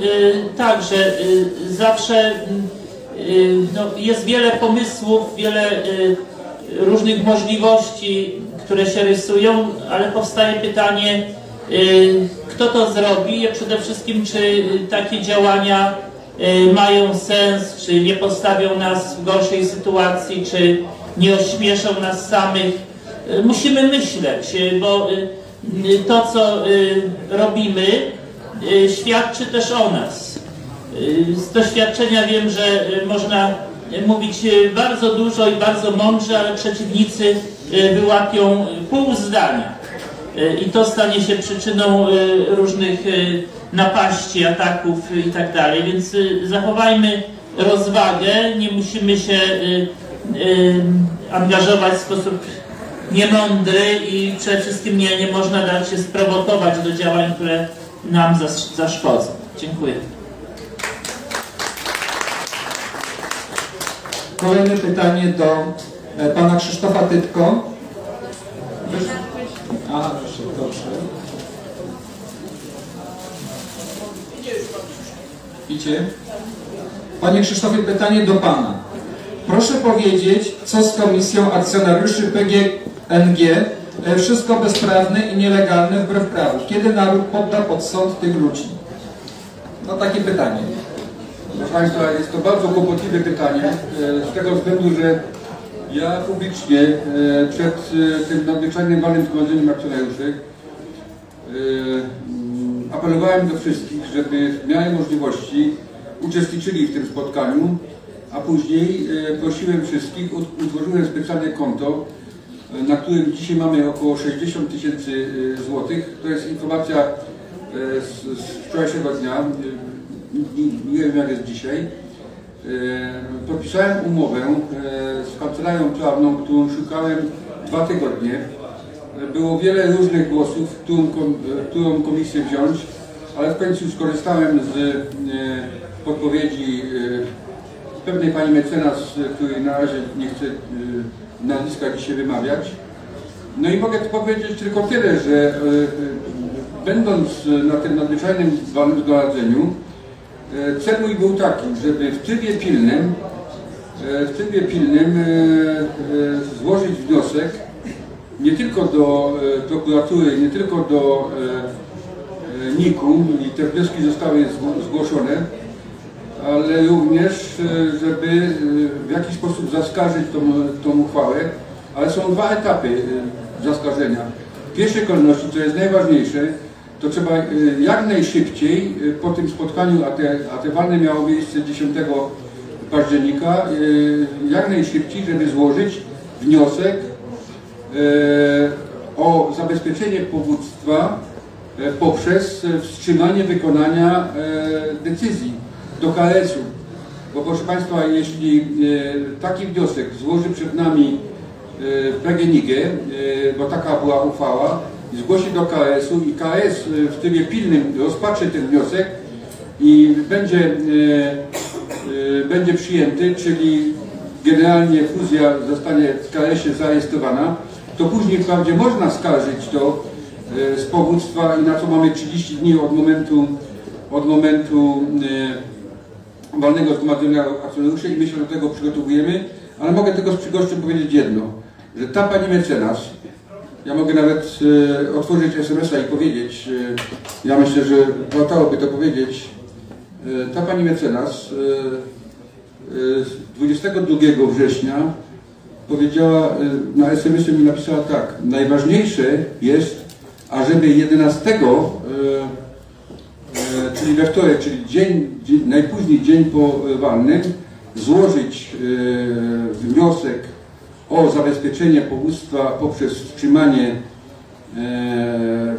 tak, że y, zawsze y, no, jest wiele pomysłów, wiele y, różnych możliwości, które się rysują, ale powstaje pytanie, y, kto to zrobi, a przede wszystkim, czy takie działania y, mają sens, czy nie postawią nas w gorszej sytuacji, czy nie ośmieszą nas samych. Musimy myśleć, bo to, co robimy, świadczy też o nas. Z doświadczenia wiem, że można mówić bardzo dużo i bardzo mądrze, ale przeciwnicy wyłapią pół zdania. I to stanie się przyczyną różnych napaści, ataków i tak dalej. Więc zachowajmy rozwagę, nie musimy się angażować w sposób niemądry i przede wszystkim nie, nie można dać się sprowokować do działań, które nam zasz, zaszkodzą. Dziękuję. Kolejne pytanie do e, pana Krzysztofa Tytko. A, proszę, proszę. Idzie? Panie Krzysztofie, pytanie do pana. Proszę powiedzieć, co z komisją akcjonariuszy P G N G, wszystko bezprawne i nielegalne wbrew prawu. Kiedy naród podda pod sąd tych ludzi? No takie pytanie. Proszę Państwa, jest to bardzo kłopotliwe pytanie, z tego względu, że ja publicznie przed tym nadzwyczajnym walnym zgromadzeniem akcjonariuszy apelowałem do wszystkich, żeby w miarę możliwości uczestniczyli w tym spotkaniu, a później prosiłem wszystkich, utworzyłem specjalne konto, na którym dzisiaj mamy około sześćdziesiąt tysięcy złotych. To jest informacja z, z wczorajszego dnia, nie wiem jak jest dzisiaj. Podpisałem umowę z kancelarią prawną, którą szukałem dwa tygodnie. Było wiele różnych głosów, którą, którą komisję wziąć, ale w końcu skorzystałem z podpowiedzi pewnej pani mecenas, której na razie nie chcę nazwiska dzisiaj wymawiać. No i mogę powiedzieć tylko tyle, że będąc na tym nadzwyczajnym walnym zgromadzeniu, cel mój był taki, żeby w trybie pilnym, w trybie pilnym złożyć wniosek nie tylko do prokuratury, nie tylko do niku, i te wnioski zostały zgłoszone, ale również, żeby w jakiś sposób zaskarżyć tą, tą uchwałę, ale są dwa etapy zaskarżenia. W pierwszej kolejności, co jest najważniejsze, to trzeba jak najszybciej po tym spotkaniu, a te, a te walne miało miejsce dziesiątego października, jak najszybciej, żeby złożyć wniosek o zabezpieczenie powództwa poprzez wstrzymanie wykonania decyzji do K S U, bo proszę Państwa, jeśli taki wniosek złoży przed nami P G N I G, bo taka była uchwała, i zgłosi do K S u i K S w trybie pilnym rozpatrzy ten wniosek i będzie, e, e, będzie przyjęty, czyli generalnie fuzja zostanie w K S ie zarejestrowana, to później wprawdzie można skarżyć to e, z powództwa i na co mamy trzydzieści dni od momentu, od momentu e, walnego zgromadzenia akcjonariuszy i my się do tego przygotowujemy, ale mogę tylko z przygością powiedzieć jedno, że ta pani mecenas, ja mogę nawet e, otworzyć es em es a i powiedzieć, e, ja myślę, że warto by to powiedzieć, e, ta pani mecenas e, e, dwudziestego drugiego września powiedziała, e, na es em es ie mi napisała tak, najważniejsze jest, ażeby jedenastego, e, e, czyli we wtorek, czyli dzień, dzień, najpóźniej dzień po walnym, złożyć e, wniosek o zabezpieczenie powództwa poprzez wstrzymanie, e,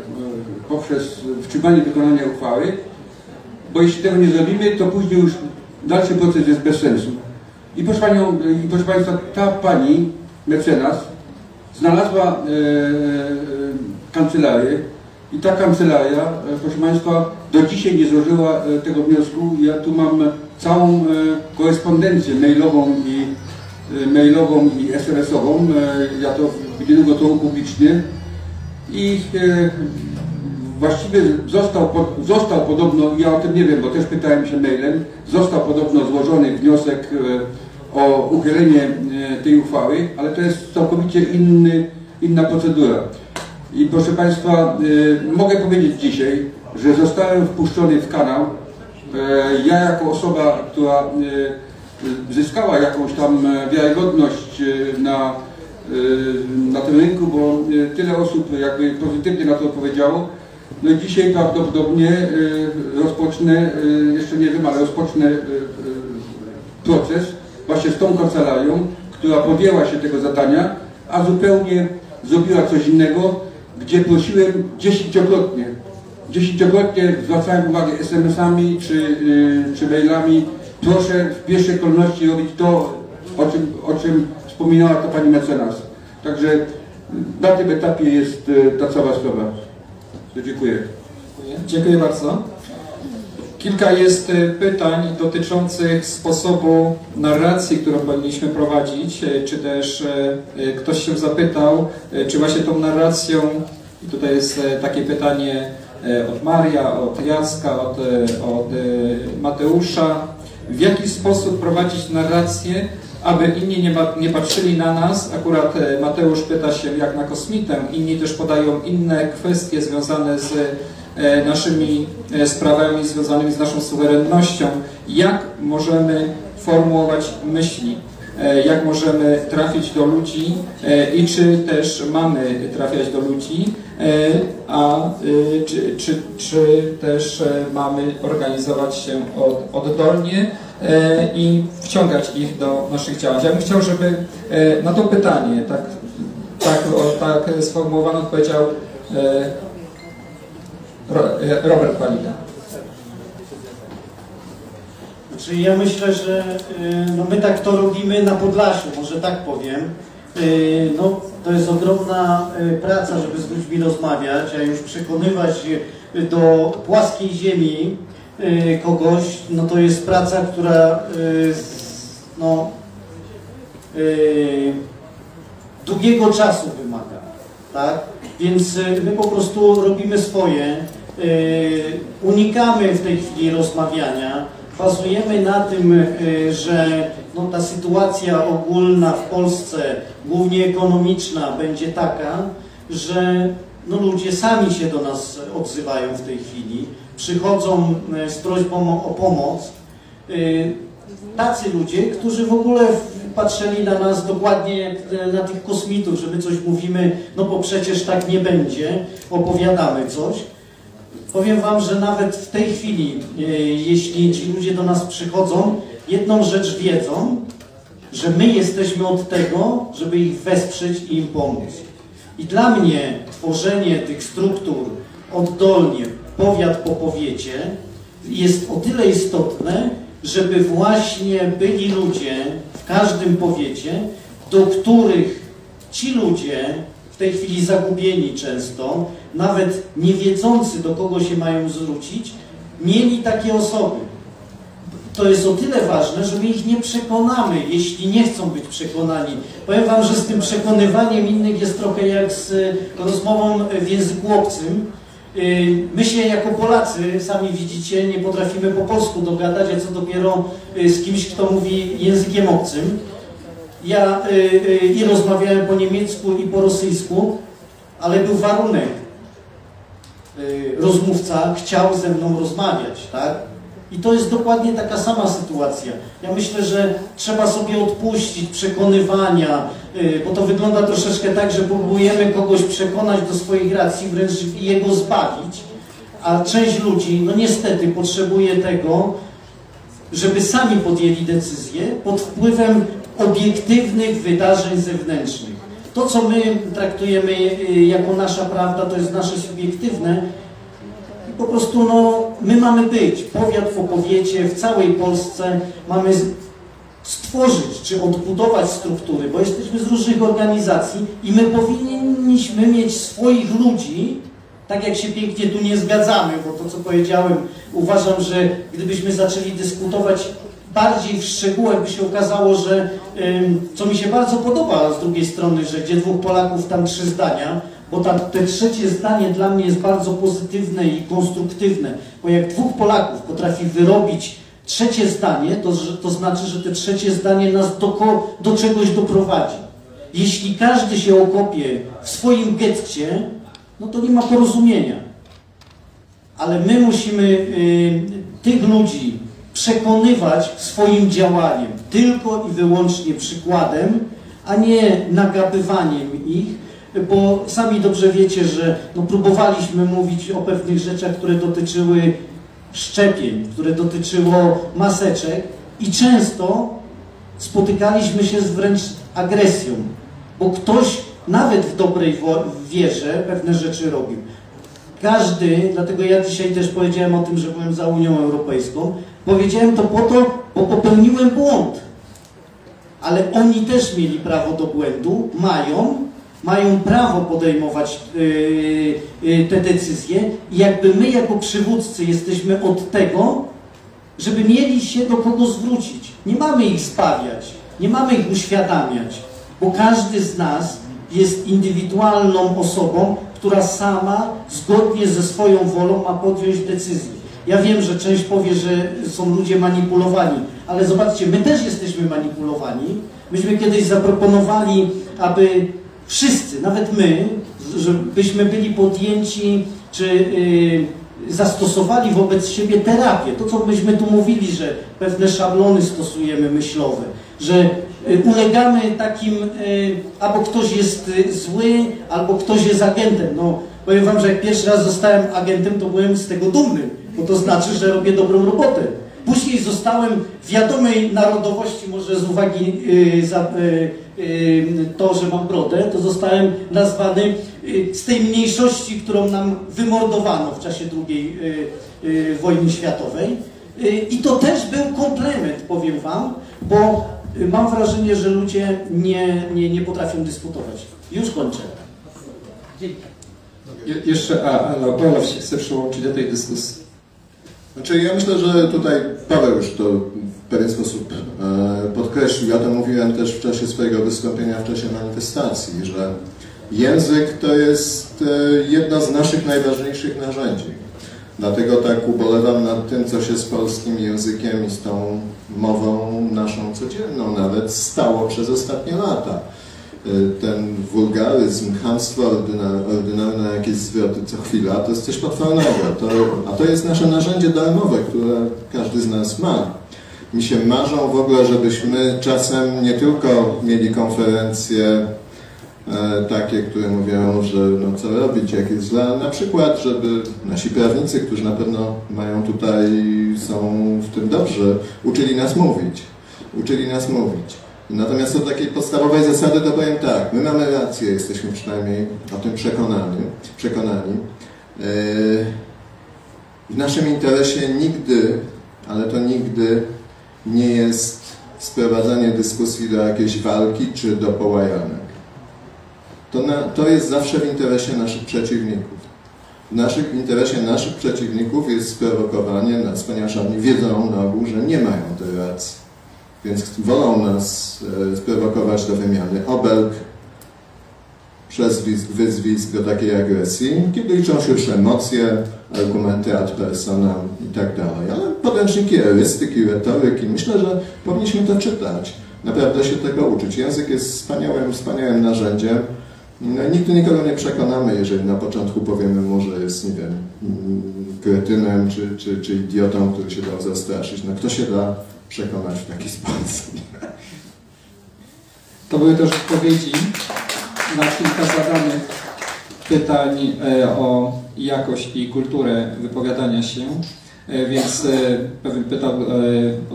poprzez wstrzymanie wykonania uchwały, bo jeśli tego nie zrobimy, to później już dalszy proces jest bez sensu. I proszę, panią, i proszę Państwa, ta pani mecenas znalazła e, kancelarię i ta kancelaria, proszę Państwa, do dzisiaj nie złożyła tego wniosku. Ja tu mam całą korespondencję mailową i mailową i es em es ową, ja to niedługo to upublicznię i właściwie został, został podobno, ja o tym nie wiem, bo też pytałem się mailem, został podobno złożony wniosek o uchylenie tej uchwały, ale to jest całkowicie inny, inna procedura. I proszę Państwa, mogę powiedzieć dzisiaj, że zostałem wpuszczony w kanał, ja jako osoba, która zyskała jakąś tam wiarygodność na, na tym rynku, bo tyle osób jakby pozytywnie na to odpowiedziało. No i dzisiaj prawdopodobnie rozpocznę, jeszcze nie wiem, ale rozpocznę proces właśnie z tą kancelarią, która podjęła się tego zadania, a zupełnie zrobiła coś innego, gdzie prosiłem dziesięciokrotnie, dziesięciokrotnie zwracałem uwagę es em es ami czy, czy mailami, proszę w pierwszej kolejności robić to, o czym, o czym wspominała to pani mecenas. Także na tym etapie jest ta cała sprawa. Dziękuję. Dziękuję. Dziękuję bardzo. Kilka jest pytań dotyczących sposobu narracji, którą powinniśmy prowadzić, czy też ktoś się zapytał, czy właśnie tą narracją, i tutaj jest takie pytanie od Maria, od Jacka, od, od Mateusza, w jaki sposób prowadzić narrację, aby inni nie, nie patrzyli na nas. Akurat Mateusz pyta się jak na kosmitę, inni też podają inne kwestie związane z e, naszymi e, sprawami, związanymi z naszą suwerennością. Jak możemy formułować myśli, e, jak możemy trafić do ludzi e, i czy też mamy trafiać do ludzi, e, a e, czy, czy, czy też e, mamy organizować się od, oddolnie, i wciągać ich do naszych działań. Ja bym chciał, żeby na to pytanie, tak, tak, tak sformułowane odpowiedział Robert Palina. Znaczy ja myślę, że no my tak to robimy na Podlasiu, może tak powiem. No, to jest ogromna praca, żeby z ludźmi rozmawiać, a już przekonywać do płaskiej ziemi kogoś, no to jest praca, która no, długiego czasu wymaga, tak? Więc my po prostu robimy swoje, unikamy w tej chwili rozmawiania, bazujemy na tym, że no, ta sytuacja ogólna w Polsce, głównie ekonomiczna, będzie taka, że no, ludzie sami się do nas odzywają w tej chwili. Przychodzą z prośbą o pomoc tacy ludzie, którzy w ogóle patrzyli na nas dokładnie jak na tych kosmitów, że my coś mówimy, no bo przecież tak nie będzie, opowiadamy coś. Powiem Wam, że nawet w tej chwili, jeśli ci ludzie do nas przychodzą, jedną rzecz wiedzą, że my jesteśmy od tego, żeby ich wesprzeć i im pomóc. I dla mnie tworzenie tych struktur oddolnie, powiat po powiecie, jest o tyle istotne, żeby właśnie byli ludzie w każdym powiecie, do których ci ludzie w tej chwili zagubieni często, nawet nie wiedzący, do kogo się mają zwrócić, mieli takie osoby. To jest o tyle ważne, że my ich nie przekonamy, jeśli nie chcą być przekonani. Powiem wam, że z tym przekonywaniem innych jest trochę jak z rozmową w języku obcym. My się jako Polacy, sami widzicie, nie potrafimy po polsku dogadać, a co dopiero z kimś, kto mówi językiem obcym. Ja i rozmawiałem po niemiecku, i po rosyjsku, ale był warunek. Rozmówca chciał ze mną rozmawiać, tak? I to jest dokładnie taka sama sytuacja. Ja myślę, że trzeba sobie odpuścić przekonywania, bo to wygląda troszeczkę tak, że próbujemy kogoś przekonać do swoich racji, wręcz jego zbawić, a część ludzi, no niestety, potrzebuje tego, żeby sami podjęli decyzję pod wpływem obiektywnych wydarzeń zewnętrznych. To, co my traktujemy jako nasza prawda, to jest nasze subiektywne. Po prostu no, my mamy być, powiat w powiecie, w całej Polsce mamy stworzyć czy odbudować struktury, bo jesteśmy z różnych organizacji i my powinniśmy mieć swoich ludzi, tak jak się pięknie tu nie zgadzamy, bo to, co powiedziałem, uważam, że gdybyśmy zaczęli dyskutować bardziej w szczegółach, by się okazało, że, co mi się bardzo podoba z drugiej strony, że gdzie dwóch Polaków, tam trzy zdania, bo tam te trzecie zdanie dla mnie jest bardzo pozytywne i konstruktywne, bo jak dwóch Polaków potrafi wyrobić trzecie zdanie, to, to znaczy, że te trzecie zdanie nas do, do czegoś doprowadzi. Jeśli każdy się okopie w swoim getcie, no to nie ma porozumienia. Ale my musimy y, tych ludzi przekonywać swoim działaniem, tylko i wyłącznie przykładem, a nie nagabywaniem ich, bo sami dobrze wiecie, że no, próbowaliśmy mówić o pewnych rzeczach, które dotyczyły szczepień, które dotyczyło maseczek i często spotykaliśmy się z wręcz agresją, bo ktoś nawet w dobrej wierze pewne rzeczy robił. Każdy, dlatego ja dzisiaj też powiedziałem o tym, że byłem za Unią Europejską, powiedziałem to po to, bo popełniłem błąd, ale oni też mieli prawo do błędu, mają, mają prawo podejmować yy, yy, te decyzje i jakby my jako przywódcy jesteśmy od tego, żeby mieli się do kogo zwrócić. Nie mamy ich spawiać, nie mamy ich uświadamiać, bo każdy z nas jest indywidualną osobą, która sama zgodnie ze swoją wolą ma podjąć decyzję. Ja wiem, że część powie, że są ludzie manipulowani, ale zobaczcie, my też jesteśmy manipulowani. Myśmy kiedyś zaproponowali, aby wszyscy, nawet my, żebyśmy byli podjęci, czy yy, zastosowali wobec siebie terapię. To, co myśmy tu mówili, że pewne szablony stosujemy myślowe, że yy, ulegamy takim, yy, albo ktoś jest yy, zły, albo ktoś jest agentem. No, powiem wam, że jak pierwszy raz zostałem agentem, to byłem z tego dumny, bo to znaczy, że robię dobrą robotę. Później zostałem wiadomej narodowości, może z uwagi yy, za, yy, yy, to, że mam brodę, to zostałem nazwany yy, z tej mniejszości, którą nam wymordowano w czasie drugiej yy, yy, wojny światowej. Yy, I to też był komplement, powiem wam, bo yy, mam wrażenie, że ludzie nie, nie, nie potrafią dyskutować. Już kończę. Dzięki. Je, jeszcze Olaf się chce przyłączyć do tej dyskusji. Znaczy, ja myślę, że tutaj Paweł już to w pewien sposób podkreślił. Ja to mówiłem też w czasie swojego wystąpienia, w czasie manifestacji, że język to jest jedno z naszych najważniejszych narzędzi. Dlatego tak ubolewam nad tym, co się z polskim językiem i z tą mową naszą codzienną nawet stało przez ostatnie lata. Ten wulgaryzm, chamstwo, ordynarne jakieś zwroty co chwila, to jest coś potwornego. To, a to jest nasze narzędzie darmowe, które każdy z nas ma. Mi się marzą w ogóle, żebyśmy czasem nie tylko mieli konferencje e, takie, które mówią, że no co robić, jak jest źle, na przykład, żeby nasi prawnicy, którzy na pewno mają tutaj, są w tym dobrze, uczyli nas mówić. Uczyli nas mówić. Natomiast od takiej podstawowej zasady to powiem tak, my mamy rację, jesteśmy przynajmniej o tym przekonani. przekonani. Yy, w naszym interesie nigdy, ale to nigdy nie jest sprowadzanie dyskusji do jakiejś walki czy do połajanek. to, na, to jest zawsze w interesie naszych przeciwników. W naszych, interesie naszych przeciwników jest sprowokowanie nas, ponieważ oni wiedzą na ogół, że nie mają tej racji. Więc wolą nas e, sprowokować do wymiany obelg, przezwisk, wyzwisk do takiej agresji, kiedy liczą się już emocje, argumenty ad personam i tak dalej. Ale podręczniki erystyki, retoryki, myślę, że powinniśmy to czytać. Naprawdę się tego uczyć. Język jest wspaniałym, wspaniałym narzędziem. No, nigdy nikogo nie przekonamy, jeżeli na początku powiemy mu, że jest, nie wiem, kretynem czy, czy, czy idiotą, który się dał zastraszyć. No, kto się da przekonać w taki sposób? To były też odpowiedzi na kilka zadanych pytań o jakość i kulturę wypowiadania się. Więc pewien pytał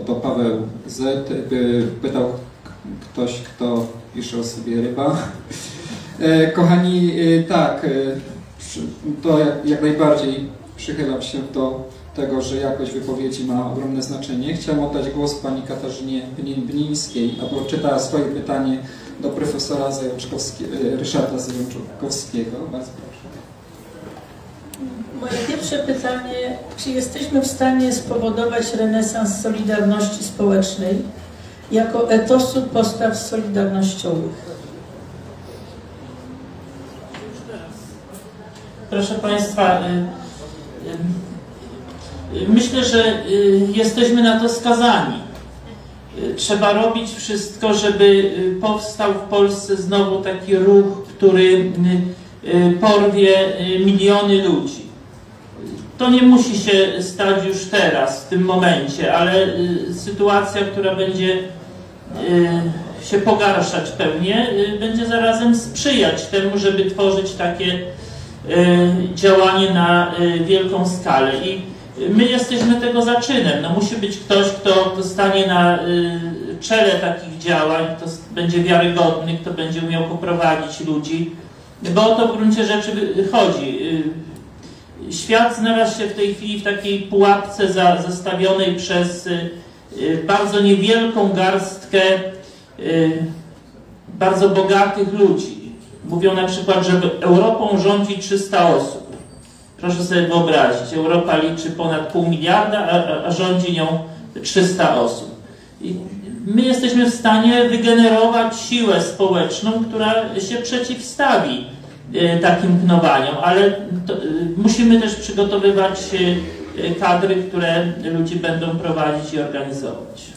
o to Paweł Z. Pytał ktoś, kto pisze o sobie ryba. Kochani, tak, to jak najbardziej przychylam się do tego, że jakość wypowiedzi ma ogromne znaczenie. Chciałem oddać głos pani Katarzynie Pnińskiej, a przeczytała swoje pytanie do profesora Ryszarda Zajączkowskiego. Bardzo proszę. Moje pierwsze pytanie, czy jesteśmy w stanie spowodować renesans solidarności społecznej jako etosu postaw solidarnościowych? Proszę Państwa, myślę, że jesteśmy na to skazani. Trzeba robić wszystko, żeby powstał w Polsce znowu taki ruch, który porwie miliony ludzi. To nie musi się stać już teraz, w tym momencie, ale sytuacja, która będzie się pogarszać pewnie, będzie zarazem sprzyjać temu, żeby tworzyć takie działanie na wielką skalę. I my jesteśmy tego zaczynem. No, musi być ktoś, kto stanie na czele takich działań, kto będzie wiarygodny, kto będzie umiał poprowadzić ludzi, bo o to w gruncie rzeczy chodzi. Świat znalazł się w tej chwili w takiej pułapce za, zastawionej przez bardzo niewielką garstkę bardzo bogatych ludzi. Mówią na przykład, że Europą rządzi trzysta osób. Proszę sobie wyobrazić, Europa liczy ponad pół miliarda, a, a rządzi nią trzysta osób. I my jesteśmy w stanie wygenerować siłę społeczną, która się przeciwstawi takim knowaniom, ale to, musimy też przygotowywać kadry, które ludzi będą prowadzić i organizować.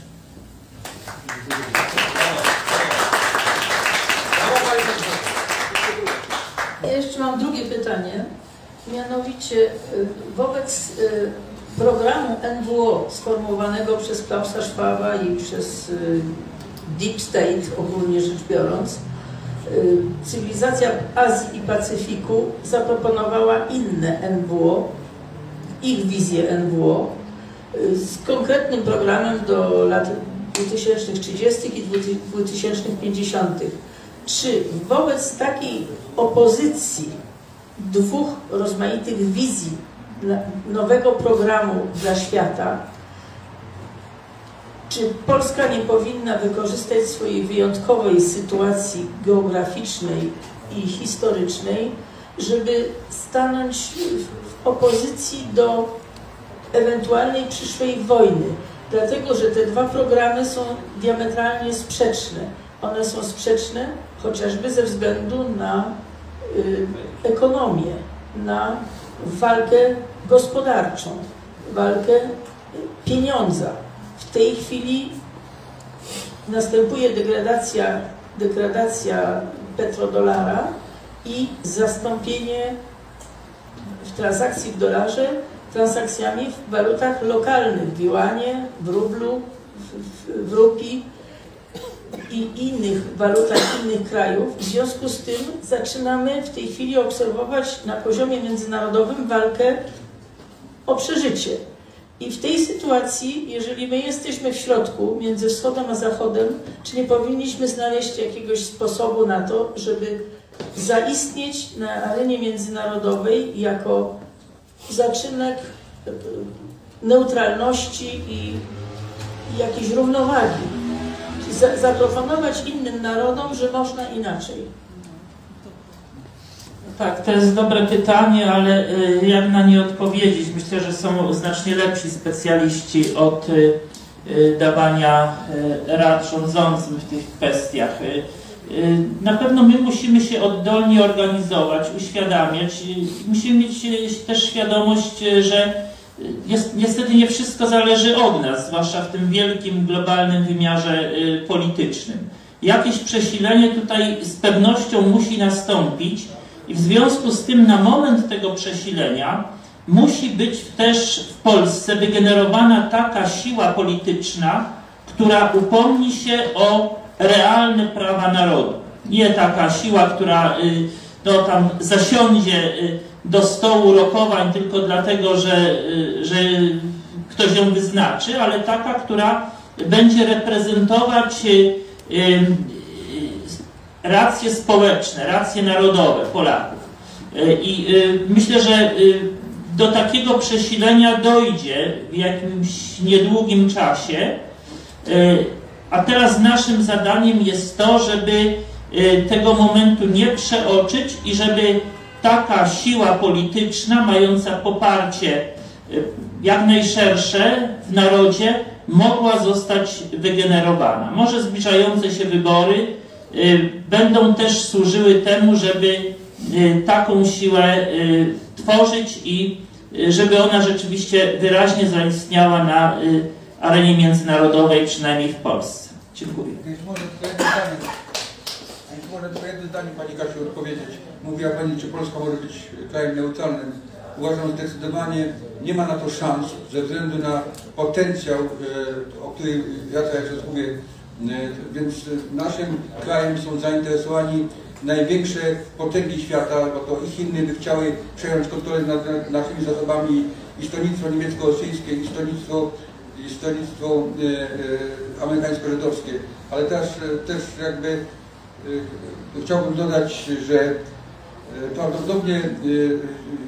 Ja jeszcze mam drugie pytanie, mianowicie wobec programu N W O sformułowanego przez Klausa Schwaba i przez Deep State, ogólnie rzecz biorąc, cywilizacja Azji i Pacyfiku zaproponowała inne N W O, ich wizję N W O, z konkretnym programem do lat dwa tysiące trzydziestych i dwa tysiące pięćdziesiątych. Czy wobec takiej opozycji dwóch rozmaitych wizji nowego programu dla świata, czy Polska nie powinna wykorzystać swojej wyjątkowej sytuacji geograficznej i historycznej, żeby stanąć w opozycji do ewentualnej przyszłej wojny? Dlatego, że te dwa programy są diametralnie sprzeczne. One są sprzeczne chociażby ze względu na y, ekonomię, na walkę gospodarczą, walkę pieniądza. W tej chwili następuje degradacja, degradacja petrodolara i zastąpienie w transakcji w dolarze transakcjami w walutach lokalnych, w juanie, w rublu, w, w rupii i innych walutach innych krajów. W związku z tym zaczynamy w tej chwili obserwować na poziomie międzynarodowym walkę o przeżycie. I w tej sytuacji, jeżeli my jesteśmy w środku, między wschodem a zachodem, czy nie powinniśmy znaleźć jakiegoś sposobu na to, żeby zaistnieć na arenie międzynarodowej jako zaczynek neutralności i jakiejś równowagi? Zaproponować innym narodom, że można inaczej. Tak, to jest dobre pytanie, ale jak na nie odpowiedzieć? Myślę, że są znacznie lepsi specjaliści od dawania rad rządzącym w tych kwestiach. Na pewno my musimy się oddolnie organizować, uświadamiać. Musimy mieć też świadomość, że niestety nie wszystko zależy od nas, zwłaszcza w tym wielkim, globalnym wymiarze politycznym. Jakieś przesilenie tutaj z pewnością musi nastąpić i w związku z tym na moment tego przesilenia musi być też w Polsce wygenerowana taka siła polityczna, która upomni się o realne prawa narodu. Nie taka siła, która no, tam zasiądzie do stołu rokowań tylko dlatego, że, że ktoś ją wyznaczy, ale taka, która będzie reprezentować racje społeczne, racje narodowe Polaków. I myślę, że do takiego przesilenia dojdzie w jakimś niedługim czasie. A teraz naszym zadaniem jest to, żeby tego momentu nie przeoczyć i żeby taka siła polityczna, mająca poparcie jak najszersze w narodzie, mogła zostać wygenerowana. Może zbliżające się wybory będą też służyły temu, żeby taką siłę tworzyć i żeby ona rzeczywiście wyraźnie zaistniała na arenie międzynarodowej, przynajmniej w Polsce. Dziękuję. Może tylko jedno zdanie, Pani Kasiu, odpowiedzieć. Mówiła Pani, czy Polska może być krajem neutralnym. Uważam zdecydowanie, nie ma na to szans, ze względu na potencjał, o którym ja cały czas mówię. Więc naszym krajem są zainteresowani największe potęgi świata, bo to i Chiny by chciały przejąć kontrolę nad naszymi zasobami, i stronnictwo niemiecko-rosyjskie, i stronnictwo i stronnictwo y, y, amerykańsko-żydowskie, ale też, też jakby y, chciałbym dodać, że y, prawdopodobnie y,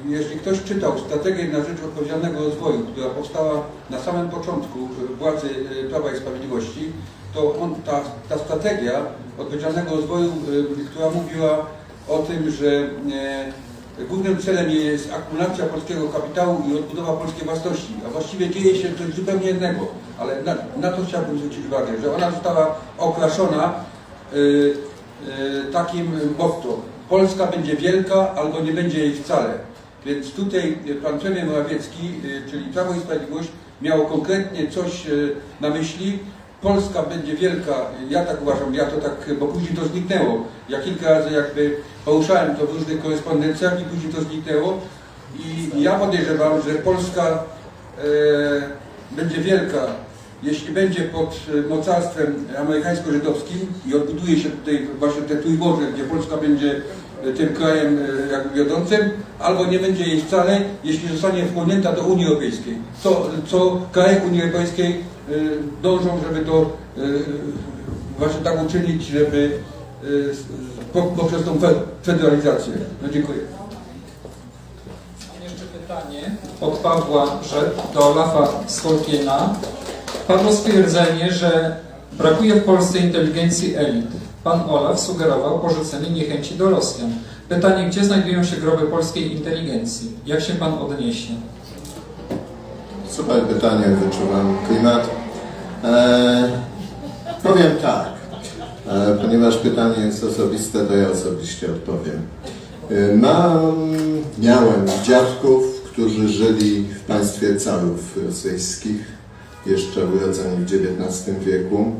jeśli ktoś czytał strategię na rzecz odpowiedzialnego rozwoju, która powstała na samym początku władzy y, Prawa i Sprawiedliwości, to on, ta, ta strategia odpowiedzialnego rozwoju, y, która mówiła o tym, że y, głównym celem jest akumulacja polskiego kapitału i odbudowa polskiej własności, a właściwie dzieje się coś zupełnie innego, ale na, na to chciałbym zwrócić uwagę, że ona została okraszona y, y, takim motto: Polska będzie wielka albo nie będzie jej wcale. Więc tutaj pan premier Morawiecki, y, czyli Prawo i Sprawiedliwość, miało konkretnie coś y, na myśli. Polska będzie wielka, ja tak uważam, ja to tak, bo później to zniknęło. Ja kilka razy jakby poruszałem to w różnych korespondencjach i później to zniknęło. I ja podejrzewam, że Polska e, będzie wielka, jeśli będzie pod mocarstwem amerykańsko-żydowskim i odbuduje się tutaj właśnie te trójmorze, gdzie Polska będzie tym krajem e, jakby wiodącym, albo nie będzie jej wcale, jeśli zostanie wchłonięta do Unii Europejskiej. Co, co kraje Unii Europejskiej dążą, żeby to właśnie tak uczynić, żeby poprzez tą federalizację. No, dziękuję. Mam jeszcze pytanie od Pawła Rzep do Olafa Skorpiena. Padło stwierdzenie, że brakuje w Polsce inteligencji elit. Pan Olaf sugerował porzucenie niechęci do Rosjan. Pytanie, gdzie znajdują się groby polskiej inteligencji? Jak się Pan odniesie? Super pytanie, wyczuwam klimat. E, powiem tak, e, ponieważ pytanie jest osobiste, to ja osobiście odpowiem. E, mam, miałem dziadków, którzy żyli w państwie carów rosyjskich, jeszcze urodzeni w dziewiętnastym wieku.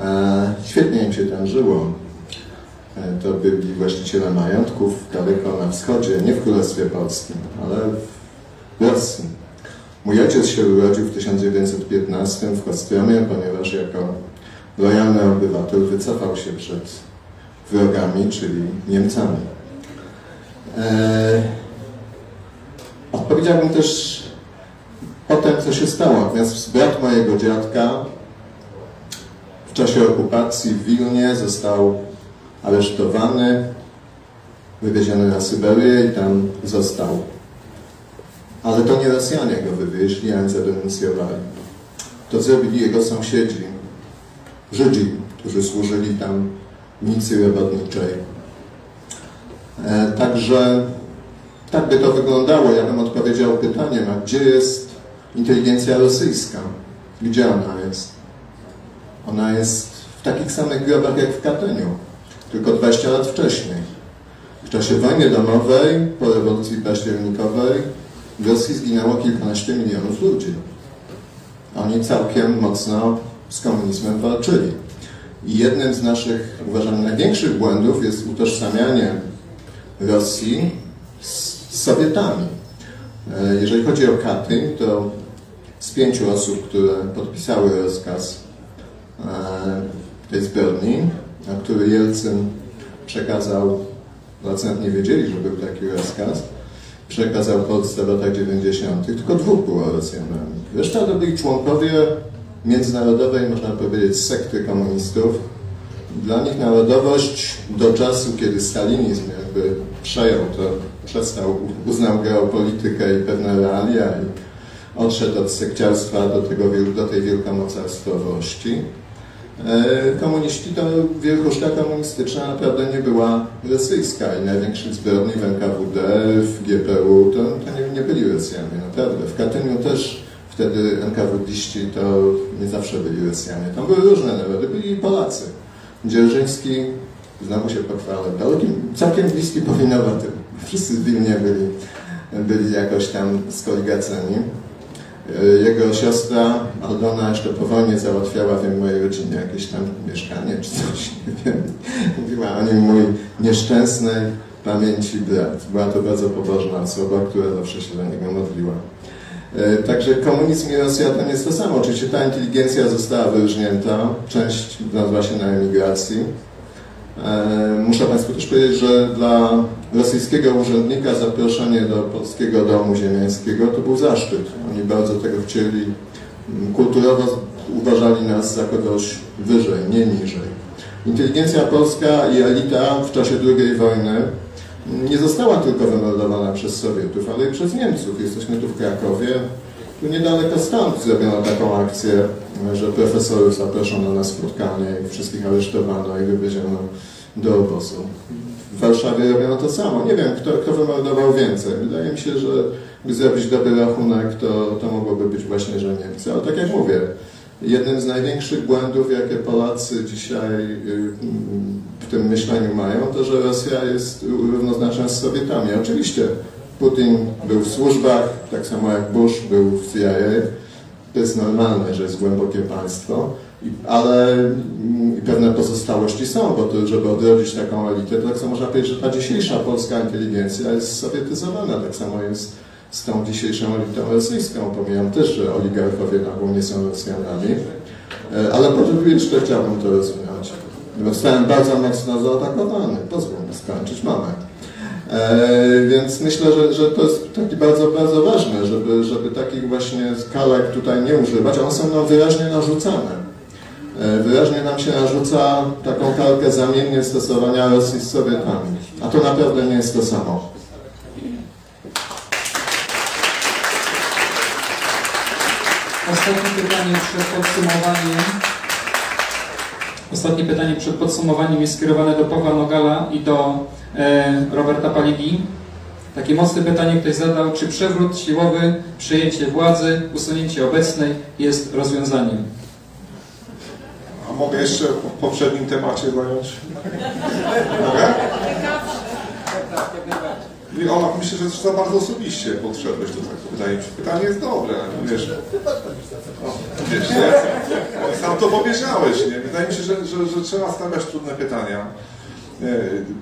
E, świetnie im się tam żyło. E, to byli właściciele majątków daleko na wschodzie, nie w Królestwie Polskim, ale w Rosji. Mój ojciec się urodził w tysiąc dziewięćset piętnastym w Kostromie, ponieważ jako lojalny obywatel wycofał się przed wrogami, czyli Niemcami. Eee, odpowiedziałbym też o tym, co się stało. Natomiast brat mojego dziadka w czasie okupacji w Wilnie został aresztowany, wywieziony na Syberię i tam został. Ale to nie Rosjanie go wywieźli, ani zadenuncjowali. To zrobili jego sąsiedzi, Żydzi, którzy służyli tam w misji robotniczej. Także tak by to wyglądało. Ja bym odpowiedział pytaniem, a gdzie jest inteligencja rosyjska? Gdzie ona jest? Ona jest w takich samych grobach jak w Katyniu, tylko dwadzieścia lat wcześniej. W czasie wojny domowej, po rewolucji październikowej w Rosji zginęło kilkanaście milionów ludzi. Oni całkiem mocno z komunizmem walczyli. I jednym z naszych, uważam, największych błędów jest utożsamianie Rosji z Sowietami. Jeżeli chodzi o Katyń, to z pięciu osób, które podpisały rozkaz tej zbrodni, a który Jelcyn przekazał, władz nawet nie wiedzieli, że był taki rozkaz, przekazał Polsce w latach dziewięćdziesiątych, tylko dwóch było Rosjanami. Reszta to byli członkowie międzynarodowej, można powiedzieć, sekty komunistów. Dla nich narodowość do czasu, kiedy stalinizm jakby przejął to, przestał, uznał geopolitykę i pewne realia i odszedł od sekciarstwa do, tego, do tej wielkomocarstwowości. Komuniści to wielkoszka komunistyczna naprawdę nie była rosyjska i największych zbrodni w N K W D, w G P U to, to nie, nie byli Rosjanie, naprawdę. W Katyniu też wtedy N K W D-ści to nie zawsze byli Rosjanie. Tam były różne narody, byli Polacy. Dzierżyński, znowu się pochwalę, był całkiem bliski powinowatym. Wszyscy w Wilnie byli, byli jakoś tam skoligaceni. Jego siostra Aldona jeszcze po wojnie załatwiała w mojej rodzinie jakieś tam mieszkanie czy coś, nie wiem. Mówiła o nim mój nieszczęsnej pamięci brat. Była to bardzo pobożna osoba, która zawsze się do niego modliła. Także komunizm i Rosja to nie jest to samo. Oczywiście ta inteligencja została wyróżnięta, część znalazła się na emigracji. Muszę Państwu też powiedzieć, że dla rosyjskiego urzędnika zaproszenie do polskiego domu ziemiańskiego to był zaszczyt. Oni bardzo tego chcieli. Kulturowo uważali nas za kogoś wyżej, nie niżej. Inteligencja polska i elita w czasie drugiej wojny nie została tylko wymordowana przez Sowietów, ale i przez Niemców. Jesteśmy tu w Krakowie. Tu niedaleko stąd zrobiono taką akcję, że profesorów zaproszono na spotkanie i wszystkich aresztowano i wywieziono do obozu. W Warszawie robiono to samo. Nie wiem, kto, kto wymordował więcej. Wydaje mi się, że by zrobić dobry rachunek, to, to mogłoby być właśnie, że Niemcy. Ale tak jak mówię, jednym z największych błędów, jakie Polacy dzisiaj w tym myśleniu mają, to że Rosja jest równoznaczna z Sowietami. Oczywiście Putin był w służbach, tak samo jak Bush był w C I A. To jest normalne, że jest głębokie państwo, ale pewne pozostałości są, bo to, żeby odrodzić taką elitę, to tak samo można powiedzieć, że ta dzisiejsza polska inteligencja jest sowietyzowana, tak samo jest z tą dzisiejszą elitą rosyjską. Pomijam też, że oligarchowie na ogół nie są Rosjanami, ale po drugie jeszcze chciałbym to rozwinąć. Zostałem bardzo mocno zaatakowany, pozwól mi skończyć, mamy. E, więc myślę, że, że to jest taki bardzo, bardzo ważne, żeby, żeby takich właśnie skalek tutaj nie używać. One są nam wyraźnie narzucane. E, wyraźnie nam się narzuca taką kalkę zamiennie stosowania Rosji z Sowietami. A to naprawdę nie jest to samo. Ostatnie pytanie przed podsumowaniem. Ostatnie pytanie przed podsumowaniem jest skierowane do Pawła Nogala i do Roberta Paligi. Takie mocne pytanie ktoś zadał, czy przewrót siłowy, przejęcie władzy, usunięcie obecnej jest rozwiązaniem? A mogę jeszcze w poprzednim temacie zająć? Mogę? I ona myśli, że za bardzo osobiście podszedłeś do tego pytania. Pytanie jest dobre, wiesz. No, wiesz, nie? Sam to powiedziałeś, nie? Wydaje mi się, że, że, że trzeba stawiać trudne pytania.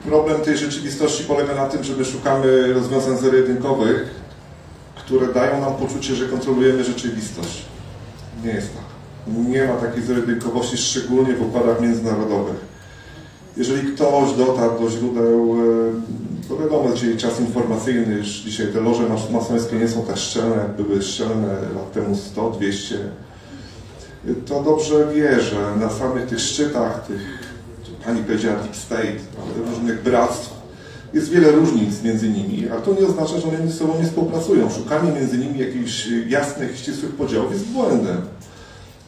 Problem tej rzeczywistości polega na tym, że my szukamy rozwiązań zero-jedynkowych, które dają nam poczucie, że kontrolujemy rzeczywistość. Nie jest tak. Nie ma takiej zero-jedynkowości, szczególnie w układach międzynarodowych. Jeżeli ktoś dotarł do źródeł, to wiadomo, dzisiaj czas informacyjny, już dzisiaj te loże masońskie nie są tak szczelne, jak były szczelne lat temu sto, dwieście. To dobrze wie, że na samych tych szczytach, tych Pani powiedziała Deep State, różnych bractw. Jest wiele różnic między nimi, ale to nie oznacza, że one ze sobą nie współpracują. Szukanie między nimi jakichś jasnych, ścisłych podziałów jest błędem.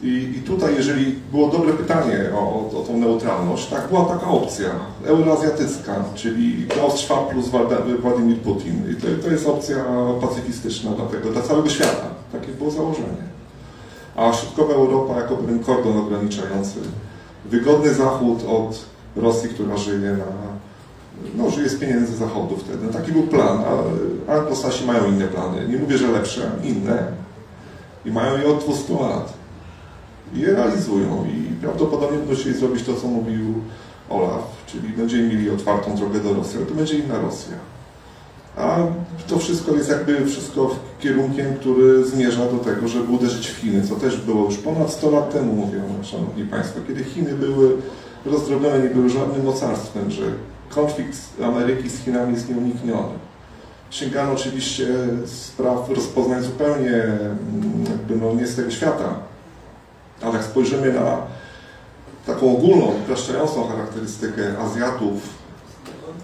I, i tutaj, jeżeli było dobre pytanie o, o, o tą neutralność, tak, była taka opcja euroazjatycka, czyli Klaus Schwab plus Władimir Putin. I to, to jest opcja pacyfistyczna dla, tego, dla całego świata. Takie było założenie. A środkowa Europa jako pewien kordon ograniczający wygodny Zachód od Rosji, która żyje na... No, żyje z pieniędzy Zachodu wtedy. Taki był plan, a anglosasi mają inne plany. Nie mówię, że lepsze, inne. I mają je od dwustu lat. I je realizują. I prawdopodobnie będą chcieli zrobić to, co mówił Olaf, czyli będziemy mieli otwartą drogę do Rosji, ale to będzie inna Rosja. A to wszystko jest jakby wszystko kierunkiem, który zmierza do tego, żeby uderzyć w Chiny, co też było już ponad sto lat temu, mówię, szanowni państwo, kiedy Chiny były rozdrobnione, nie były żadnym mocarstwem, że konflikt Ameryki z Chinami jest nieunikniony. Sięgano oczywiście spraw rozpoznań zupełnie jakby no, nie z tego świata, ale jak spojrzymy na taką ogólną, upraszczającą charakterystykę Azjatów,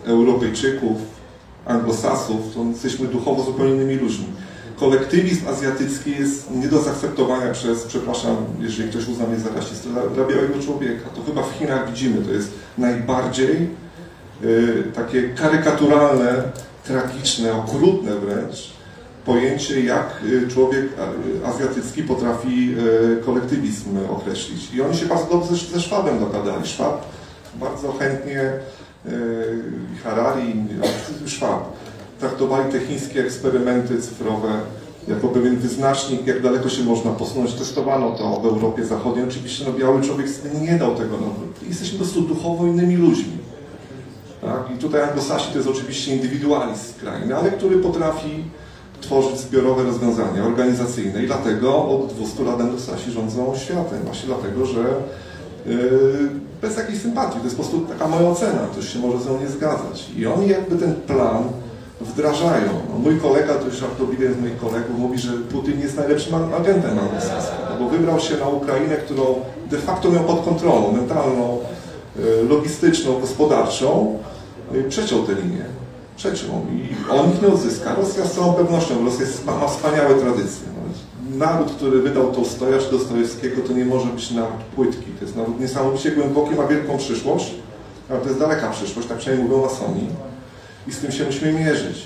Europejczyków, Anglosasów, to jesteśmy duchowo zupełnie innymi ludźmi. Kolektywizm azjatycki jest nie do zaakceptowania przez, przepraszam, jeżeli ktoś uzna mnie za rasistę, dla białego człowieka. To chyba w Chinach widzimy, to jest najbardziej y, takie karykaturalne, tragiczne, okrutne wręcz pojęcie, jak człowiek azjatycki potrafi y, kolektywizm określić. I oni się bardzo dobrze ze, ze Szwabem dogadali. Szwab bardzo chętnie Harari, Schwab traktowali te chińskie eksperymenty cyfrowe jako pewien wyznacznik, jak daleko się można posunąć. Testowano to w Europie Zachodniej. Oczywiście no, biały człowiek sobie nie dał tego. No, jesteśmy po prostu duchowo innymi ludźmi. Tak? I tutaj anglosasi to jest oczywiście indywidualizm skrajny, ale który potrafi tworzyć zbiorowe rozwiązania organizacyjne. I dlatego od dwustu lat anglosasi rządzą światem. Właśnie dlatego, że bez jakiejś sympatii, to jest po prostu taka moja ocena, ktoś się może z nią nie zgadzać. I oni jakby ten plan wdrażają. No, mój kolega, to już żartobliwie jeden z moich kolegów, mówi, że Putin jest najlepszym agentem anglosaskim, no, bo wybrał się na Ukrainę, którą de facto miał pod kontrolą mentalną, logistyczną, gospodarczą, przeciął tę linię. Przeciął i on ich nie odzyska. Rosja z całą pewnością, bo Rosja ma wspaniałe tradycje. Naród, który wydał Tolstoja czy Dostojewskiego, to nie może być naród płytki. To jest naród niesamowicie głęboki, ma wielką przyszłość, ale to jest daleka przyszłość, tak przynajmniej mówią masoni. I z tym się musimy mierzyć.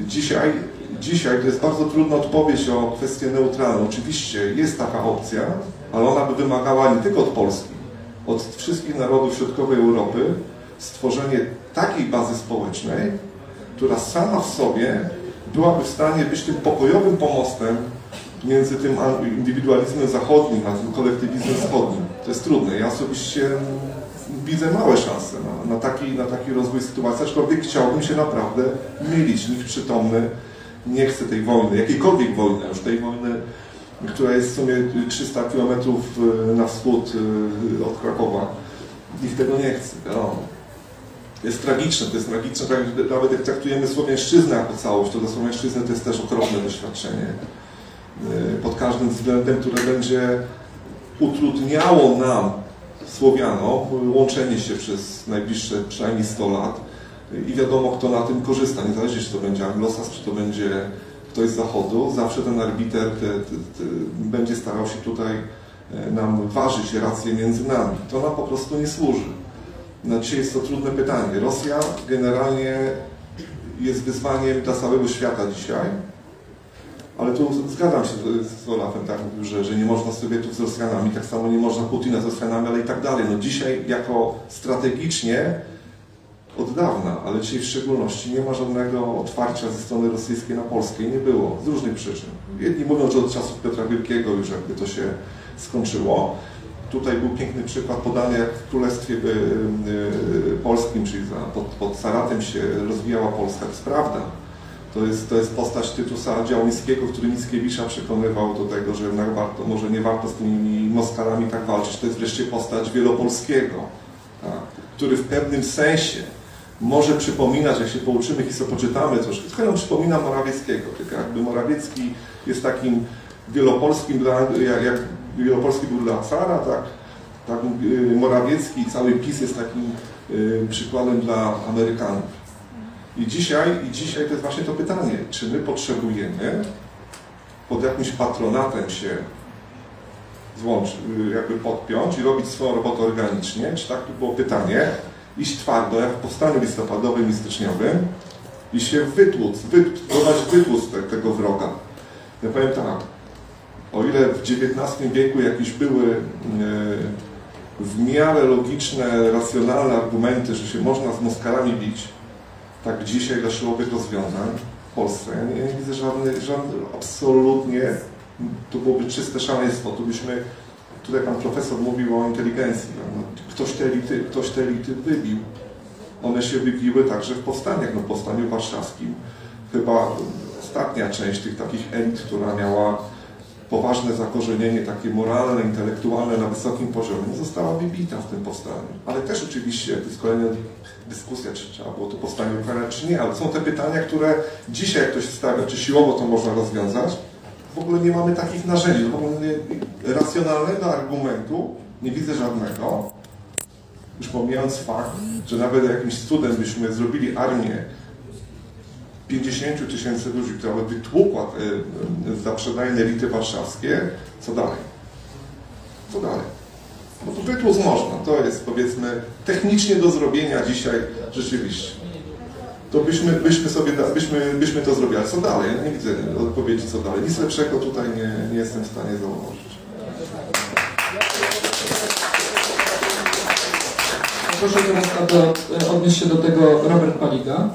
Dzisiaj, dzisiaj to jest bardzo trudna odpowiedź o kwestię neutralną. Oczywiście jest taka opcja, ale ona by wymagała nie tylko od Polski, od wszystkich narodów środkowej Europy stworzenie takiej bazy społecznej, która sama w sobie byłaby w stanie być tym pokojowym pomostem między tym indywidualizmem zachodnim, a tym kolektywizmem wschodnim. To jest trudne. Ja osobiście widzę małe szanse na, na, taki, na taki rozwój sytuacji, aczkolwiek chciałbym się naprawdę mylić. Nikt przytomny nie chce tej wojny, jakiejkolwiek wojny, już tej wojny, która jest w sumie trzysta kilometrów na wschód od Krakowa. Nikt tego nie chce. No. Jest tragiczne, to jest tragiczne, nawet jak traktujemy Słowiańszczyznę jako całość, to dla Słowiańszczyzny to jest też okropne doświadczenie. Pod każdym względem, które będzie utrudniało nam, Słowianom, łączenie się przez najbliższe przynajmniej sto lat i wiadomo, kto na tym korzysta, niezależnie czy to będzie anglosas, czy to będzie ktoś z zachodu, zawsze ten arbiter te, te, te, będzie starał się tutaj nam ważyć rację między nami. To nam po prostu nie służy. Na dzisiaj jest to trudne pytanie. Rosja generalnie jest wyzwaniem dla całego świata dzisiaj. Ale tu zgadzam się z Olafem, tak, że, że nie można Sowietów z Rosjanami, tak samo nie można Putina z Rosjanami, ale i tak dalej. No dzisiaj jako strategicznie od dawna, ale dzisiaj w szczególności nie ma żadnego otwarcia ze strony rosyjskiej na Polskę i nie było, z różnych przyczyn. Jedni mówią, że od czasów Piotra Wielkiego już jakby to się skończyło. Tutaj był piękny przykład podany, jak w Królestwie y, y, Polskim, czyli za, pod, pod Saratem się rozwijała Polska, to jest prawda. To jest, to jest postać Tytusa Działońskiego, który Mickiewicza przekonywał do tego, że jednak warto, może nie warto z tymi Moskalami tak walczyć. To jest wreszcie postać Wielopolskiego, tak, który w pewnym sensie może przypominać, jak się pouczymy i sobie poczytamy troszkę, trochę nam przypomina Morawieckiego, tylko jakby Morawiecki jest takim wielopolskim, dla, jak, jak Wielopolski był dla cara, tak, tak Morawiecki i cały PiS jest takim y, przykładem dla Amerykanów. I dzisiaj, I dzisiaj to jest właśnie to pytanie, czy my potrzebujemy pod jakimś patronatem się złącz, jakby podpiąć i robić swoją robotę organicznie, czy tak tu było pytanie, iść twardo, jak w powstaniu listopadowym i styczniowym i się wytłuc, próbować wytłuc te, tego wroga. Ja powiem tak, o ile w dziewiętnastym wieku jakieś były yy, w miarę logiczne, racjonalne argumenty, że się można z Moskarami bić, tak dzisiaj dla siłowych rozwiązań w Polsce. Ja nie widzę żadnych, żadnych absolutnie, to byłoby czyste szaleństwo. Tu byśmy, tutaj pan profesor mówił o inteligencji. No, ktoś, te elity, ktoś te elity wybił. One się wybiły także w powstaniach, no w Powstaniu Warszawskim. Chyba ostatnia część tych takich elit, która miała poważne zakorzenienie, takie moralne, intelektualne na wysokim poziomie, została wybita w tym powstaniu. Ale też oczywiście, to jest kolejna dyskusja, czy trzeba było to powstanie ukarać, czy nie, ale są te pytania, które dzisiaj jak ktoś stawia, czy siłowo to można rozwiązać, w ogóle nie mamy takich narzędzi, w ogóle nie, racjonalnego argumentu nie widzę żadnego, już pomijając fakt, że nawet jakimś cudem byśmy zrobili armię pięćdziesięciu tysięcy ludzi, która by wytłukła zaprzedajne elity warszawskie, co dalej? Co dalej? No to wytłuc można, to jest powiedzmy technicznie do zrobienia dzisiaj rzeczywiście. To byśmy, byśmy, sobie, byśmy, byśmy to zrobili, ale co dalej? Ja nie widzę odpowiedzi co dalej. Nic lepszego tutaj nie, nie jestem w stanie zauważyć. Proszę teraz odnieść się do tego Robert Paliga.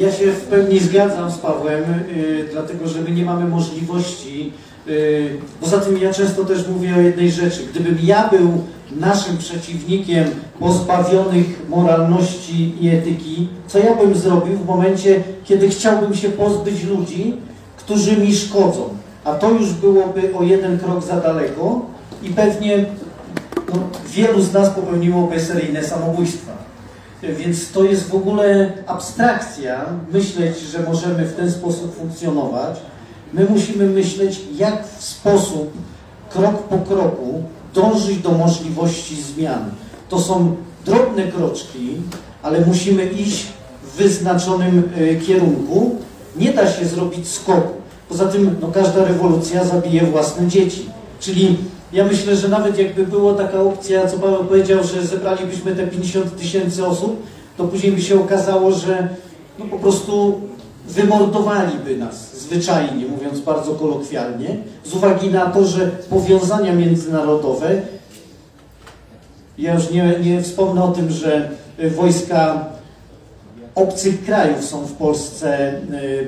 Ja się w pełni zgadzam z Pawłem, yy, dlatego że my nie mamy możliwości. Yy, poza tym ja często też mówię o jednej rzeczy. Gdybym ja był naszym przeciwnikiem pozbawionych moralności i etyki, co ja bym zrobił w momencie, kiedy chciałbym się pozbyć ludzi, którzy mi szkodzą? A to już byłoby o jeden krok za daleko i pewnie no, wielu z nas popełniłoby seryjne samobójstwa. Więc to jest w ogóle abstrakcja, myśleć, że możemy w ten sposób funkcjonować. My musimy myśleć, jak w sposób, krok po kroku, dążyć do możliwości zmian. To są drobne kroczki, ale musimy iść w wyznaczonym kierunku. Nie da się zrobić skoku. Poza tym no, każda rewolucja zabije własne dzieci. Czyli ja myślę, że nawet jakby była taka opcja, co Paweł powiedział, że zebralibyśmy te pięćdziesiąt tysięcy osób, to później by się okazało, że no po prostu wymordowaliby nas, zwyczajnie, mówiąc bardzo kolokwialnie, z uwagi na to, że powiązania międzynarodowe, ja już nie, nie wspomnę o tym, że wojska obcych krajów są w Polsce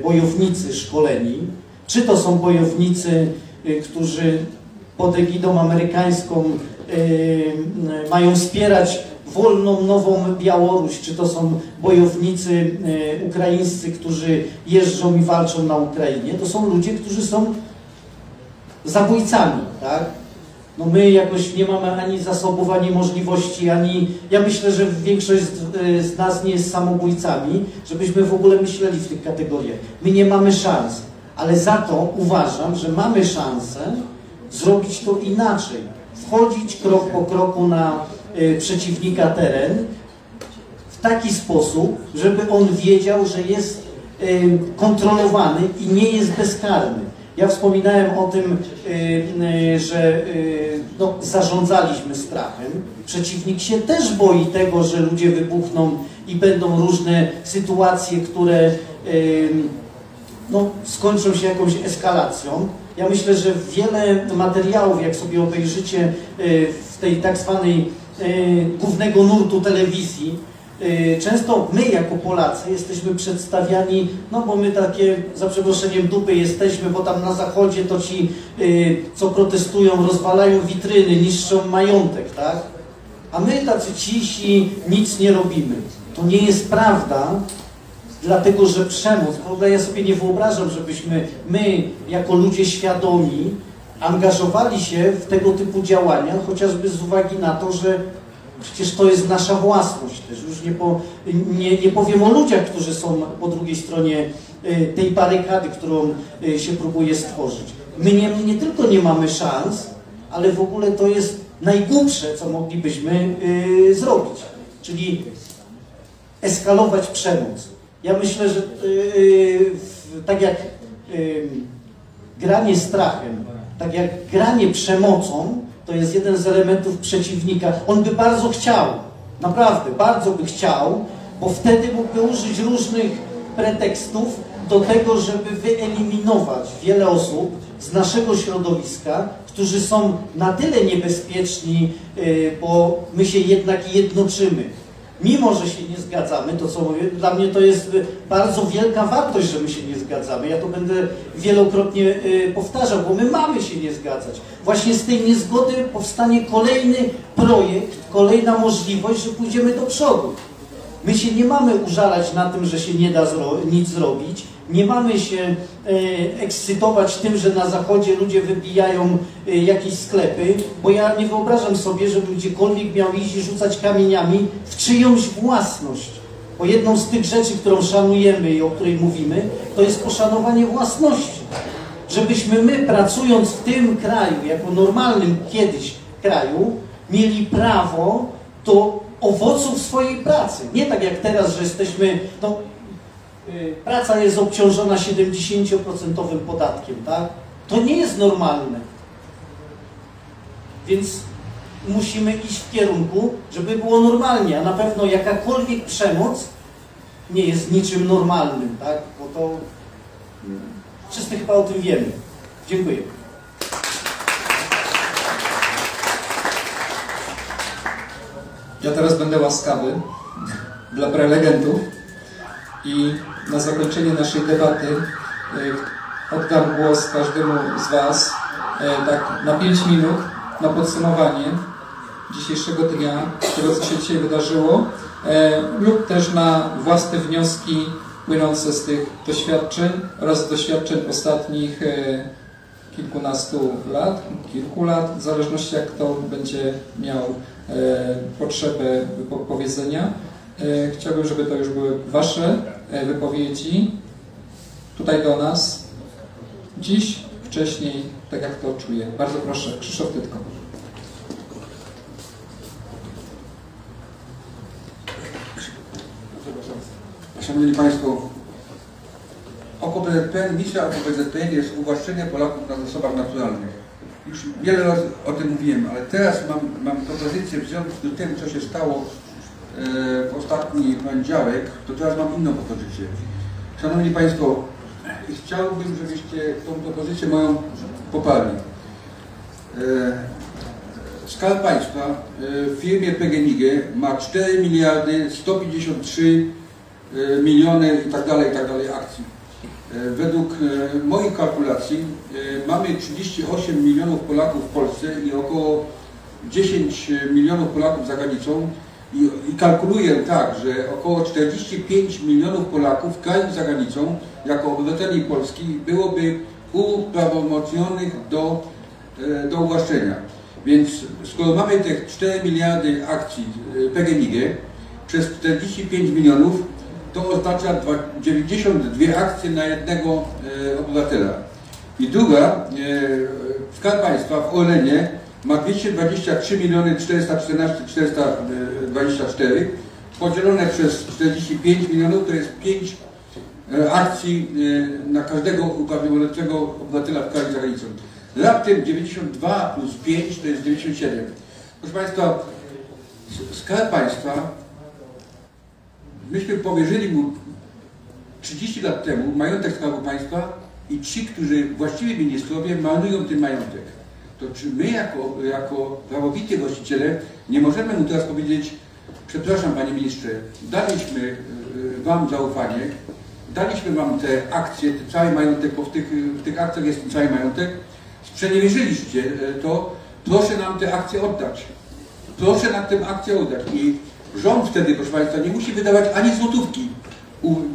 bojownicy szkoleni, czy to są bojownicy, którzy pod egidą amerykańską y, mają wspierać wolną, nową Białoruś, czy to są bojownicy y, ukraińscy, którzy jeżdżą i walczą na Ukrainie, to są ludzie, którzy są zabójcami, tak? No my jakoś nie mamy ani zasobów, ani możliwości, ani... Ja myślę, że większość z, z nas nie jest samobójcami, żebyśmy w ogóle myśleli w tych kategoriach. My nie mamy szans, ale za to uważam, że mamy szansę zrobić to inaczej, wchodzić krok po kroku na y, przeciwnika teren w taki sposób, żeby on wiedział, że jest y, kontrolowany i nie jest bezkarny. Ja wspominałem o tym, y, y, że y, no, zarządzaliśmy strachem. Przeciwnik się też boi tego, że ludzie wybuchną i będą różne sytuacje, które y, no, skończą się jakąś eskalacją. Ja myślę, że wiele materiałów, jak sobie obejrzycie w tej tak zwanej głównego nurtu telewizji, często my jako Polacy jesteśmy przedstawiani, no bo my takie, za przeproszeniem, dupy jesteśmy, bo tam na zachodzie to ci, co protestują, rozwalają witryny, niszczą majątek, tak? A my tacy cisi, nic nie robimy. To nie jest prawda. Dlatego, że przemoc, w ogóle ja sobie nie wyobrażam, żebyśmy my, jako ludzie świadomi, angażowali się w tego typu działania, chociażby z uwagi na to, że przecież to jest nasza własność też. Już nie, po, nie, nie powiem o ludziach, którzy są po drugiej stronie tej barykady, którą się próbuje stworzyć. My nie, nie tylko nie mamy szans, ale w ogóle to jest najgłupsze, co moglibyśmy yy, zrobić, czyli eskalować przemoc. Ja myślę, że yy, tak jak yy, granie strachem Tak jak granie przemocą to jest jeden z elementów przeciwnika. On by bardzo chciał, naprawdę bardzo by chciał, bo wtedy mógłby użyć różnych pretekstów do tego, żeby wyeliminować wiele osób z naszego środowiska, którzy są na tyle niebezpieczni, bo my się jednak jednoczymy. Mimo że się nie zgadzamy, to co mówię, dla mnie to jest bardzo wielka wartość, że my się nie zgadzamy. Ja to będę wielokrotnie powtarzał, bo my mamy się nie zgadzać. Właśnie z tej niezgody powstanie kolejny projekt, kolejna możliwość, że pójdziemy do przodu. My się nie mamy użalać na tym, że się nie da zro- nic zrobić. Nie mamy się e, ekscytować tym, że na Zachodzie ludzie wybijają e, jakieś sklepy, bo ja nie wyobrażam sobie, żeby gdziekolwiek miał iść i rzucać kamieniami w czyjąś własność. Bo jedną z tych rzeczy, którą szanujemy i o której mówimy, to jest poszanowanie własności. Żebyśmy my, pracując w tym kraju, jako normalnym kiedyś kraju, mieli prawo do owoców swojej pracy. Nie tak jak teraz, że jesteśmy... No, praca jest obciążona siedemdziesięcioprocentowym podatkiem, tak? To nie jest normalne. Więc musimy iść w kierunku, żeby było normalnie, a na pewno jakakolwiek przemoc nie jest niczym normalnym, tak? Bo to wszyscy chyba o tym wiemy. Dziękuję. Ja teraz będę łaskawy dla prelegentów i na zakończenie naszej debaty oddam głos każdemu z Was tak na pięć minut na podsumowanie dzisiejszego dnia, tego co się dzisiaj wydarzyło, lub też na własne wnioski płynące z tych doświadczeń oraz doświadczeń ostatnich kilkunastu lat, kilku lat, w zależności jak kto będzie miał potrzebę powiedzenia. Chciałbym, żeby to już były Wasze wypowiedzi tutaj do nas dziś, wcześniej, tak jak to czuję. Bardzo proszę, Krzysztof Tytko. Szanowni Państwo, O K P Z P N, misja O K P Z P N jest uwłaszczenie Polaków na zasobach naturalnych. Już wiele razy o tym mówiłem, ale teraz mam, mam propozycję w związku z tym, co się stało w ostatni poniedziałek, to teraz mam inną propozycję. Szanowni Państwo, chciałbym, żebyście tą propozycję moją poparli. Skarb Państwa w firmie PGNiG ma cztery miliardy sto pięćdziesiąt trzy miliony i tak dalej, i tak dalej akcji. Według moich kalkulacji mamy trzydzieści osiem milionów Polaków w Polsce i około dziesięć milionów Polaków za granicą. I, I kalkuluję tak, że około czterdzieści pięć milionów Polaków w kraju za granicą, jako obywateli Polski, byłoby uprawomocnionych do, do uwłaszczenia. Więc skoro mamy te cztery miliardy akcji PGNiG przez czterdzieści pięć milionów, to oznacza dziewięćdziesiąt dwie akcje na jednego obywatela. I druga, Skarb Państwa w Orlenie ma dwieście dwadzieścia trzy miliony czterysta czternaście tysięcy czterysta dwadzieścia cztery podzielone przez czterdzieści pięć milionów, to jest pięć akcji na każdego uprawomocnionego obywatela w kraju za granicą. Raptem dziewięćdziesiąt dwa plus pięć to jest dziewięćdziesiąt siedem. Proszę Państwa, Skarb Państwa, myśmy powierzyli mu trzydzieści lat temu majątek Skarbu Państwa i ci, którzy właściwi ministrowie, marnują ten majątek. To czy my jako, jako prawowici właściciele nie możemy mu teraz powiedzieć: przepraszam Panie Ministrze, daliśmy Wam zaufanie, daliśmy Wam te akcje, te cały majątek, bo w tych, w tych akcjach jest ten cały majątek, sprzeniewierzyliście to, proszę nam te akcje oddać. Proszę nam te akcje oddać. I rząd wtedy, proszę Państwa, nie musi wydawać ani złotówki.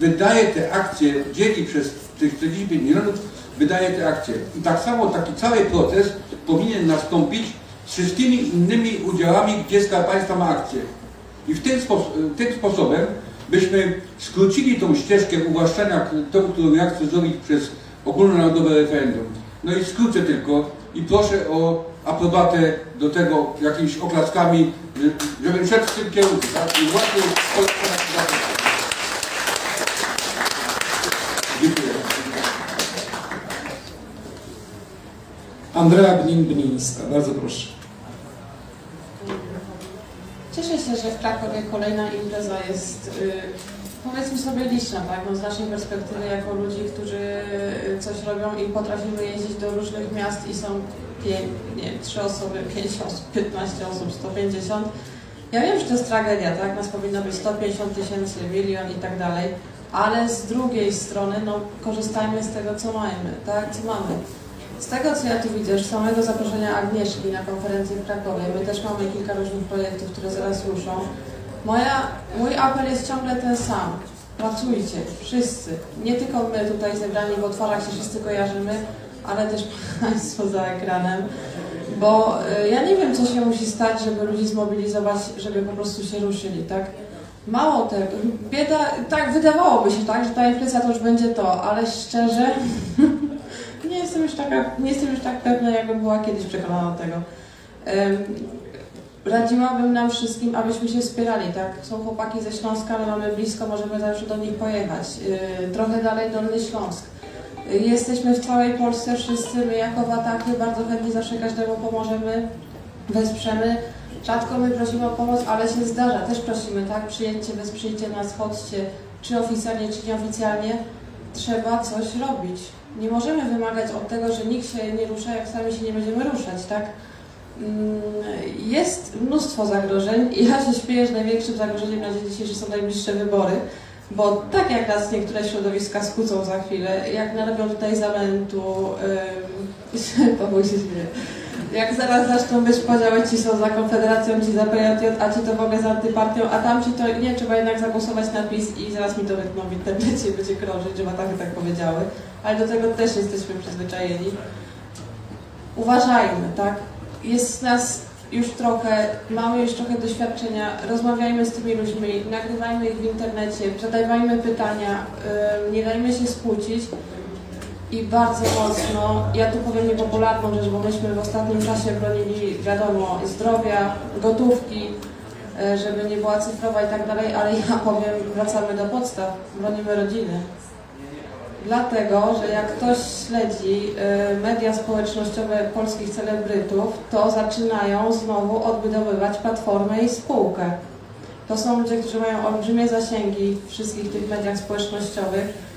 Wydaje te akcje, dzieli przez tych czterdzieści pięć milionów, wydaje te akcje. I tak samo taki cały proces powinien nastąpić z wszystkimi innymi udziałami, gdzie Skarb Państwa ma akcje. I w tym, spo, tym sposobem byśmy skrócili tą ścieżkę uwłaszczenia, tą, którą ja chcę zrobić przez ogólnonarodowe referendum. No i skrócę tylko i proszę o aprobatę do tego jakimiś oklaskami, żebym szedł w tym kierunku. Tak? I właśnie... A Andrea Glin-Glińska. Bardzo proszę. Cieszę się, że w Krakowie kolejna impreza jest, powiedzmy sobie, liczna, tak? No, z naszej perspektywy jako ludzi, którzy coś robią i potrafimy jeździć do różnych miast i są pięć, nie, trzy osoby, pięć osób, piętnaście osób, sto pięćdziesiąt. Ja wiem, że to jest tragedia, tak? Nas powinno być sto pięćdziesiąt tysięcy, milion i tak dalej, ale z drugiej strony, no, korzystajmy z tego, co mamy, tak? Co mamy. Z tego, co ja tu widzę, z samego zaproszenia Agnieszki na konferencję w Krakowie, my też mamy kilka różnych projektów, które zaraz ruszą. Moja, mój apel jest ciągle ten sam. Pracujcie, wszyscy. Nie tylko my tutaj zebrani, bo w otwarach się wszyscy kojarzymy, ale też Państwo za ekranem. Bo ja nie wiem, co się musi stać, żeby ludzi zmobilizować, żeby po prostu się ruszyli, tak? Mało tego, bieda, tak, wydawałoby się, tak, że ta inflacja to już będzie to, ale szczerze nie jestem już taka, nie jestem już tak pewna, jakby była kiedyś przekonana tego. Um, radziłabym nam wszystkim, abyśmy się wspierali, tak? Są chłopaki ze Śląska, ale mamy blisko, możemy zawsze do nich pojechać. Yy, trochę dalej Dolny Śląsk. Yy, jesteśmy w całej Polsce wszyscy, my jako Watachy bardzo chętnie zawsze każdemu pomożemy, wesprzemy. Rzadko my prosimy o pomoc, ale się zdarza, też prosimy, tak? Przyjedźcie, wesprzyjcie nas, chodźcie, czy oficjalnie, czy nieoficjalnie. Trzeba coś robić. Nie możemy wymagać od tego, że nikt się nie rusza, jak sami się nie będziemy ruszać, tak? Jest mnóstwo zagrożeń i ja się śmieję, że największym zagrożeniem na dzień dzisiejszy są najbliższe wybory, bo tak jak nas niektóre środowiska skłócą za chwilę, jak narobią tutaj zamętu, yy, powój się śmieje. Jak zaraz zaczną być podziały, ci są za Konfederacją, ci za P J J, a ci to w ogóle za antypartią, a tam ci to nie, trzeba jednak zagłosować na PiS i zaraz mi to wytną w internecie i będzie krążyć, że Watachy tak powiedziały. Ale do tego też jesteśmy przyzwyczajeni. Uważajmy, tak? Jest nas już trochę, mamy już trochę doświadczenia, rozmawiajmy z tymi ludźmi, nagrywajmy ich w internecie, zadawajmy pytania, yy, nie dajmy się skłócić. I bardzo mocno, ja tu powiem niepopularną rzecz, bo myśmy w ostatnim czasie bronili, wiadomo, zdrowia, gotówki, żeby nie była cyfrowa i tak dalej, ale ja powiem, wracamy do podstaw, bronimy rodziny. Dlatego, że jak ktoś śledzi media społecznościowe polskich celebrytów, to zaczynają znowu odbudowywać Platformę i spółkę. To są ludzie, którzy mają olbrzymie zasięgi w wszystkich tych mediach społecznościowych.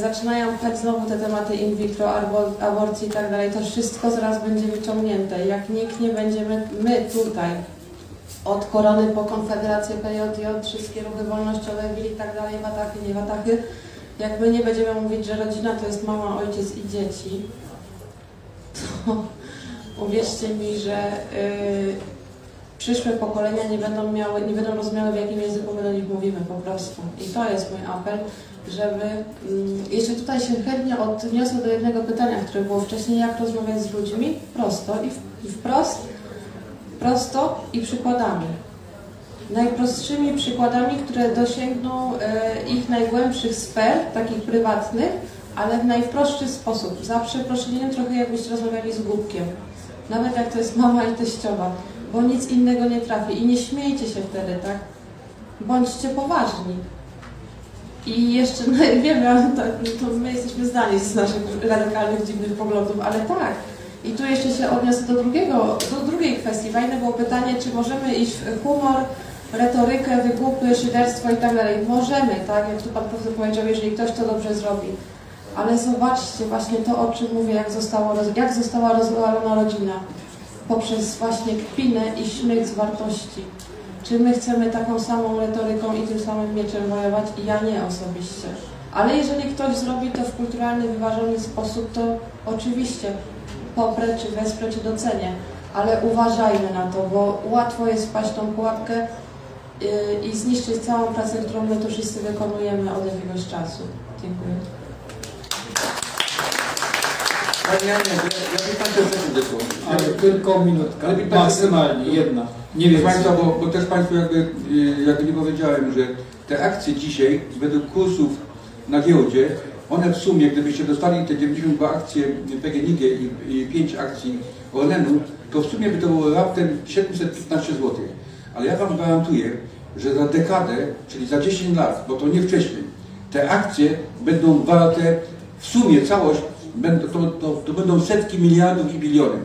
Zaczynają pchać znowu te tematy in vitro, aborcji i tak dalej, to wszystko zaraz będzie wyciągnięte. Jak nikt nie będziemy, my tutaj, od Korony po Konfederację P J J, wszystkie ruchy wolnościowe, i tak dalej, Watachy, nie Watachy, jak my nie będziemy mówić, że rodzina to jest mama, ojciec i dzieci, to uwierzcie mi, że yy, przyszłe pokolenia nie będą miały, nie będą rozumiały, w jakim języku my do nich mówimy po prostu. I to jest mój apel, żeby... Jeszcze tutaj się chętnie odniosę do jednego pytania, które było wcześniej, jak rozmawiać z ludźmi prosto i wprost, prosto i przykładami. Najprostszymi przykładami, które dosięgną ich najgłębszych sfer, takich prywatnych, ale w najprostszy sposób. Za przeproszeniem trochę jakbyście rozmawiali z głupkiem. Nawet jak to jest mama i teściowa, bo nic innego nie trafi. I nie śmiejcie się wtedy, tak? Bądźcie poważni. I jeszcze, no, wiem, to, to my jesteśmy znani z naszych radykalnych, dziwnych poglądów, ale tak. I tu jeszcze się odniosę do drugiego, do drugiej kwestii. Fajne było pytanie, czy możemy iść w humor, retorykę, wygłupy, szyderstwo i tak dalej. Możemy, tak? Jak tu Pan Profesor powiedział, jeżeli ktoś to dobrze zrobi. Ale zobaczcie właśnie to, o czym mówię, jak, zostało, jak została rozwalona rodzina. Poprzez właśnie kpinę i śmiech z wartości. Czy my chcemy taką samą retoryką i tym samym mieczem wojować? Ja nie osobiście. Ale jeżeli ktoś zrobi to w kulturalny, wyważony sposób, to oczywiście poprę, czy wesprę, czy docenię. Ale uważajmy na to, bo łatwo jest wpaść tą pułapkę i zniszczyć całą pracę, którą my tu wszyscy wykonujemy od jakiegoś czasu. Dziękuję. Ja Ale tylko minutka, maksymalnie, jedna. Nie wiem Państwa, bo, bo też Państwu jakby, jakby nie powiedziałem, że te akcje dzisiaj, według kursów na giełdzie, one w sumie, gdybyście dostali te dziewięćdziesiąt dwa akcje P G N I G i, i pięć akcji Orlenu, to w sumie by to było raptem siedemset piętnaście złotych. Ale ja Wam gwarantuję, że za dekadę, czyli za dziesięć lat, bo to nie wcześniej, te akcje będą warte w sumie całość będą, to, to, to będą setki miliardów i biliony.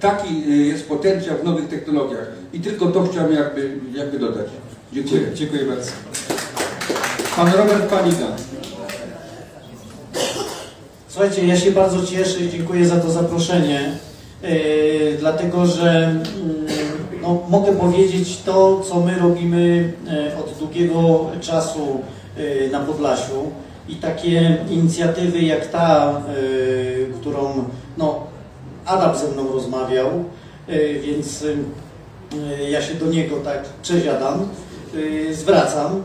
Taki jest potencjał w nowych technologiach. I tylko to chciałem jakby, jakby dodać. Dziękuję. Dziękuję bardzo. Pan Robert Paliga. Słuchajcie, ja się bardzo cieszę i dziękuję za to zaproszenie, yy, dlatego że yy, no, mogę powiedzieć to, co my robimy yy, od długiego czasu yy, na Podlasiu i takie inicjatywy jak ta, yy, którą no, Adam ze mną rozmawiał, yy, więc yy, ja się do niego tak przesiadam, yy, zwracam,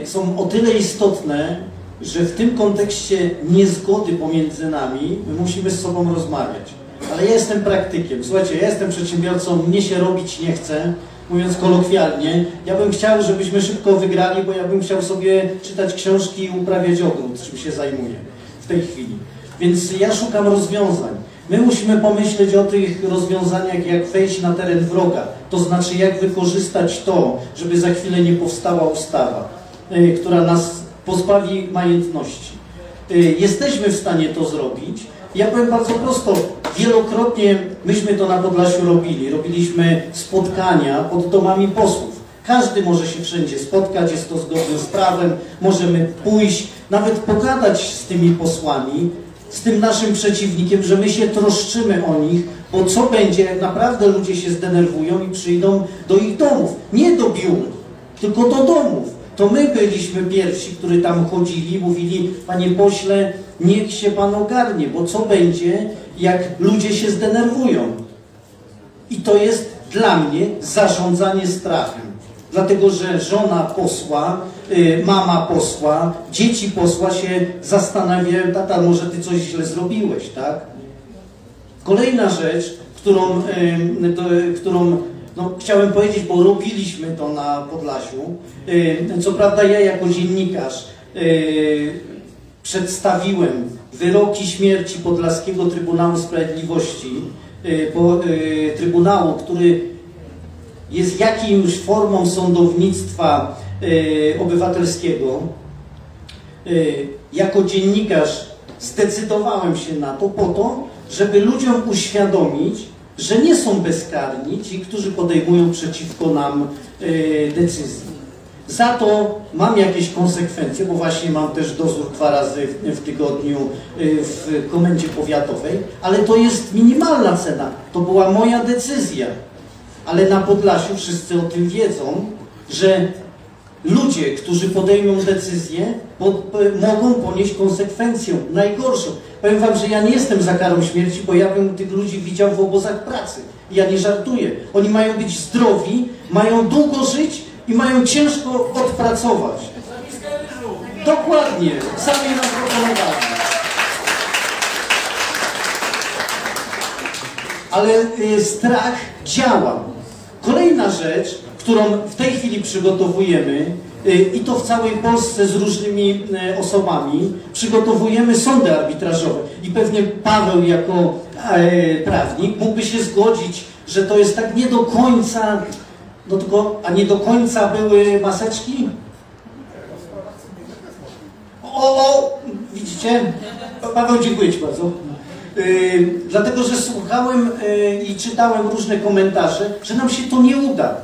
yy, są o tyle istotne, że w tym kontekście niezgody pomiędzy nami my musimy z sobą rozmawiać. Ale ja jestem praktykiem, słuchajcie, ja jestem przedsiębiorcą, mnie się robić nie chce, mówiąc kolokwialnie. Ja bym chciał, żebyśmy szybko wygrali, bo ja bym chciał sobie czytać książki i uprawiać ogród, czym się zajmuję w tej chwili. Więc ja szukam rozwiązań. My musimy pomyśleć o tych rozwiązaniach, jak wejść na teren wroga, to znaczy jak wykorzystać to, żeby za chwilę nie powstała ustawa, yy, która nas pozbawi majątności. Jesteśmy w stanie to zrobić. Ja powiem bardzo prosto, wielokrotnie myśmy to na Podlasiu robili. Robiliśmy spotkania pod domami posłów. Każdy może się wszędzie spotkać, jest to zgodne z prawem, możemy pójść, nawet pogadać z tymi posłami, z tym naszym przeciwnikiem, że my się troszczymy o nich, bo co będzie, jak naprawdę ludzie się zdenerwują i przyjdą do ich domów. Nie do biur, tylko do domów. To my byliśmy pierwsi, którzy tam chodzili, mówili, panie pośle, niech się pan ogarnie, bo co będzie, jak ludzie się zdenerwują. I to jest dla mnie zarządzanie strachem. Dlatego, że żona posła, yy, mama posła, dzieci posła się zastanawiają, tata, może ty coś źle zrobiłeś, tak? Kolejna rzecz, którą, yy, do, którą no, chciałem powiedzieć, bo robiliśmy to na Podlasiu. Co prawda ja jako dziennikarz przedstawiłem wyroki śmierci Podlaskiego Trybunału Sprawiedliwości, Trybunału, który jest jakimś formą sądownictwa obywatelskiego. Jako dziennikarz zdecydowałem się na to po to, żeby ludziom uświadomić, że nie są bezkarni ci, którzy podejmują przeciwko nam yy, decyzje. Za to mam jakieś konsekwencje, bo właśnie mam też dozór dwa razy w, w tygodniu yy, w komendzie powiatowej, ale to jest minimalna cena. To była moja decyzja. Ale na Podlasiu wszyscy o tym wiedzą, że ludzie, którzy podejmą decyzję, pod, po, mogą ponieść konsekwencję najgorszą. Powiem wam, że ja nie jestem za karą śmierci, bo ja bym tych ludzi widział w obozach pracy. Ja nie żartuję. Oni mają być zdrowi, mają długo żyć i mają ciężko odpracować. Dokładnie. Sami nas proponowali. Ale y, strach działa. Kolejna rzecz, którą w tej chwili przygotowujemy, i to w całej Polsce z różnymi osobami, przygotowujemy sądy arbitrażowe. I pewnie Paweł jako e, prawnik mógłby się zgodzić, że to jest tak nie do końca, no tylko, a nie do końca były maseczki? O, o widzicie? Paweł, dziękuję ci bardzo. Yy, dlatego, że słuchałem yy, i czytałem różne komentarze, że nam się to nie uda,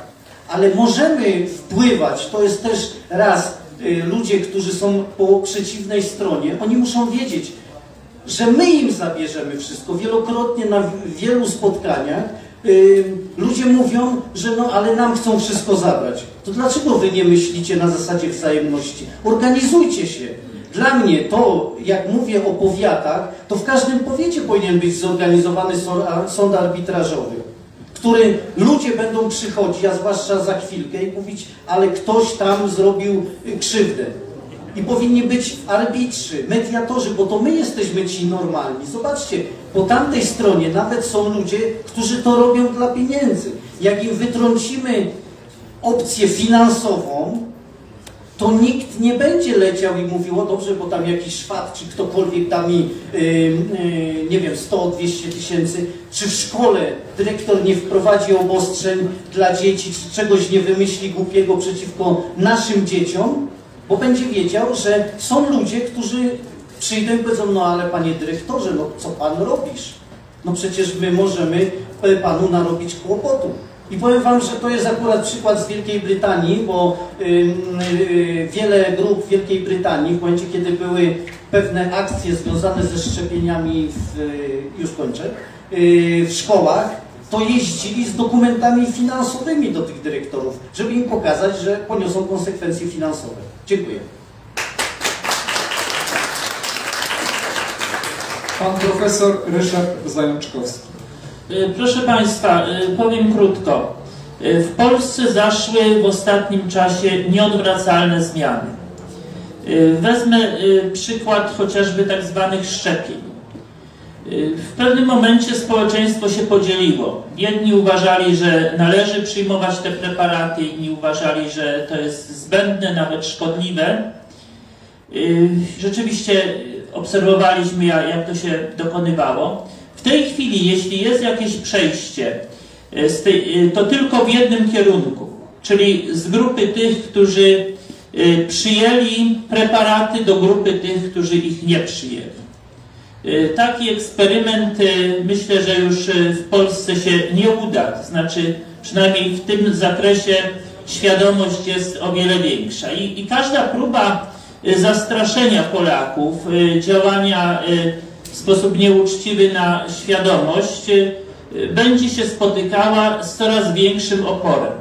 ale możemy wpływać, to jest też raz, yy, ludzie, którzy są po przeciwnej stronie, oni muszą wiedzieć, że my im zabierzemy wszystko. Wielokrotnie na wielu spotkaniach yy, ludzie mówią, że no, ale nam chcą wszystko zabrać. To dlaczego wy nie myślicie na zasadzie wzajemności? Organizujcie się. Dla mnie to, jak mówię o powiatach, to w każdym powiecie powinien być zorganizowany sąd arbitrażowy, który ludzie będą przychodzić, a zwłaszcza za chwilkę, i mówić, ale ktoś tam zrobił krzywdę. I powinni być arbitrzy, mediatorzy, bo to my jesteśmy ci normalni. Zobaczcie, po tamtej stronie nawet są ludzie, którzy to robią dla pieniędzy. Jak im wytrącimy opcję finansową, to nikt nie będzie leciał i mówił, o dobrze, bo tam jakiś Szwab, czy ktokolwiek da mi, yy, yy, nie wiem, sto, dwieście tysięcy, czy w szkole dyrektor nie wprowadzi obostrzeń dla dzieci, czy czegoś nie wymyśli głupiego przeciwko naszym dzieciom, bo będzie wiedział, że są ludzie, którzy Przyjdę i powiedzą, no ale panie dyrektorze, no co pan robisz? No przecież my możemy panu narobić kłopotu. I powiem wam, że to jest akurat przykład z Wielkiej Brytanii, bo yy, yy, wiele grup Wielkiej Brytanii w momencie, kiedy były pewne akcje związane ze szczepieniami w, yy, już kończę, yy, w szkołach, to jeździli z dokumentami finansowymi do tych dyrektorów, żeby im pokazać, że poniosą konsekwencje finansowe. Dziękuję. Pan profesor Ryszard Zajączkowski. Proszę Państwa, powiem krótko. W Polsce zaszły w ostatnim czasie nieodwracalne zmiany. Wezmę przykład chociażby tak zwanych szczepień. W pewnym momencie społeczeństwo się podzieliło. Jedni uważali, że należy przyjmować te preparaty, inni uważali, że to jest zbędne, nawet szkodliwe. Rzeczywiście obserwowaliśmy, jak to się dokonywało. W tej chwili, jeśli jest jakieś przejście, to tylko w jednym kierunku, czyli z grupy tych, którzy przyjęli preparaty, do grupy tych, którzy ich nie przyjęli. Taki eksperyment, myślę, że już w Polsce się nie uda, to znaczy przynajmniej w tym zakresie świadomość jest o wiele większa. I, i każda próba zastraszenia Polaków, działania w sposób nieuczciwy na świadomość, będzie się spotykała z coraz większym oporem.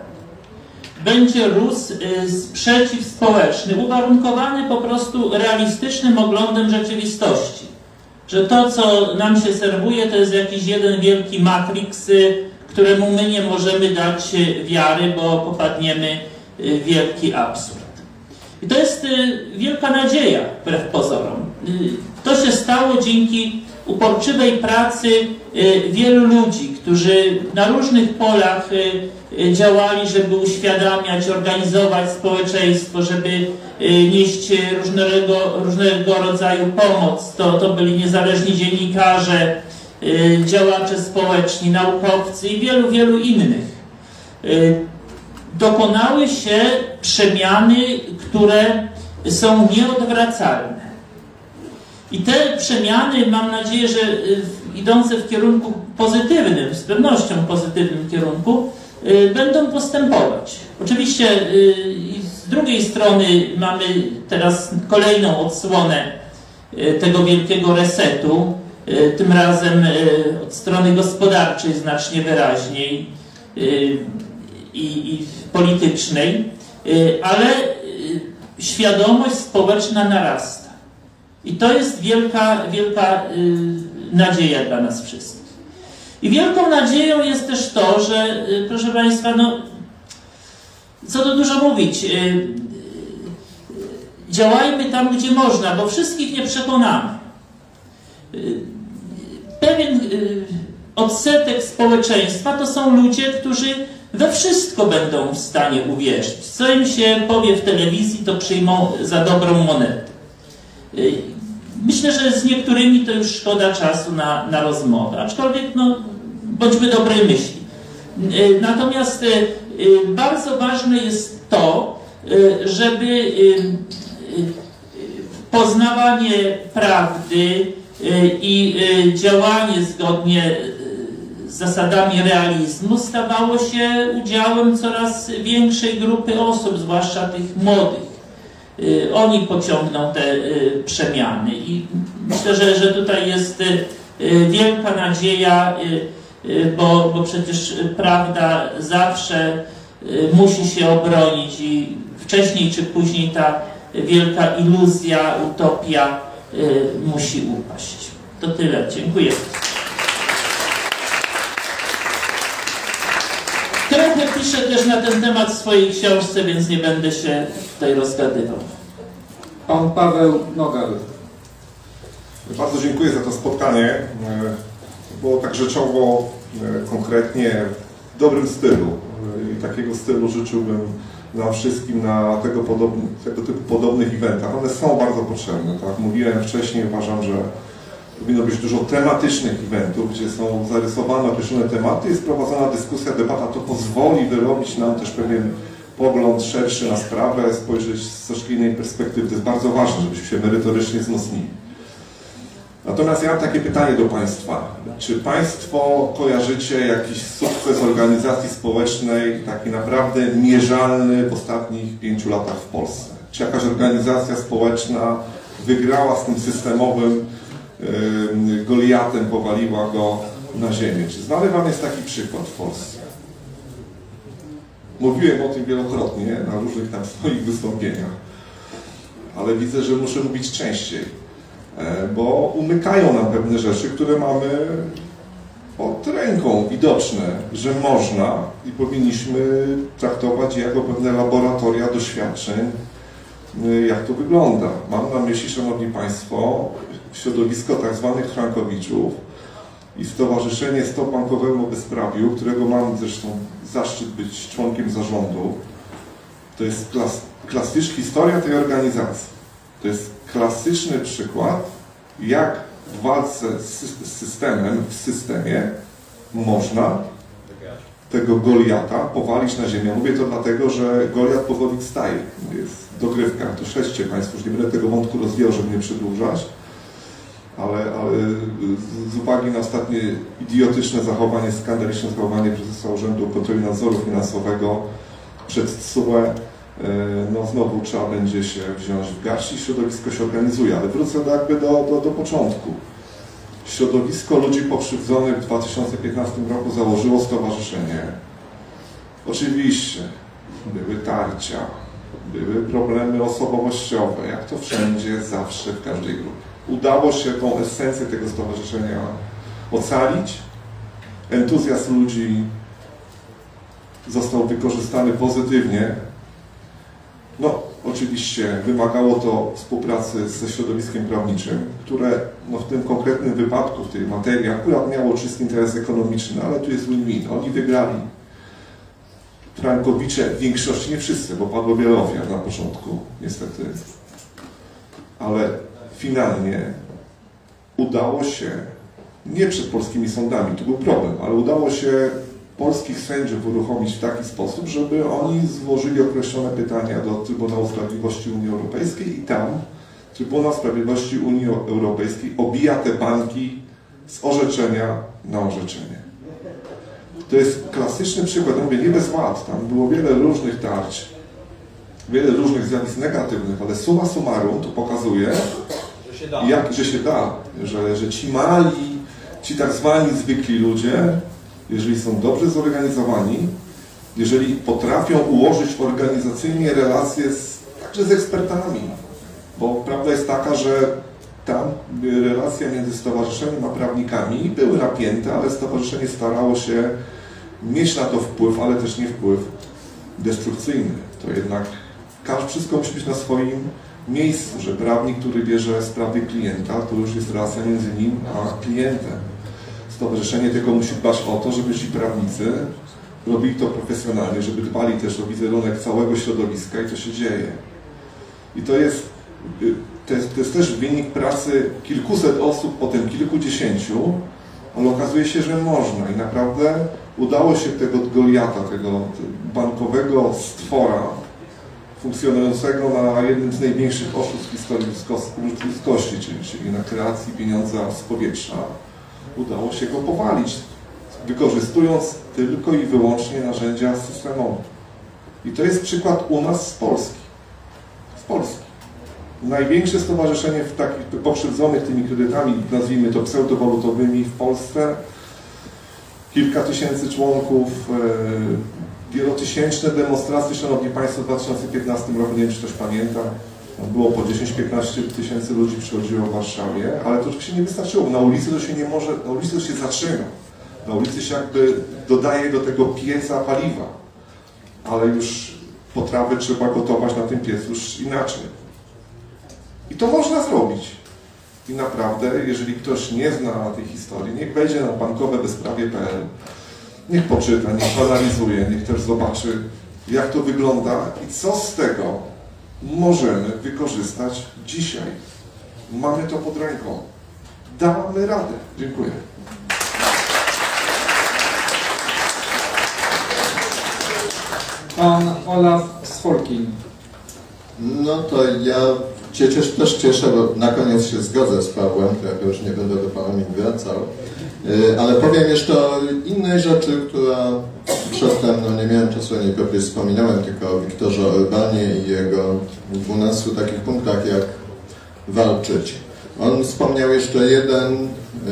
Będzie rósł sprzeciw społeczny, uwarunkowany po prostu realistycznym oglądem rzeczywistości. Że to, co nam się serwuje, to jest jakiś jeden wielki matriks, któremu my nie możemy dać wiary, bo popadniemy w wielki absurd. I to jest wielka nadzieja, wbrew pozorom. To się stało dzięki uporczywej pracy wielu ludzi, którzy na różnych polach działali, żeby uświadamiać, organizować społeczeństwo, żeby nieść różnego, różnego rodzaju pomoc. To, to byli niezależni dziennikarze, działacze społeczni, naukowcy i wielu, wielu innych. Dokonały się przemiany, które są nieodwracalne. I te przemiany, mam nadzieję, że idące w kierunku pozytywnym, z pewnością pozytywnym kierunku, będą postępować. Oczywiście z drugiej strony mamy teraz kolejną odsłonę tego wielkiego resetu, tym razem od strony gospodarczej znacznie wyraźniej i politycznej, ale świadomość społeczna narasta. I to jest wielka, wielka nadzieja dla nas wszystkich. I wielką nadzieją jest też to, że, proszę Państwa, no, co tu dużo mówić, działajmy tam, gdzie można, bo wszystkich nie przekonamy. Pewien odsetek społeczeństwa to są ludzie, którzy we wszystko będą w stanie uwierzyć. Co im się powie w telewizji, to przyjmą za dobrą monetę. Myślę, że z niektórymi to już szkoda czasu na, na rozmowę, aczkolwiek no, bądźmy dobrej myśli. Natomiast bardzo ważne jest to, żeby poznawanie prawdy i działanie zgodnie z zasadami realizmu stawało się udziałem coraz większej grupy osób, zwłaszcza tych młodych. Oni pociągną te przemiany i myślę, że, że tutaj jest wielka nadzieja, bo, bo przecież prawda zawsze musi się obronić i wcześniej czy później ta wielka iluzja, utopia musi upaść. To tyle. Dziękuję. Trochę piszę też na ten temat w swojej książce, więc nie będę się tutaj rozgadywał. Pan Paweł Nogal. Bardzo dziękuję za to spotkanie. Było tak rzeczowo, konkretnie, w dobrym stylu. I takiego stylu życzyłbym nam wszystkim na tego, podobne, tego typu podobnych eventach. One są bardzo potrzebne. Tak jak mówiłem wcześniej, uważam, że powinno być dużo tematycznych eventów, gdzie są zarysowane określone tematy, jest prowadzona dyskusja, debata. To pozwoli wyrobić nam też pewien pogląd szerszy na sprawę, spojrzeć z troszkę innej perspektywy. To jest bardzo ważne, żebyśmy się merytorycznie wzmocnili. Natomiast ja mam takie pytanie do Państwa. Czy Państwo kojarzycie jakiś sukces organizacji społecznej, taki naprawdę mierzalny w ostatnich pięciu latach w Polsce? Czy jakaś organizacja społeczna wygrała z tym systemowym yy, Goliatem, powaliła go na ziemię? Czy znany Wam jest taki przykład w Polsce? Mówiłem o tym wielokrotnie na różnych tam swoich wystąpieniach, ale widzę, że muszę mówić częściej, bo umykają nam pewne rzeczy, które mamy pod ręką, widoczne, że można i powinniśmy traktować je jako pewne laboratoria doświadczeń, jak to wygląda. Mam na myśli, Szanowni Państwo, środowisko tak zwanych frankowiczów i Stowarzyszenie Stop Bankowemu Bezprawiu, którego mam zresztą zaszczyt być członkiem zarządu. To jest klas klasyczna historia tej organizacji. To jest klasyczny przykład, jak w walce z systemem, w systemie można tego Goliata powalić na ziemię. Mówię to dlatego, że Goliat powoli staje. Jest dogrywka, to szeście Państwu, już nie będę tego wątku rozwijał, żeby nie przedłużać, ale, ale z uwagi na ostatnie idiotyczne zachowanie, skandaliczne zachowanie prezesa Urzędu Kontroli Nadzoru Finansowego przed T S U E, no znowu trzeba będzie się wziąć w garść i środowisko się organizuje, ale wrócę jakby do, do, do początku. Środowisko ludzi pokrzywdzonych w dwa tysiące piętnastym roku założyło stowarzyszenie. Oczywiście były tarcia, były problemy osobowościowe, jak to wszędzie, zawsze, w każdej grupie. Udało się tą esencję tego stowarzyszenia ocalić, entuzjazm ludzi został wykorzystany pozytywnie. No, oczywiście wymagało to współpracy ze środowiskiem prawniczym, które no, w tym konkretnym wypadku, w tej materii akurat miało czysty interes ekonomiczny, ale tu jest win-win. Oni wygrali. Frankowicze w większości, nie wszyscy, bo padło wiele ofiar na początku, niestety. Ale finalnie udało się, nie przed polskimi sądami, to był problem, ale udało się polskich sędziów uruchomić w taki sposób, żeby oni złożyli określone pytania do Trybunału Sprawiedliwości Unii Europejskiej i tam Trybunał Sprawiedliwości Unii Europejskiej obija te banki z orzeczenia na orzeczenie. To jest klasyczny przykład, mówię, nie bez ład, tam było wiele różnych tarć, wiele różnych zjawisk negatywnych, ale summa summarum to pokazuje, że się da, jak, że, się da że, że ci mali, ci tak zwani zwykli ludzie, jeżeli są dobrze zorganizowani, jeżeli potrafią ułożyć organizacyjnie relacje z, także z ekspertami, bo prawda jest taka, że tam relacja między stowarzyszeniem a prawnikami były napięte, ale stowarzyszenie starało się mieć na to wpływ, ale też nie wpływ destrukcyjny. To jednak wszystko musi być na swoim miejscu, że prawnik, który bierze sprawy klienta, to już jest relacja między nim a klientem. Stowarzyszenie tylko musi dbać o to, żeby ci prawnicy robili to profesjonalnie, żeby dbali też o wizerunek całego środowiska i to się dzieje. I to jest, to jest, to jest też wynik pracy kilkuset osób, potem kilkudziesięciu, ale okazuje się, że można i naprawdę udało się tego Goliata, tego bankowego stwora funkcjonującego na jednym z największych oszustw w historii ludzkości, czyli na kreacji pieniądza z powietrza, udało się go powalić, wykorzystując tylko i wyłącznie narzędzia systemowe. I to jest przykład u nas z Polski. Z Polski. Największe stowarzyszenie w takich pokrzywdzonych tymi kredytami, nazwijmy to pseudowalutowymi w Polsce, kilka tysięcy członków, yy, wielotysięczne demonstracje, Szanowni Państwo, w dwa tysiące piętnastym roku, nie wiem, czy ktoś pamięta, było po dziesięć do piętnastu tysięcy ludzi przychodziło w Warszawie, ale to się nie wystarczyło. Na ulicy to się nie może, na ulicy to się zaczyna. Na ulicy się jakby dodaje do tego pieca paliwa, ale już potrawy trzeba gotować na tym piecu już inaczej. I to można zrobić. I naprawdę, jeżeli ktoś nie zna tej historii, niech wejdzie na bankowe bezprawie kropka p l, niech poczyta, niech analizuje, niech też zobaczy, jak to wygląda i co z tego możemy wykorzystać dzisiaj. Mamy to pod ręką. Damy radę. Dziękuję. Pan Olaf Sforkin. No to ja się cieszę, też cieszę, bo na koniec się zgodzę z Pawłem, ja już nie będę do Pana mi wracał, ale powiem jeszcze o innej rzeczy, która przedtem, no nie miałem czasu, nie pewnie wspominałem, tylko o Wiktorze Orbanie i jego dwunastu takich punktach, jak walczyć. On wspomniał jeszcze jeden,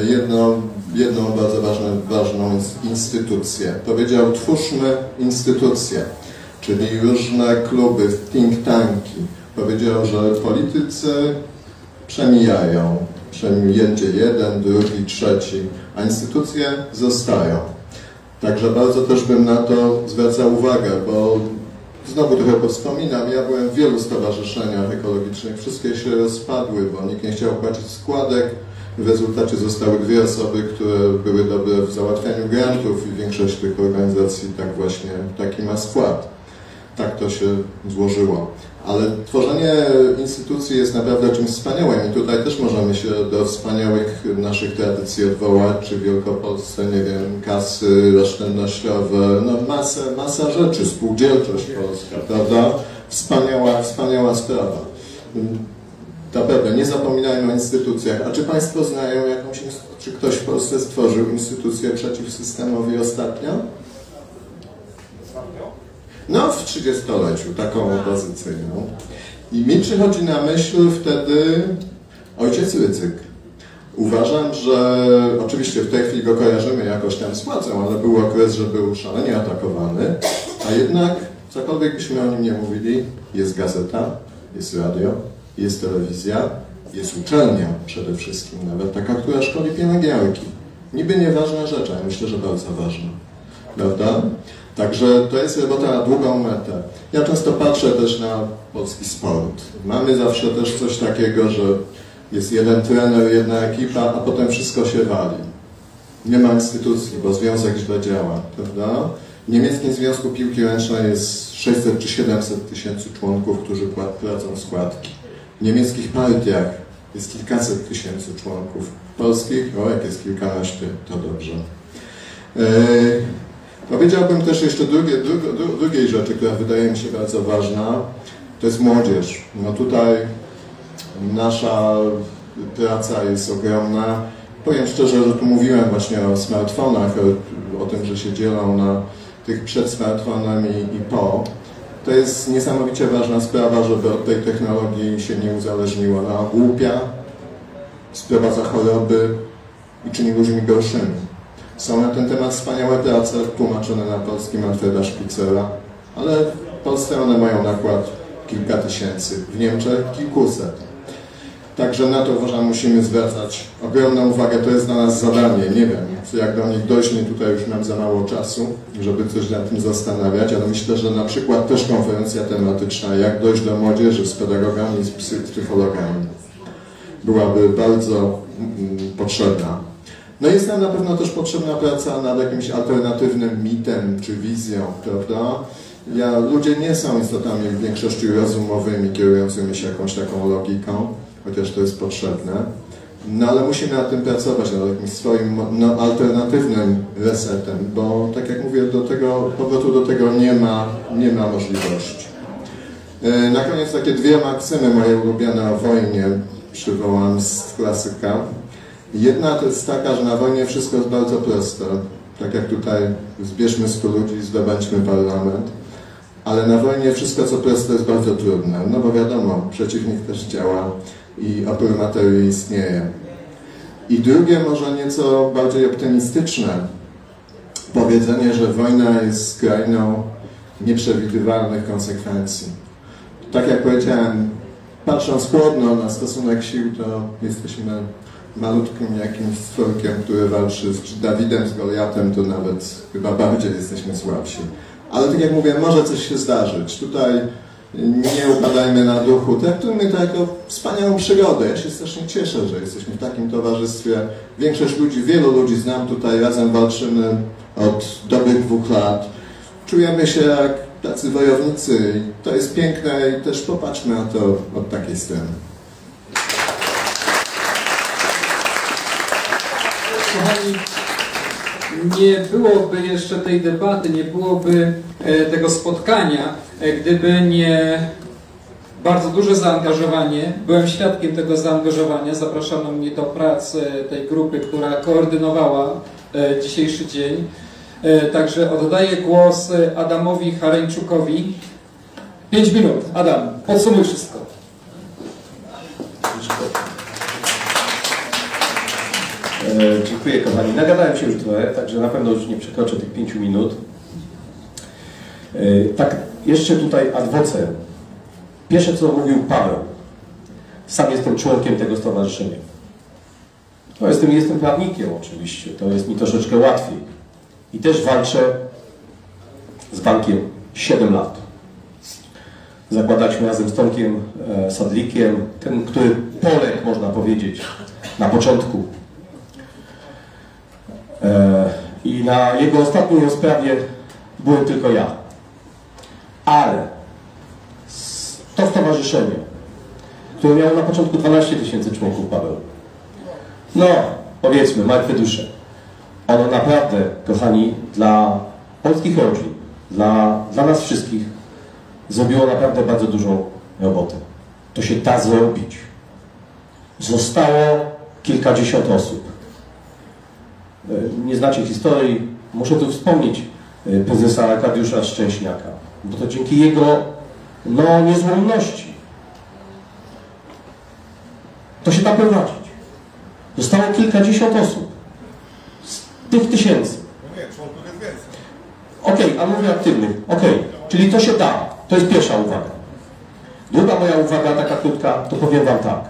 jedną, jedną bardzo ważną, ważną instytucję. Powiedział, twórzmy instytucje, czyli różne kluby, think tanki. Powiedział, że politycy przemijają, przemijęcie jeden, drugi, trzeci, a instytucje zostają. Także bardzo też bym na to zwracał uwagę, bo znowu trochę powspominam, ja byłem w wielu stowarzyszeniach ekologicznych, wszystkie się rozpadły, bo nikt nie chciał płacić składek, w rezultacie zostały dwie osoby, które były dobre w załatwianiu grantów i większość tych organizacji tak właśnie, taki ma skład. Tak to się złożyło. Ale tworzenie instytucji jest naprawdę czymś wspaniałym i tutaj też możemy się do wspaniałych naszych tradycji odwołać, czy w Wielkopolsce, nie wiem, kasy oszczędnościowe, no masę, masa rzeczy, spółdzielczość polska, prawda? Wspaniała, wspaniała sprawa. Naprawdę, nie zapominajmy o instytucjach. A czy Państwo znają jakąś, czy ktoś w Polsce stworzył instytucję przeciwsystemowi ostatnio? No, w trzydziestoleciu, taką opozycyjną. I mi przychodzi na myśl wtedy ojciec Rydzyk. Uważam, że oczywiście w tej chwili go kojarzymy jakoś tam z władzą, ale był okres, że był szalenie atakowany, a jednak cokolwiek byśmy o nim nie mówili, jest gazeta, jest radio, jest telewizja, jest uczelnia przede wszystkim, nawet taka, która szkoli pielęgniarki. Niby nieważna rzecz, ale myślę, że bardzo ważna. Prawda? Także to jest robota na długą metę. Ja często patrzę też na polski sport. Mamy zawsze też coś takiego, że jest jeden trener, jedna ekipa, a potem wszystko się wali. Nie ma instytucji, bo związek źle działa, prawda? W niemieckim Związku Piłki Ręcznej jest sześćset czy siedemset tysięcy członków, którzy płacą składki. W niemieckich partiach jest kilkaset tysięcy członków. Polskich, o jak jest kilkanaście, to dobrze. Yy... Powiedziałbym też jeszcze drugie, drugie, drugiej rzeczy, która wydaje mi się bardzo ważna, to jest młodzież. No tutaj nasza praca jest ogromna. Powiem szczerze, że tu mówiłem właśnie o smartfonach, o, o tym, że się dzielą na tych przed smartfonami i po. To jest niesamowicie ważna sprawa, żeby od tej technologii się nie uzależniła. Ona ogłupia, sprowadza choroby i czyni ludźmi gorszymi. Są na ten temat wspaniałe prace, tłumaczone na polski Manfreda Spitzera, ale w Polsce one mają nakład kilka tysięcy, w Niemczech kilkuset. Także na to uważam, musimy zwracać ogromną uwagę, to jest dla nas zadanie, nie wiem, jak do nich dojść, nie tutaj już mam za mało czasu, żeby coś nad tym zastanawiać, ale myślę, że na przykład też konferencja tematyczna, jak dojść do młodzieży z pedagogami, z psychologami, byłaby bardzo mm, potrzebna. No jest nam na pewno też potrzebna praca nad jakimś alternatywnym mitem czy wizją, prawda? Ja, ludzie nie są istotami w większości rozumowymi, kierującymi się jakąś taką logiką, chociaż to jest potrzebne. No ale musimy nad tym pracować, nad jakimś swoim no, alternatywnym resetem, bo tak jak mówię, do tego, powrotu do tego nie ma, nie ma możliwości. Na koniec takie dwie maksymy moje ulubione o wojnie przywołam z klasyka. Jedna to jest taka, że na wojnie wszystko jest bardzo proste. Tak jak tutaj zbierzmy stu ludzi, zdobędźmy parlament. Ale na wojnie wszystko, co proste, jest bardzo trudne. No bo wiadomo, przeciwnik też działa i opór materii istnieje. I drugie, może nieco bardziej optymistyczne powiedzenie, że wojna jest skrajną nieprzewidywalnych konsekwencji. Tak jak powiedziałem, patrząc chłodno na stosunek sił, to jesteśmy malutkim jakimś stworkiem, który walczy z Dawidem, z Goliatem, to nawet chyba bardziej jesteśmy słabsi. Ale tak jak mówię, może coś się zdarzyć. Tutaj nie upadajmy na duchu, traktujmy to jako wspaniałą przygodę. Ja się strasznie cieszę, że jesteśmy w takim towarzystwie. Większość ludzi, wielu ludzi znam tutaj, razem walczymy od dobrych dwóch lat. Czujemy się jak tacy wojownicy. To jest piękne i też popatrzmy na to od takiej strony. Kochani, nie byłoby jeszcze tej debaty, nie byłoby tego spotkania, gdyby nie bardzo duże zaangażowanie, byłem świadkiem tego zaangażowania, zapraszano mnie do pracy tej grupy, która koordynowała dzisiejszy dzień. Także oddaję głos Adamowi Hareńczukowi. Pięć minut. Adam, podsumuj wszystko. E, dziękuję, kochani. Nagadałem się już trochę, także na pewno już nie przekroczę tych pięciu minut. E, tak, jeszcze tutaj ad vocem. Pierwsze, co mówił Paweł. Sam jestem członkiem tego stowarzyszenia. No, jestem, jestem prawnikiem oczywiście. To jest mi troszeczkę łatwiej. I też walczę z bankiem siedem lat. Zakładaliśmy razem z Tomkiem e, Sadlikiem, ten, który poległ, można powiedzieć, na początku. E, I na jego ostatniej sprawie byłem tylko ja. Ale to stowarzyszenie, które miało na początku dwanaście tysięcy członków, Paweł. No, powiedzmy, martwe dusze. Ono naprawdę, kochani, dla polskich rodzin, dla, dla nas wszystkich, zrobiło naprawdę bardzo dużą robotę. To się da zrobić. Zostało kilkadziesiąt osób. Nie znacie historii, muszę tu wspomnieć prezesa Arkadiusza Szczęśniaka, bo to dzięki jego no, niezłomności to się da prowadzić. Zostało kilkadziesiąt osób. Z tych tysięcy. No nie, członków jest więcej. Okej, a mówię aktywnych. Okej, czyli to się da. To jest pierwsza uwaga. Druga moja uwaga, taka krótka, to powiem wam tak.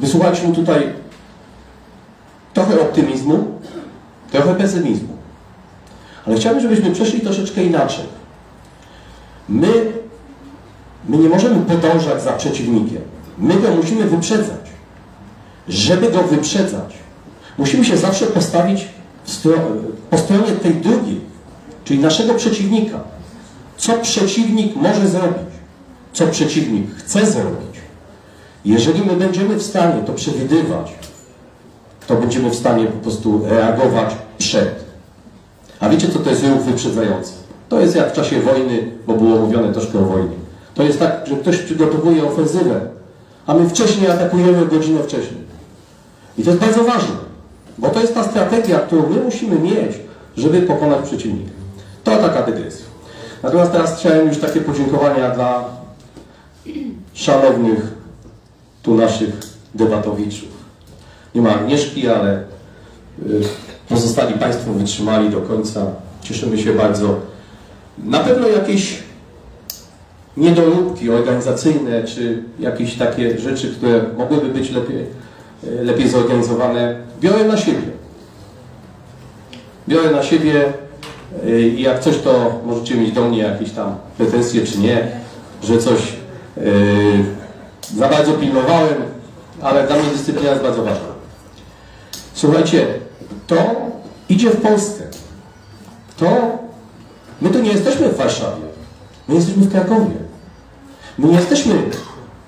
Wysłuchajcie mi tutaj trochę optymizmu, trochę pesymizmu. Ale chciałbym, żebyśmy przeszli troszeczkę inaczej. My, my nie możemy podążać za przeciwnikiem. My go musimy wyprzedzać. Żeby go wyprzedzać, musimy się zawsze postawić w stro- po stronie tej drugiej, czyli naszego przeciwnika. Co przeciwnik może zrobić? Co przeciwnik chce zrobić? Jeżeli my będziemy w stanie to przewidywać, to będziemy w stanie po prostu reagować przed. A wiecie, co to jest ruch wyprzedzający? To jest jak w czasie wojny, bo było mówione troszkę o wojnie. To jest tak, że ktoś przygotowuje ofensywę, a my wcześniej atakujemy godzinę wcześniej. I to jest bardzo ważne, bo to jest ta strategia, którą my musimy mieć, żeby pokonać przeciwnika. To taka dygresja. Natomiast teraz chciałem już takie podziękowania dla szanownych tu naszych debatowiczów. Nie ma Agnieszki, ale pozostali Państwo wytrzymali do końca. Cieszymy się bardzo. Na pewno jakieś niedoróbki organizacyjne, czy jakieś takie rzeczy, które mogłyby być lepiej, lepiej zorganizowane, biorę na siebie. Biorę na siebie i jak coś, to możecie mieć do mnie jakieś tam pretensje, czy nie, że coś yy, za bardzo pilnowałem, ale dla mnie dyscyplina jest bardzo ważna. Słuchajcie, to idzie w Polskę. To my tu nie jesteśmy w Warszawie, my jesteśmy w Krakowie. My nie jesteśmy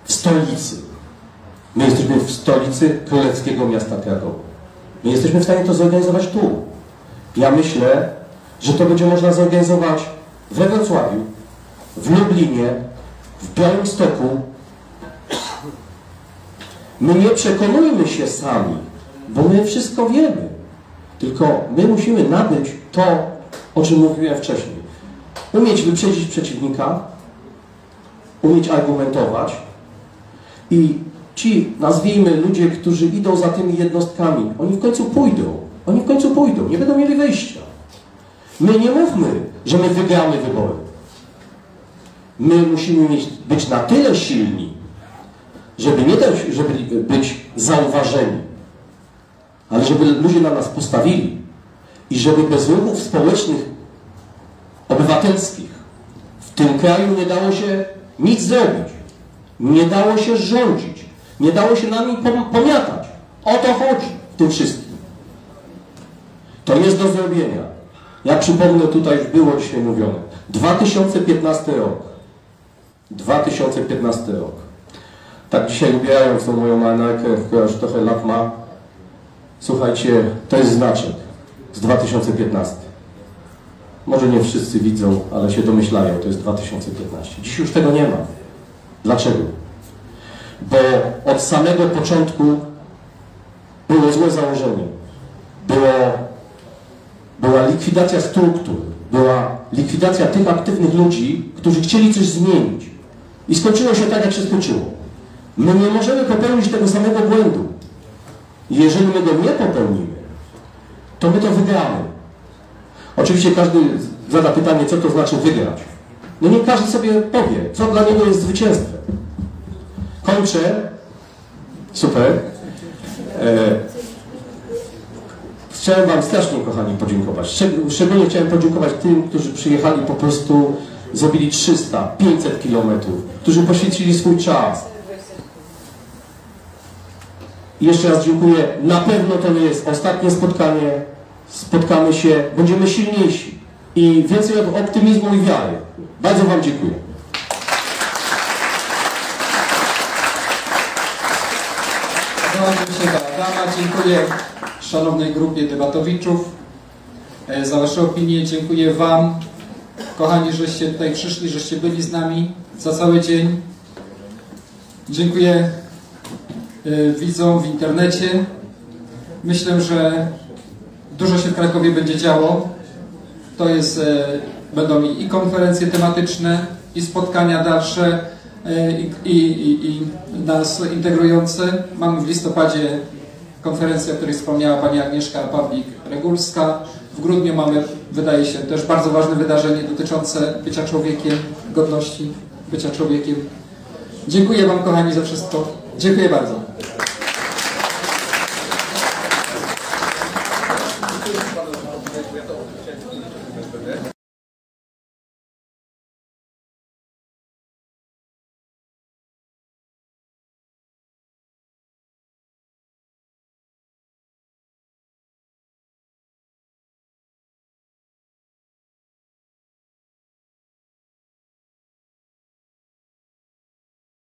w stolicy. My jesteśmy w stolicy królewskiego miasta Krakowa. My jesteśmy w stanie to zorganizować tu. Ja myślę, że to będzie można zorganizować we Wrocławiu, w Lublinie, w Białymstoku. My nie przekonujmy się sami, bo my wszystko wiemy. Tylko my musimy nabyć to, o czym mówiłem wcześniej. Umieć wyprzedzić przeciwnika, umieć argumentować i ci, nazwijmy, ludzie, którzy idą za tymi jednostkami, oni w końcu pójdą. Oni w końcu pójdą, nie będą mieli wyjścia. My nie mówmy, że my wygramy wybory. My musimy mieć, być na tyle silni, żeby nie dać, żeby być zauważeni, ale żeby ludzie na nas postawili i żeby bez ruchów społecznych, obywatelskich w tym kraju nie dało się nic zrobić. Nie dało się rządzić. Nie dało się nami pomiatać. O to chodzi w tym wszystkim. To jest do zrobienia. Ja przypomnę, tutaj już było dzisiaj mówione. dwa tysiące piętnasty rok. dwa tysiące piętnasty rok. Tak dzisiaj ubierając tą moją anarkę, która już trochę lat ma. Słuchajcie, to jest znaczek z dwa tysiące piętnastego. Może nie wszyscy widzą, ale się domyślają, to jest dwa tysiące piętnasty. Dziś już tego nie ma. Dlaczego? Bo od samego początku było złe założenie. Było, była likwidacja struktur, była likwidacja tych aktywnych ludzi, którzy chcieli coś zmienić. I skończyło się tak, jak się skończyło. My nie możemy popełnić tego samego błędu. Jeżeli my go nie popełnimy, to my to wygramy. Oczywiście każdy zada pytanie, co to znaczy wygrać. No nie każdy sobie powie, co dla niego jest zwycięstwem. Kończę. Super. E... Chciałem wam strasznie, kochani, podziękować. Szczególnie chciałem podziękować tym, którzy przyjechali, po prostu zrobili trzysta, pięćset kilometrów, którzy poświęcili swój czas. I jeszcze raz dziękuję. Na pewno to nie jest ostatnie spotkanie. Spotkamy się, będziemy silniejsi i więcej optymizmu i wiary. Bardzo wam dziękuję. Dziękuję szanownej grupie debatowiczów za wasze opinie. Dziękuję wam, kochani, żeście tutaj przyszli, żeście byli z nami za cały dzień. Dziękuję widzom w internecie. Myślę, że dużo się w Krakowie będzie działo. To jest, będą i konferencje tematyczne, i spotkania dalsze, i, i, i, i nas integrujące. Mamy w listopadzie konferencję, o której wspomniała pani Agnieszka Pawlik-Regulska. W grudniu mamy, wydaje się, też bardzo ważne wydarzenie dotyczące bycia człowiekiem, godności bycia człowiekiem. Dziękuję wam, kochani, za wszystko. Dziękuję bardzo.